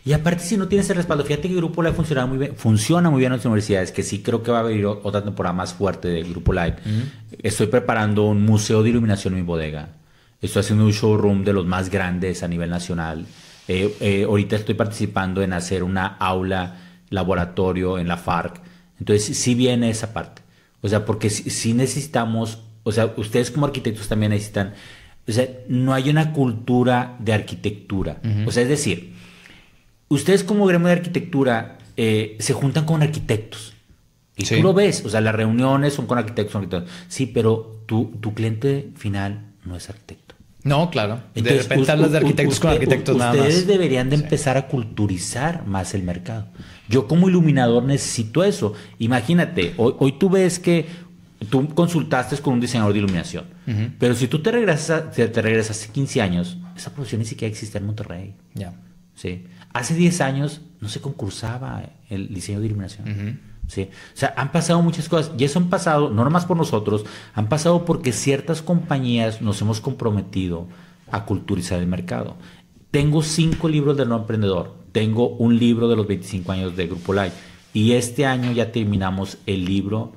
Y aparte, si no tienes el respaldo, fíjate que el Grupo Light funciona muy bien, funciona muy bien en las universidades, que sí creo que va a haber otra temporada más fuerte del Grupo Light. Uh-huh. Estoy preparando un museo de iluminación en mi bodega. Estoy haciendo un showroom de los más grandes a nivel nacional. Eh, eh, ahorita estoy participando en hacer una aula... laboratorio en la FARC. Entonces sí viene esa parte, o sea, porque sí, sí necesitamos, o sea, ustedes como arquitectos también necesitan, o sea, no hay una cultura de arquitectura. Uh-huh. O sea, es decir, ustedes como gremio de arquitectura eh, se juntan con arquitectos y sí. tú lo ves, o sea, las reuniones son con arquitectos, son arquitectos. Sí, pero tu, tu cliente final no es arquitecto. No, claro. Entonces, de repente hablas de arquitectos usted, con arquitectos nada más. Ustedes deberían de sí. empezar a culturizar más el mercado. Yo como iluminador necesito eso. Imagínate, hoy, hoy tú ves que tú consultaste con un diseñador de iluminación. Uh-huh. Pero si tú te regresas, te, te regresas hace quince años, esa profesión ni siquiera existe en Monterrey. Ya. Yeah. ¿Sí? Hace diez años no se concursaba el diseño de iluminación. Uh-huh. Sí. O sea, han pasado muchas cosas y eso han pasado, no nomás por nosotros, han pasado porque ciertas compañías nos hemos comprometido a culturizar el mercado. Tengo cinco libros del nuevo emprendedor, tengo un libro de los veinticinco años de Grupo Light y este año ya terminamos el libro,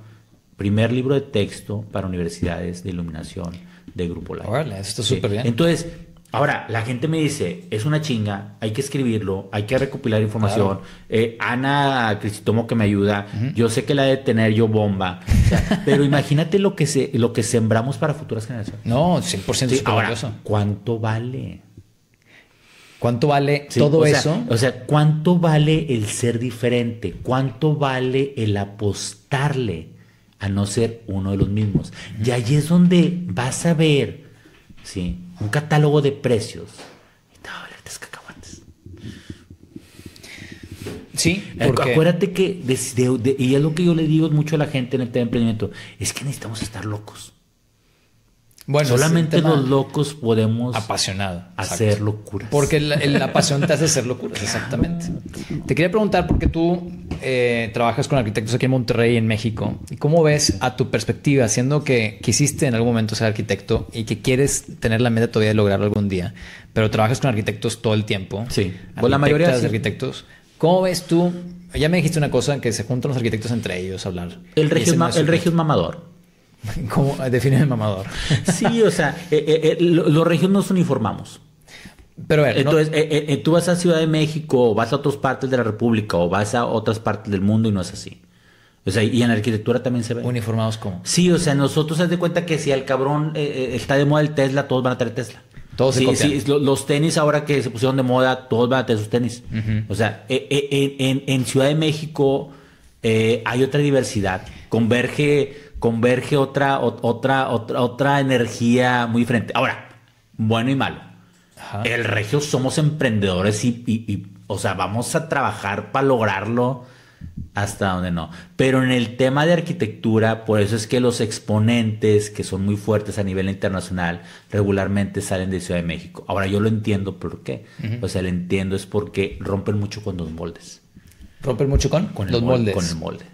primer libro de texto para universidades de iluminación de Grupo Light. Órale, esto está súper bien. Entonces, ahora, la gente me dice, es una chinga, hay que escribirlo, hay que recopilar información. Claro. Eh, Ana Cristomo que me ayuda, uh-huh. yo sé que la de tener yo bomba. O sea, pero imagínate lo que, se, lo que sembramos para futuras generaciones. No, cien por ciento. Sí, ahora, valioso. ¿Cuánto vale? ¿Cuánto vale sí, todo o sea, eso? O sea, ¿cuánto vale el ser diferente? ¿Cuánto vale el apostarle a no ser uno de los mismos? Uh-huh. Y ahí es donde vas a ver, sí, un catálogo de precios. Y te va a valer tres cacahuates. Sí, porque... Acuérdate que, de, de, de, y es lo que yo le digo mucho a la gente en el tema de emprendimiento, es que necesitamos estar locos. Bueno, solamente los locos podemos apasionado, hacer exacto. locuras. Porque la, la pasión te hace hacer locuras, exactamente. Te quería preguntar, porque tú eh, trabajas con arquitectos aquí en Monterrey y en México. ¿Y cómo ves a tu perspectiva, siendo que quisiste en algún momento ser arquitecto y que quieres tener la meta todavía de lograrlo algún día, pero trabajas con arquitectos todo el tiempo? Sí, con la mayoría de sí. arquitectos. ¿Cómo ves tú? Ya me dijiste una cosa, que se juntan los arquitectos entre ellos a hablar. El regio, no es, el regio es mamador. ¿Cómo defines el mamador? Sí, o sea, eh, eh, los regios nos uniformamos. Pero a ver, entonces, no... eh, eh, tú vas a Ciudad de México, o vas a otras partes de la República, o vas a otras partes del mundo y no es así. O sea, y en la arquitectura también se ve. ¿Uniformados cómo? Sí, o sea, nosotros haz de cuenta que si al cabrón eh, está de moda el Tesla, todos van a traer Tesla. Todos se sí, copian. Sí, los tenis ahora que se pusieron de moda, todos van a tener sus tenis. Uh-huh. O sea, eh, eh, en, en Ciudad de México eh, hay otra diversidad. Converge... Converge otra, otra, otra, otra energía muy diferente. Ahora, bueno y malo. Ajá. El regio somos emprendedores y, y, y, o sea, vamos a trabajar para lograrlo hasta donde no. Pero en el tema de arquitectura, por eso es que los exponentes que son muy fuertes a nivel internacional regularmente salen de Ciudad de México. Ahora, yo lo entiendo por qué. Uh-huh. O sea, lo entiendo es porque rompen mucho con los moldes. ¿Rompen mucho con? Con los molde, moldes. Con el molde.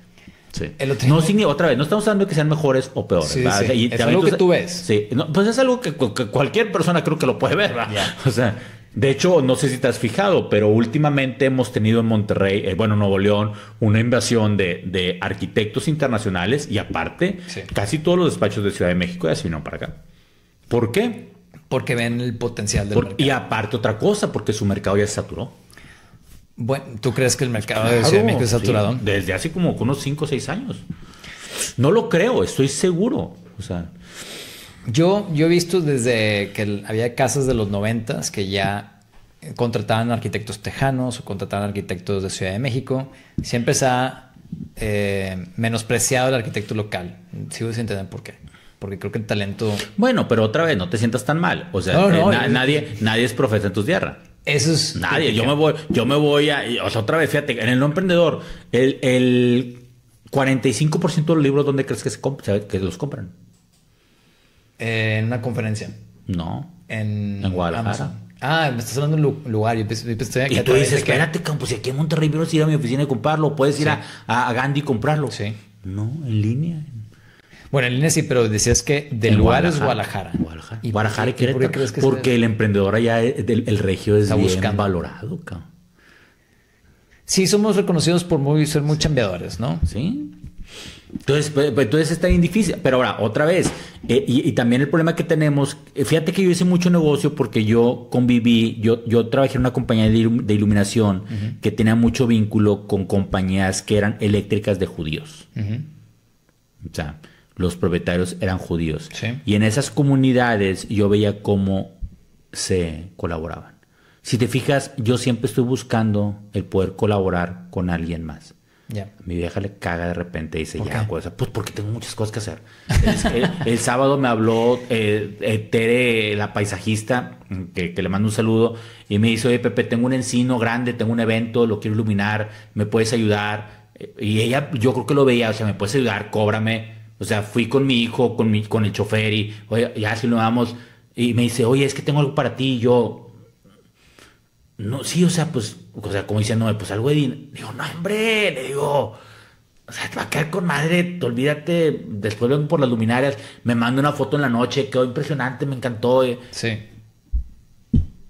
Sí. No significa, otra vez, no estamos hablando de que sean mejores o peores. Sí, sí. O sea, y es algo tú, que tú ves. Sí, no, pues es algo que, que cualquier persona creo que lo puede ver. Yeah. O sea, de hecho, no sé si te has fijado, pero últimamente hemos tenido en Monterrey, eh, bueno, Nuevo León, una invasión de, de arquitectos internacionales y aparte, sí. casi todos los despachos de Ciudad de México ya se vinieron para acá. ¿Por qué? Porque ven el potencial del Por, mercado. Y aparte otra cosa, porque su mercado ya se saturó. Bueno, ¿tú crees que el mercado claro, de Ciudad de México es saturado? Sí, desde hace como unos cinco o seis años. No lo creo, estoy seguro. O sea, yo, yo he visto desde que había casas de los noventas que ya contrataban arquitectos tejanos o contrataban arquitectos de Ciudad de México. Siempre se ha eh, menospreciado el arquitecto local. Sigo sin entender por qué. Porque creo que el talento... Bueno, pero otra vez, no te sientas tan mal. O sea, no, no, eh, na- yo... nadie, nadie es profeta en tu tierra. Eso es... Nadie. Yo me voy, yo me voy a... O sea, otra vez, fíjate, en el no emprendedor, el, el cuarenta y cinco por ciento de los libros, ¿dónde crees que, se comp- que los compran? Eh, en una conferencia. No. En, en Guadalajara. Amazon. Ah, me estás hablando de un lugar. Yo estoy aquí. Y tú dices, espérate, que... pues aquí en Monterrey, puedes ir a mi oficina y comprarlo. Puedes sí. ir a, a Gandhi y comprarlo. Sí. No, en línea. Bueno, en línea sí, pero decías que del lugar es Guadalajara. Guadalajara. ¿Y Guadalajara y Querétaro? ¿Por qué crees que Porque sea? El emprendedor allá, el, el regio es bien buscando. Valorado. Cabrón. Sí, somos reconocidos por muy, ser muy chambeadores, ¿no? Sí. Entonces, pues, entonces está bien difícil. Pero ahora, otra vez, eh, y, y también el problema que tenemos, eh, fíjate que yo hice mucho negocio porque yo conviví, yo, yo trabajé en una compañía de, ilum- de iluminación uh-huh. que tenía mucho vínculo con compañías que eran eléctricas de judíos. Uh-huh. O sea... Los propietarios eran judíos. Sí. Y en esas comunidades yo veía cómo se colaboraban. Si te fijas, yo siempre estoy buscando el poder colaborar con alguien más. Yeah. Mi vieja le caga de repente y dice, ya, pues porque tengo muchas cosas que hacer. el, el, el sábado me habló eh, eh, Tere, la paisajista, que, que le mando un saludo, y me dice, oye, Pepe, tengo un encino grande, tengo un evento, lo quiero iluminar, ¿me puedes ayudar? Y ella, yo creo que lo veía, o sea, ¿me puedes ayudar? Cóbrame. O sea, fui con mi hijo, con mi, con el chofer y oye, ya si lo vamos. Y me dice, oye, es que tengo algo para ti. Y yo, no, sí, o sea, pues, o sea, como diciéndome, pues algo de dinero. Digo, no, hombre, le digo, o sea, te va a quedar con madre, te olvídate, después vengo por las luminarias, me manda una foto en la noche, quedó impresionante, me encantó. Sí.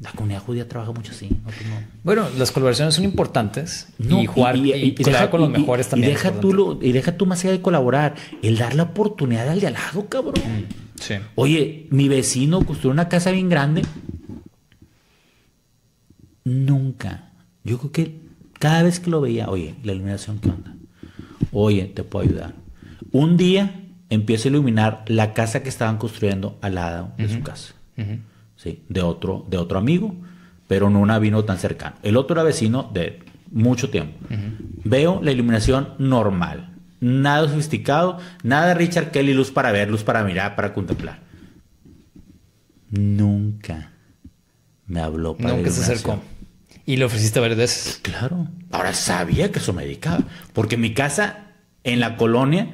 La comunidad judía trabaja mucho así. No, no. Bueno, las colaboraciones son importantes. No, y jugar y, y, y, y deja, con los y, mejores y, también. Y deja, tú lo, y deja tú más allá de colaborar. El dar la oportunidad al de al lado, cabrón. Sí. Oye, mi vecino construyó una casa bien grande. Nunca. Yo creo que cada vez que lo veía, oye, la iluminación, ¿qué onda? Oye, te puedo ayudar. Un día empiezo a iluminar la casa que estaban construyendo al lado de uh-huh. su casa. Uh-huh. Sí, de otro, de otro amigo, pero no una vino tan cercano. El otro era vecino de mucho tiempo. Uh-huh. Veo la iluminación normal, nada sofisticado, nada de Richard Kelly, luz para ver, luz para mirar, para contemplar. Nunca me habló para Nunca se acercó. ¿Y le ofreciste varias veces? Claro. Ahora sabía que eso me dedicaba, porque mi casa en la colonia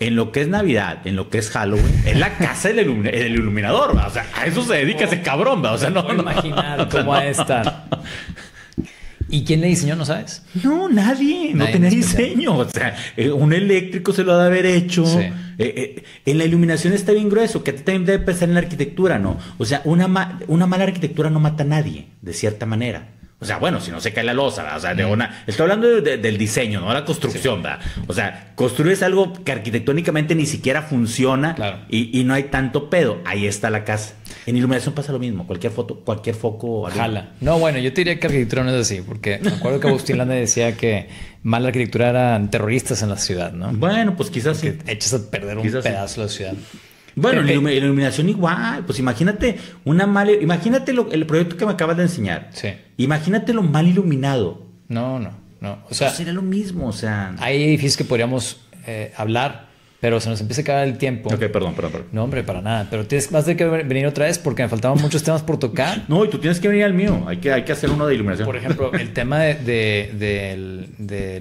en lo que es Navidad, en lo que es Halloween, es la casa del ilum el iluminador, ¿va? O sea, a eso se dedica oh, ese cabrón, ¿va? O sea, no, no, imaginar no, cómo no, va a estar. ¿Y quién le diseñó? ¿No sabes? No, nadie. nadie no tenía diseño. O sea, un eléctrico se lo ha de haber hecho. Sí. Eh, eh, en la iluminación está bien grueso, que también debe pensar en la arquitectura, ¿no? O sea, una, ma una mala arquitectura no mata a nadie, de cierta manera. O sea, bueno, si no se cae la losa, ¿verdad? O sea, de una... Estoy hablando de, de, del diseño, no de la construcción, sí. ¿verdad? O sea, construyes algo que arquitectónicamente ni siquiera funciona, claro. y, y no hay tanto pedo. Ahí está la casa. En iluminación pasa lo mismo. Cualquier foto, cualquier foco... Algo. Jala. No, bueno, yo te diría que arquitectura no es así, porque me acuerdo que Agustín Landa decía que mala arquitectura eran terroristas en la ciudad, ¿no? Bueno, pues quizás sí. Echas a perder un quizás pedazo sí. de la ciudad. Bueno, Pepe. la iluminación igual. Pues imagínate una mala... Imagínate lo, el proyecto que me acabas de enseñar. Sí. Imagínate lo mal iluminado. No, no, no. O sea... Será lo mismo, o sea... Hay edificios que podríamos eh, hablar, pero se nos empieza a acabar el tiempo. Ok, perdón, perdón, perdón. No, hombre, para nada. Pero tienes más de que venir otra vez porque me faltaban muchos temas por tocar. No, y tú tienes que venir al mío. Hay que, hay que hacer uno de iluminación. Por ejemplo, el tema de, de, de, del,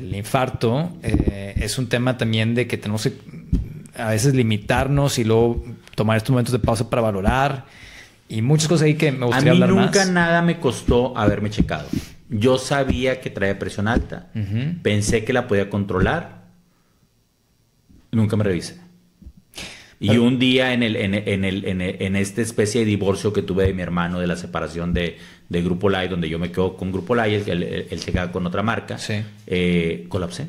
del infarto eh, es un tema también de que tenemos que... a veces limitarnos y luego tomar estos momentos de pausa para valorar y muchas cosas ahí que me gustaría hablar más. A mí nunca nada me costó haberme checado. Yo sabía que traía presión alta. Uh-huh. Pensé que la podía controlar. Nunca me revisé. Y Pero, un día en, el, en, en, el, en, el, en esta especie de divorcio que tuve de mi hermano, de la separación de, de Grupo Light, donde yo me quedo con Grupo Light, él, él, él se queda con otra marca, sí. eh, colapsé.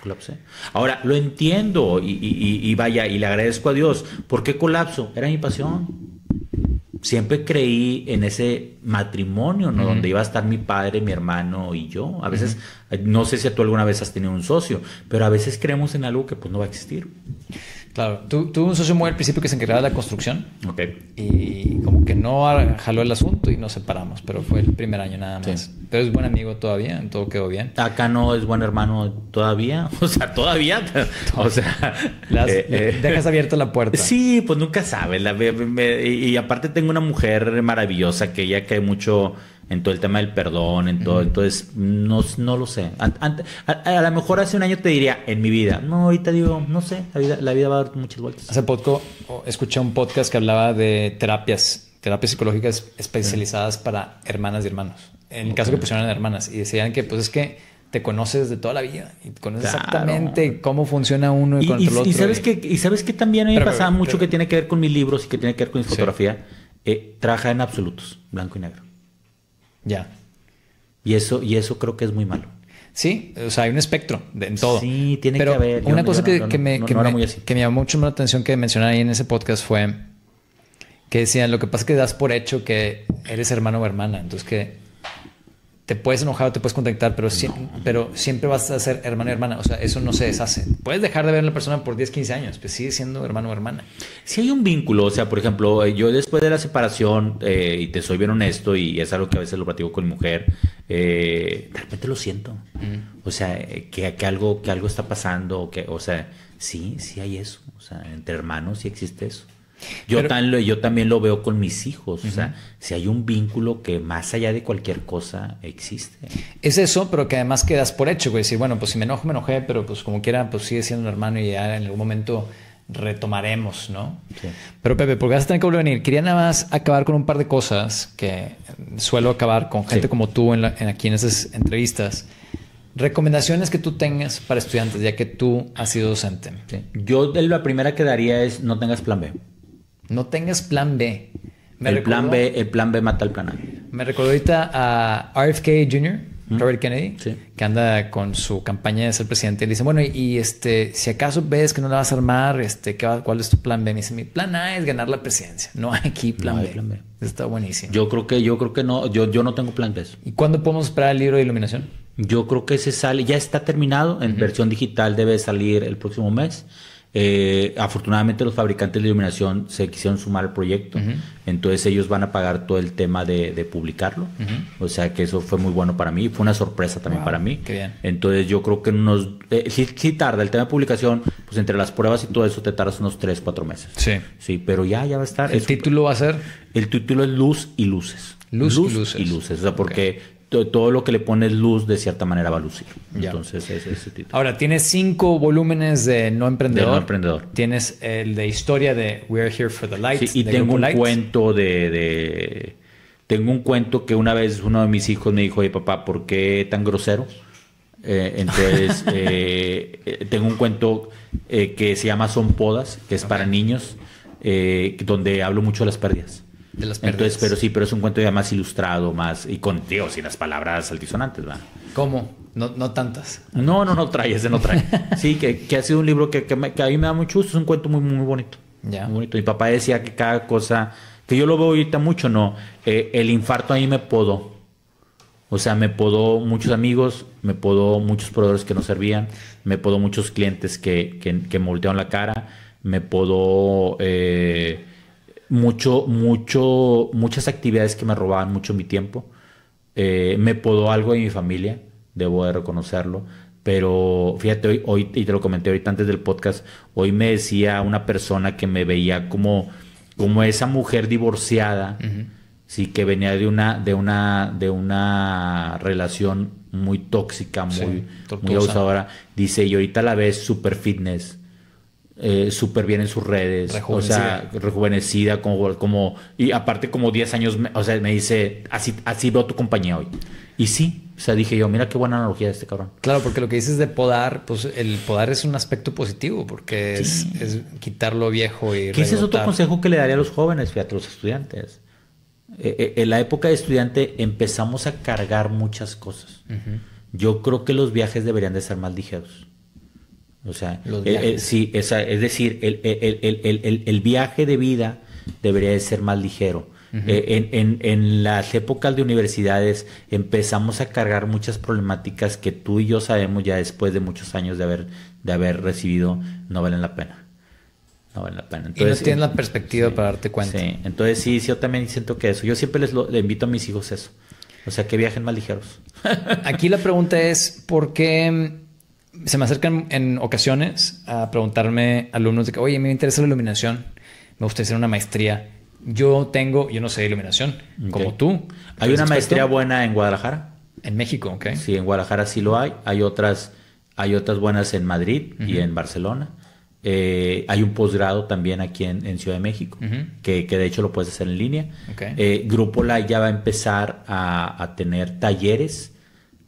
Colapsé. Ahora, lo entiendo y, y, y vaya, y le agradezco a Dios. ¿Por qué colapso? Era mi pasión. Siempre creí en ese matrimonio, ¿no? Uh-huh. Donde iba a estar mi padre, mi hermano y yo. A veces, uh-huh. no sé si tú alguna vez has tenido un socio, pero a veces creemos en algo que pues no va a existir. Claro. Tú, tuve un socio muy al principio que se encargaba de la construcción. Ok. Y como que no jaló el asunto y nos separamos, pero fue el primer año nada más. Sí. Pero es buen amigo todavía, todo quedó bien. Acá no es buen hermano todavía. O sea, todavía. O sea, Las, eh, eh. dejas abierta la puerta. Sí, pues nunca sabes. La, me, me, y aparte tengo una mujer maravillosa que ella cae mucho en todo el tema del perdón, en todo. Uh-huh. Entonces, no, no lo sé. A, a, a, a lo mejor hace un año te diría, en mi vida. No, ahorita digo, no sé, la vida, la vida va a dar muchas vueltas. Hace poco escuché un podcast que hablaba de terapias, terapias psicológicas especializadas uh-huh. para hermanas y hermanos. En el caso okay. que pusieron hermanas y decían que pues es que te conoces de toda la vida y conoces claro. exactamente cómo funciona uno y, y, y el otro. Y sabes, y... Que, y sabes que también a mí me pasaba mucho pero, que tiene que ver con mis libros y que tiene que ver con mi fotografía. Sí. Eh, trabaja en absolutos, blanco y negro. Ya. Y eso, y eso creo que es muy malo. Sí, o sea, hay un espectro de, en todo. Sí, tiene pero que haber. Una yo, cosa yo no, que, que, no, me, no, que, no me, que me llamó mucho la atención que mencionaron ahí en ese podcast fue que decían, lo que pasa es que das por hecho que eres hermano o hermana. Entonces que te puedes enojar o te puedes contactar, pero, sie no. pero siempre vas a ser hermano y hermana. O sea, eso no se deshace. Puedes dejar de ver a la persona por diez, quince años, pero sigue siendo hermano o hermana. Si hay un vínculo, o sea, por ejemplo, yo después de la separación, eh, y te soy bien honesto, y es algo que a veces lo platico con mi mujer, eh, de repente lo siento. Mm. O sea, que, que, algo, que algo está pasando. Que, o sea, sí, sí hay eso. O sea, entre hermanos sí existe eso. Yo, Pero, tan, yo también lo veo con mis hijos. Uh-huh. O sea, si hay un vínculo que más allá de cualquier cosa existe. Es eso, pero que además quedas por hecho, güey. Decir, bueno, pues si me enojo, me enojé, pero pues como quiera, pues sigue siendo un hermano y ya en algún momento retomaremos, ¿no? Sí. Pero Pepe, porque vas a tener que volver a venir. Quería nada más acabar con un par de cosas que suelo acabar con gente sí. como tú en la, en aquí en esas entrevistas. Recomendaciones que tú tengas para estudiantes, ya que tú has sido docente. Sí. Yo la primera que daría es no tengas plan B. No tengas plan B. Me el, recordó, plan B el plan B mata al plan A. Me recuerdo ahorita a R F K junior, ¿Mm? Robert Kennedy, sí. que anda con su campaña de ser presidente. Y le dicen, bueno, y, y este, si acaso ves que no la vas a armar, este, ¿cuál es tu plan B? Me dice, mi plan A es ganar la presidencia. No hay aquí plan, no hay B. plan B. Está buenísimo. Yo creo que, yo creo que no, yo, yo no tengo plan B. ¿Y cuándo podemos esperar el libro de iluminación? Yo creo que se sale, ya está terminado. En uh-huh. versión digital debe salir el próximo mes. Eh, afortunadamente los fabricantes de iluminación se quisieron sumar al proyecto, uh-huh. entonces ellos van a pagar todo el tema de, de publicarlo, uh-huh. o sea que eso fue muy bueno para mí, fue una sorpresa también wow, para mí, qué bien. Entonces yo creo que unos, eh, si, si tarda el tema de publicación, pues entre las pruebas y todo eso te tardas unos tres, cuatro meses, sí, sí, pero ya, ya va a estar. ¿El eso, título va a ser? El título es Luz y Luces. Luz, Luz y Luces. Y luces. O sea, porque okay. todo lo que le pones luz de cierta manera va a lucir. Ya. Entonces es ese título. Ahora, tienes cinco volúmenes de No Emprendedor. De No Emprendedor. Tienes el de historia de We Are Here for the Light. Sí, y de tengo Grupo un Light. cuento de, de... Tengo un cuento que una vez uno de mis hijos me dijo, oye papá, ¿por qué tan grosero? Eh, entonces, eh, tengo un cuento eh, que se llama Son Podas, que es okay. para niños, eh, donde hablo mucho de las pérdidas. De las pérdidas. Entonces, pero sí, pero es un cuento ya más ilustrado, más y con tío, sin las palabras altisonantes, ¿verdad? ¿Cómo? No, no tantas. No, no, no trae, ese no trae. Sí, que, que ha sido un libro que, que, me, que a mí me da mucho gusto, es un cuento muy, muy bonito. Ya. Muy bonito. Mi papá decía que cada cosa, que yo lo veo ahorita mucho, no, eh, el infarto ahí me podó. O sea, me podó muchos amigos, me podó muchos proveedores que no servían, me podó muchos clientes que, que, que me voltearon la cara, me podó eh, mucho, mucho, muchas actividades que me robaban mucho mi tiempo. Eh, me podó algo de mi familia, debo de reconocerlo. Pero fíjate, hoy, hoy, y te lo comenté ahorita antes del podcast, hoy me decía una persona que me veía como, como esa mujer divorciada. Uh-huh. Sí, que venía de una, de una, de una relación muy tóxica, muy, sí, muy abusadora. Dice, y ahorita la ves super fitness, eh, súper bien en sus redes, rejuvenecida. O sea, rejuvenecida, como, como, y aparte como diez años, o sea, me dice, así, así veo tu compañía hoy. Y sí, o sea, dije yo, mira qué buena analogía de este cabrón. Claro, porque lo que dices de podar, pues el podar es un aspecto positivo, porque sí. es, es quitar lo viejo y ¿Qué ese es otro consejo que le daría a los jóvenes, fíjate, a los estudiantes? Eh, eh, en la época de estudiante empezamos a cargar muchas cosas. Uh-huh. Yo creo que los viajes deberían de ser más ligeros. O sea, eh, eh, sí, esa, es decir, el, el, el, el, el, el viaje de vida debería de ser más ligero. Uh-huh. eh, en, en, en las épocas de universidades empezamos a cargar muchas problemáticas que tú y yo sabemos ya después de muchos años de haber, de haber recibido, no valen la pena. No vale la pena. Entonces, y no tienes la perspectiva sí, para darte cuenta. Sí, entonces sí, sí, yo también siento que eso. Yo siempre les lo, le invito a mis hijos eso. O sea, que viajen más ligeros. Aquí la pregunta es, ¿por qué se me acercan en ocasiones a preguntarme alumnos de que, oye, me interesa la iluminación, me gustaría hacer una maestría? Yo tengo, yo no sé de iluminación, okay. como tú. ¿Hay una maestría buena en Guadalajara? En México, ok. Sí, en Guadalajara sí lo hay. Hay otras, hay otras buenas en Madrid uh-huh. y en Barcelona. Eh, hay un posgrado también aquí en, en Ciudad de México, uh-huh. que, que de hecho lo puedes hacer en línea. Okay. Eh, Grupo Light ya va a empezar a, a tener talleres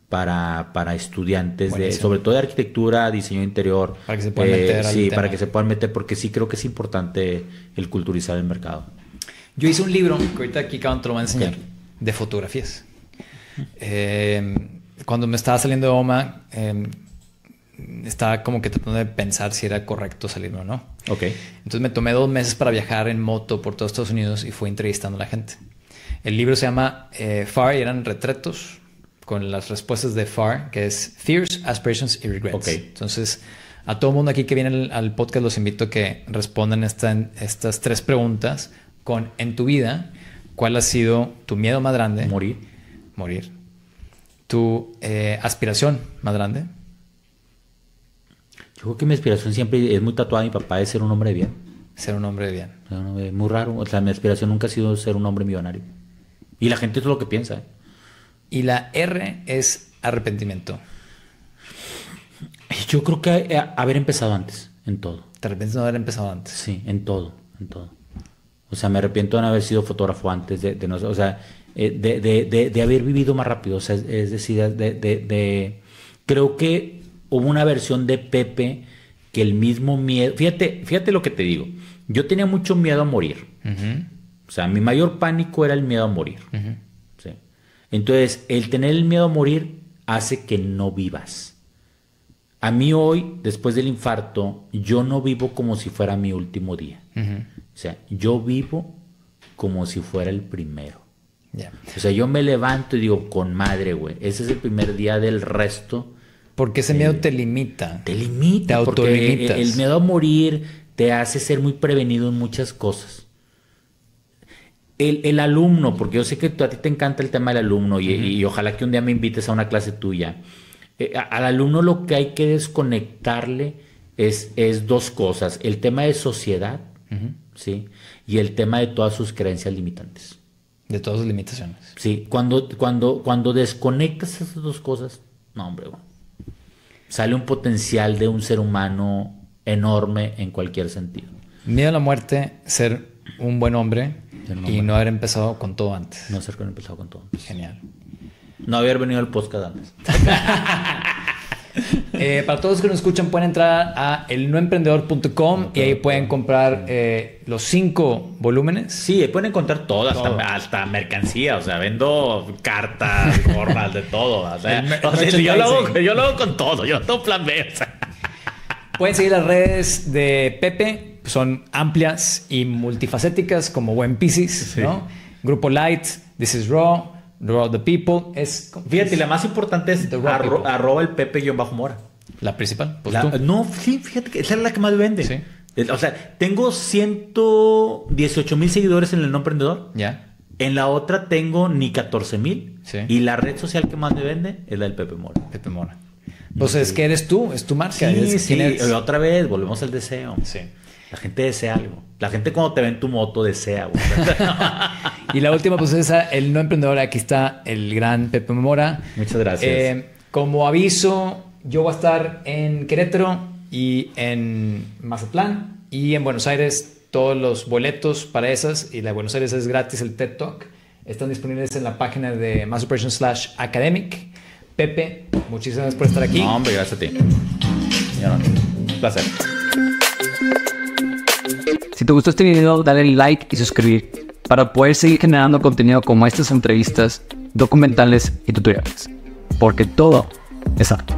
para, para estudiantes, de, sobre todo de arquitectura, diseño interior. Para que se puedan eh, meter. Sí, al para tema. que se puedan meter, porque sí creo que es importante el culturizar el mercado. Yo hice un libro, que ahorita aquí Caban te lo va a enseñar, okay. de fotografías. Eh, cuando me estaba saliendo de O M A... Eh, estaba como que tratando de pensar si era correcto salirme o no. Ok. Entonces me tomé dos meses para viajar en moto por todos Estados Unidos y fui entrevistando a la gente. El libro se llama eh, F A R y eran retratos con las respuestas de F A R, que es Fears, Aspirations y Regrets. Okay. Entonces a todo mundo aquí que viene al, al podcast los invito a que respondan esta, estas tres preguntas con en tu vida, ¿cuál ha sido tu miedo más grande? Morir. Morir. Tu eh, aspiración más grande. Yo creo que mi aspiración siempre es muy tatuada. Mi papá es ser un hombre de bien. Ser un hombre de bien. Es muy raro. O sea, mi aspiración nunca ha sido ser un hombre millonario. Y la gente es lo que piensa. ¿eh? Y la R es arrepentimiento. Yo creo que haber empezado antes, en todo. ¿Te arrepientes de no haber empezado antes? Sí, en todo, en todo. O sea, me arrepiento de no haber sido fotógrafo antes, de, de no, o sea, de, de, de, de haber vivido más rápido. O sea, es decir, de, de, de creo que hubo una versión de Pepe que el mismo miedo... Fíjate, fíjate lo que te digo. Yo tenía mucho miedo a morir. Uh-huh. O sea, mi mayor pánico era el miedo a morir. Uh-huh. ¿Sí? Entonces, el tener el miedo a morir hace que no vivas. A mí hoy, después del infarto, yo no vivo como si fuera mi último día. Uh-huh. O sea, yo vivo como si fuera el primero. Yeah. O sea, yo me levanto y digo, con madre, güey. Ese es el primer día del resto... Porque ese miedo eh, te limita. Te limita. Te autolimitas. El, el miedo a morir te hace ser muy prevenido en muchas cosas. El, el alumno, porque yo sé que tú, a ti te encanta el tema del alumno y, uh-huh. y, y ojalá que un día me invites a una clase tuya. Eh, a, al alumno lo que hay que desconectarle es, es dos cosas. El tema de sociedad, uh-huh. ¿sí? Y el tema de todas sus creencias limitantes. de todas sus limitaciones. Sí, cuando, cuando, cuando desconectas esas dos cosas, no, hombre, bueno, sale un potencial de un ser humano enorme en cualquier sentido. Miedo a la muerte, ser un buen hombre, un hombre. y no haber empezado con todo antes. No haber empezado con todo antes. Genial. No haber venido al podcast antes. Eh, para todos los que nos escuchan, pueden entrar a el no emprendedor punto com y ahí pueden comprar eh, los cinco volúmenes. Sí, pueden encontrar todo, todo. Hasta, hasta mercancía. O sea, vendo cartas, gorras, de todo. O sea, o sea yo, lo hago, yo lo hago con todo. Yo tengo plan B. O sea. Pueden seguir las redes de Pepe. Son amplias y multifacéticas, como buen Piscis, sí. ¿no? Grupo Light, This is Raw, The Raw People. Es, fíjate, es, la más importante es arro, arroba el Pepe-Mora. ¿La principal? Pues la, no, sí, fíjate que esa es la que más vende. Sí. O sea, tengo ciento dieciocho mil seguidores en el no emprendedor. Ya. En la otra tengo ni catorce mil. Sí. Y la red social que más me vende es la del Pepe Mora. Pepe Mora. Pues sí. Es que eres tú, es tu marca. Sí, eres, sí. Eres. Otra vez, volvemos al deseo. Sí. La gente desea algo. La gente cuando te ve en tu moto desea, güey. Y la última, pues es el no emprendedor. Aquí está el gran Pepe Mora. Muchas gracias. Eh, como aviso, yo voy a estar en Querétaro y en Mazatlán y en Buenos Aires. Todos los boletos para esas, y la de Buenos Aires es gratis, el TED Talk. Están disponibles en la página de Masoperation slash Academic. Pepe, muchísimas gracias por estar aquí. No, hombre, gracias a ti. Un placer. Si te gustó este video, dale like y suscribir para poder seguir generando contenido como estas entrevistas, documentales y tutoriales. Porque todo es arte.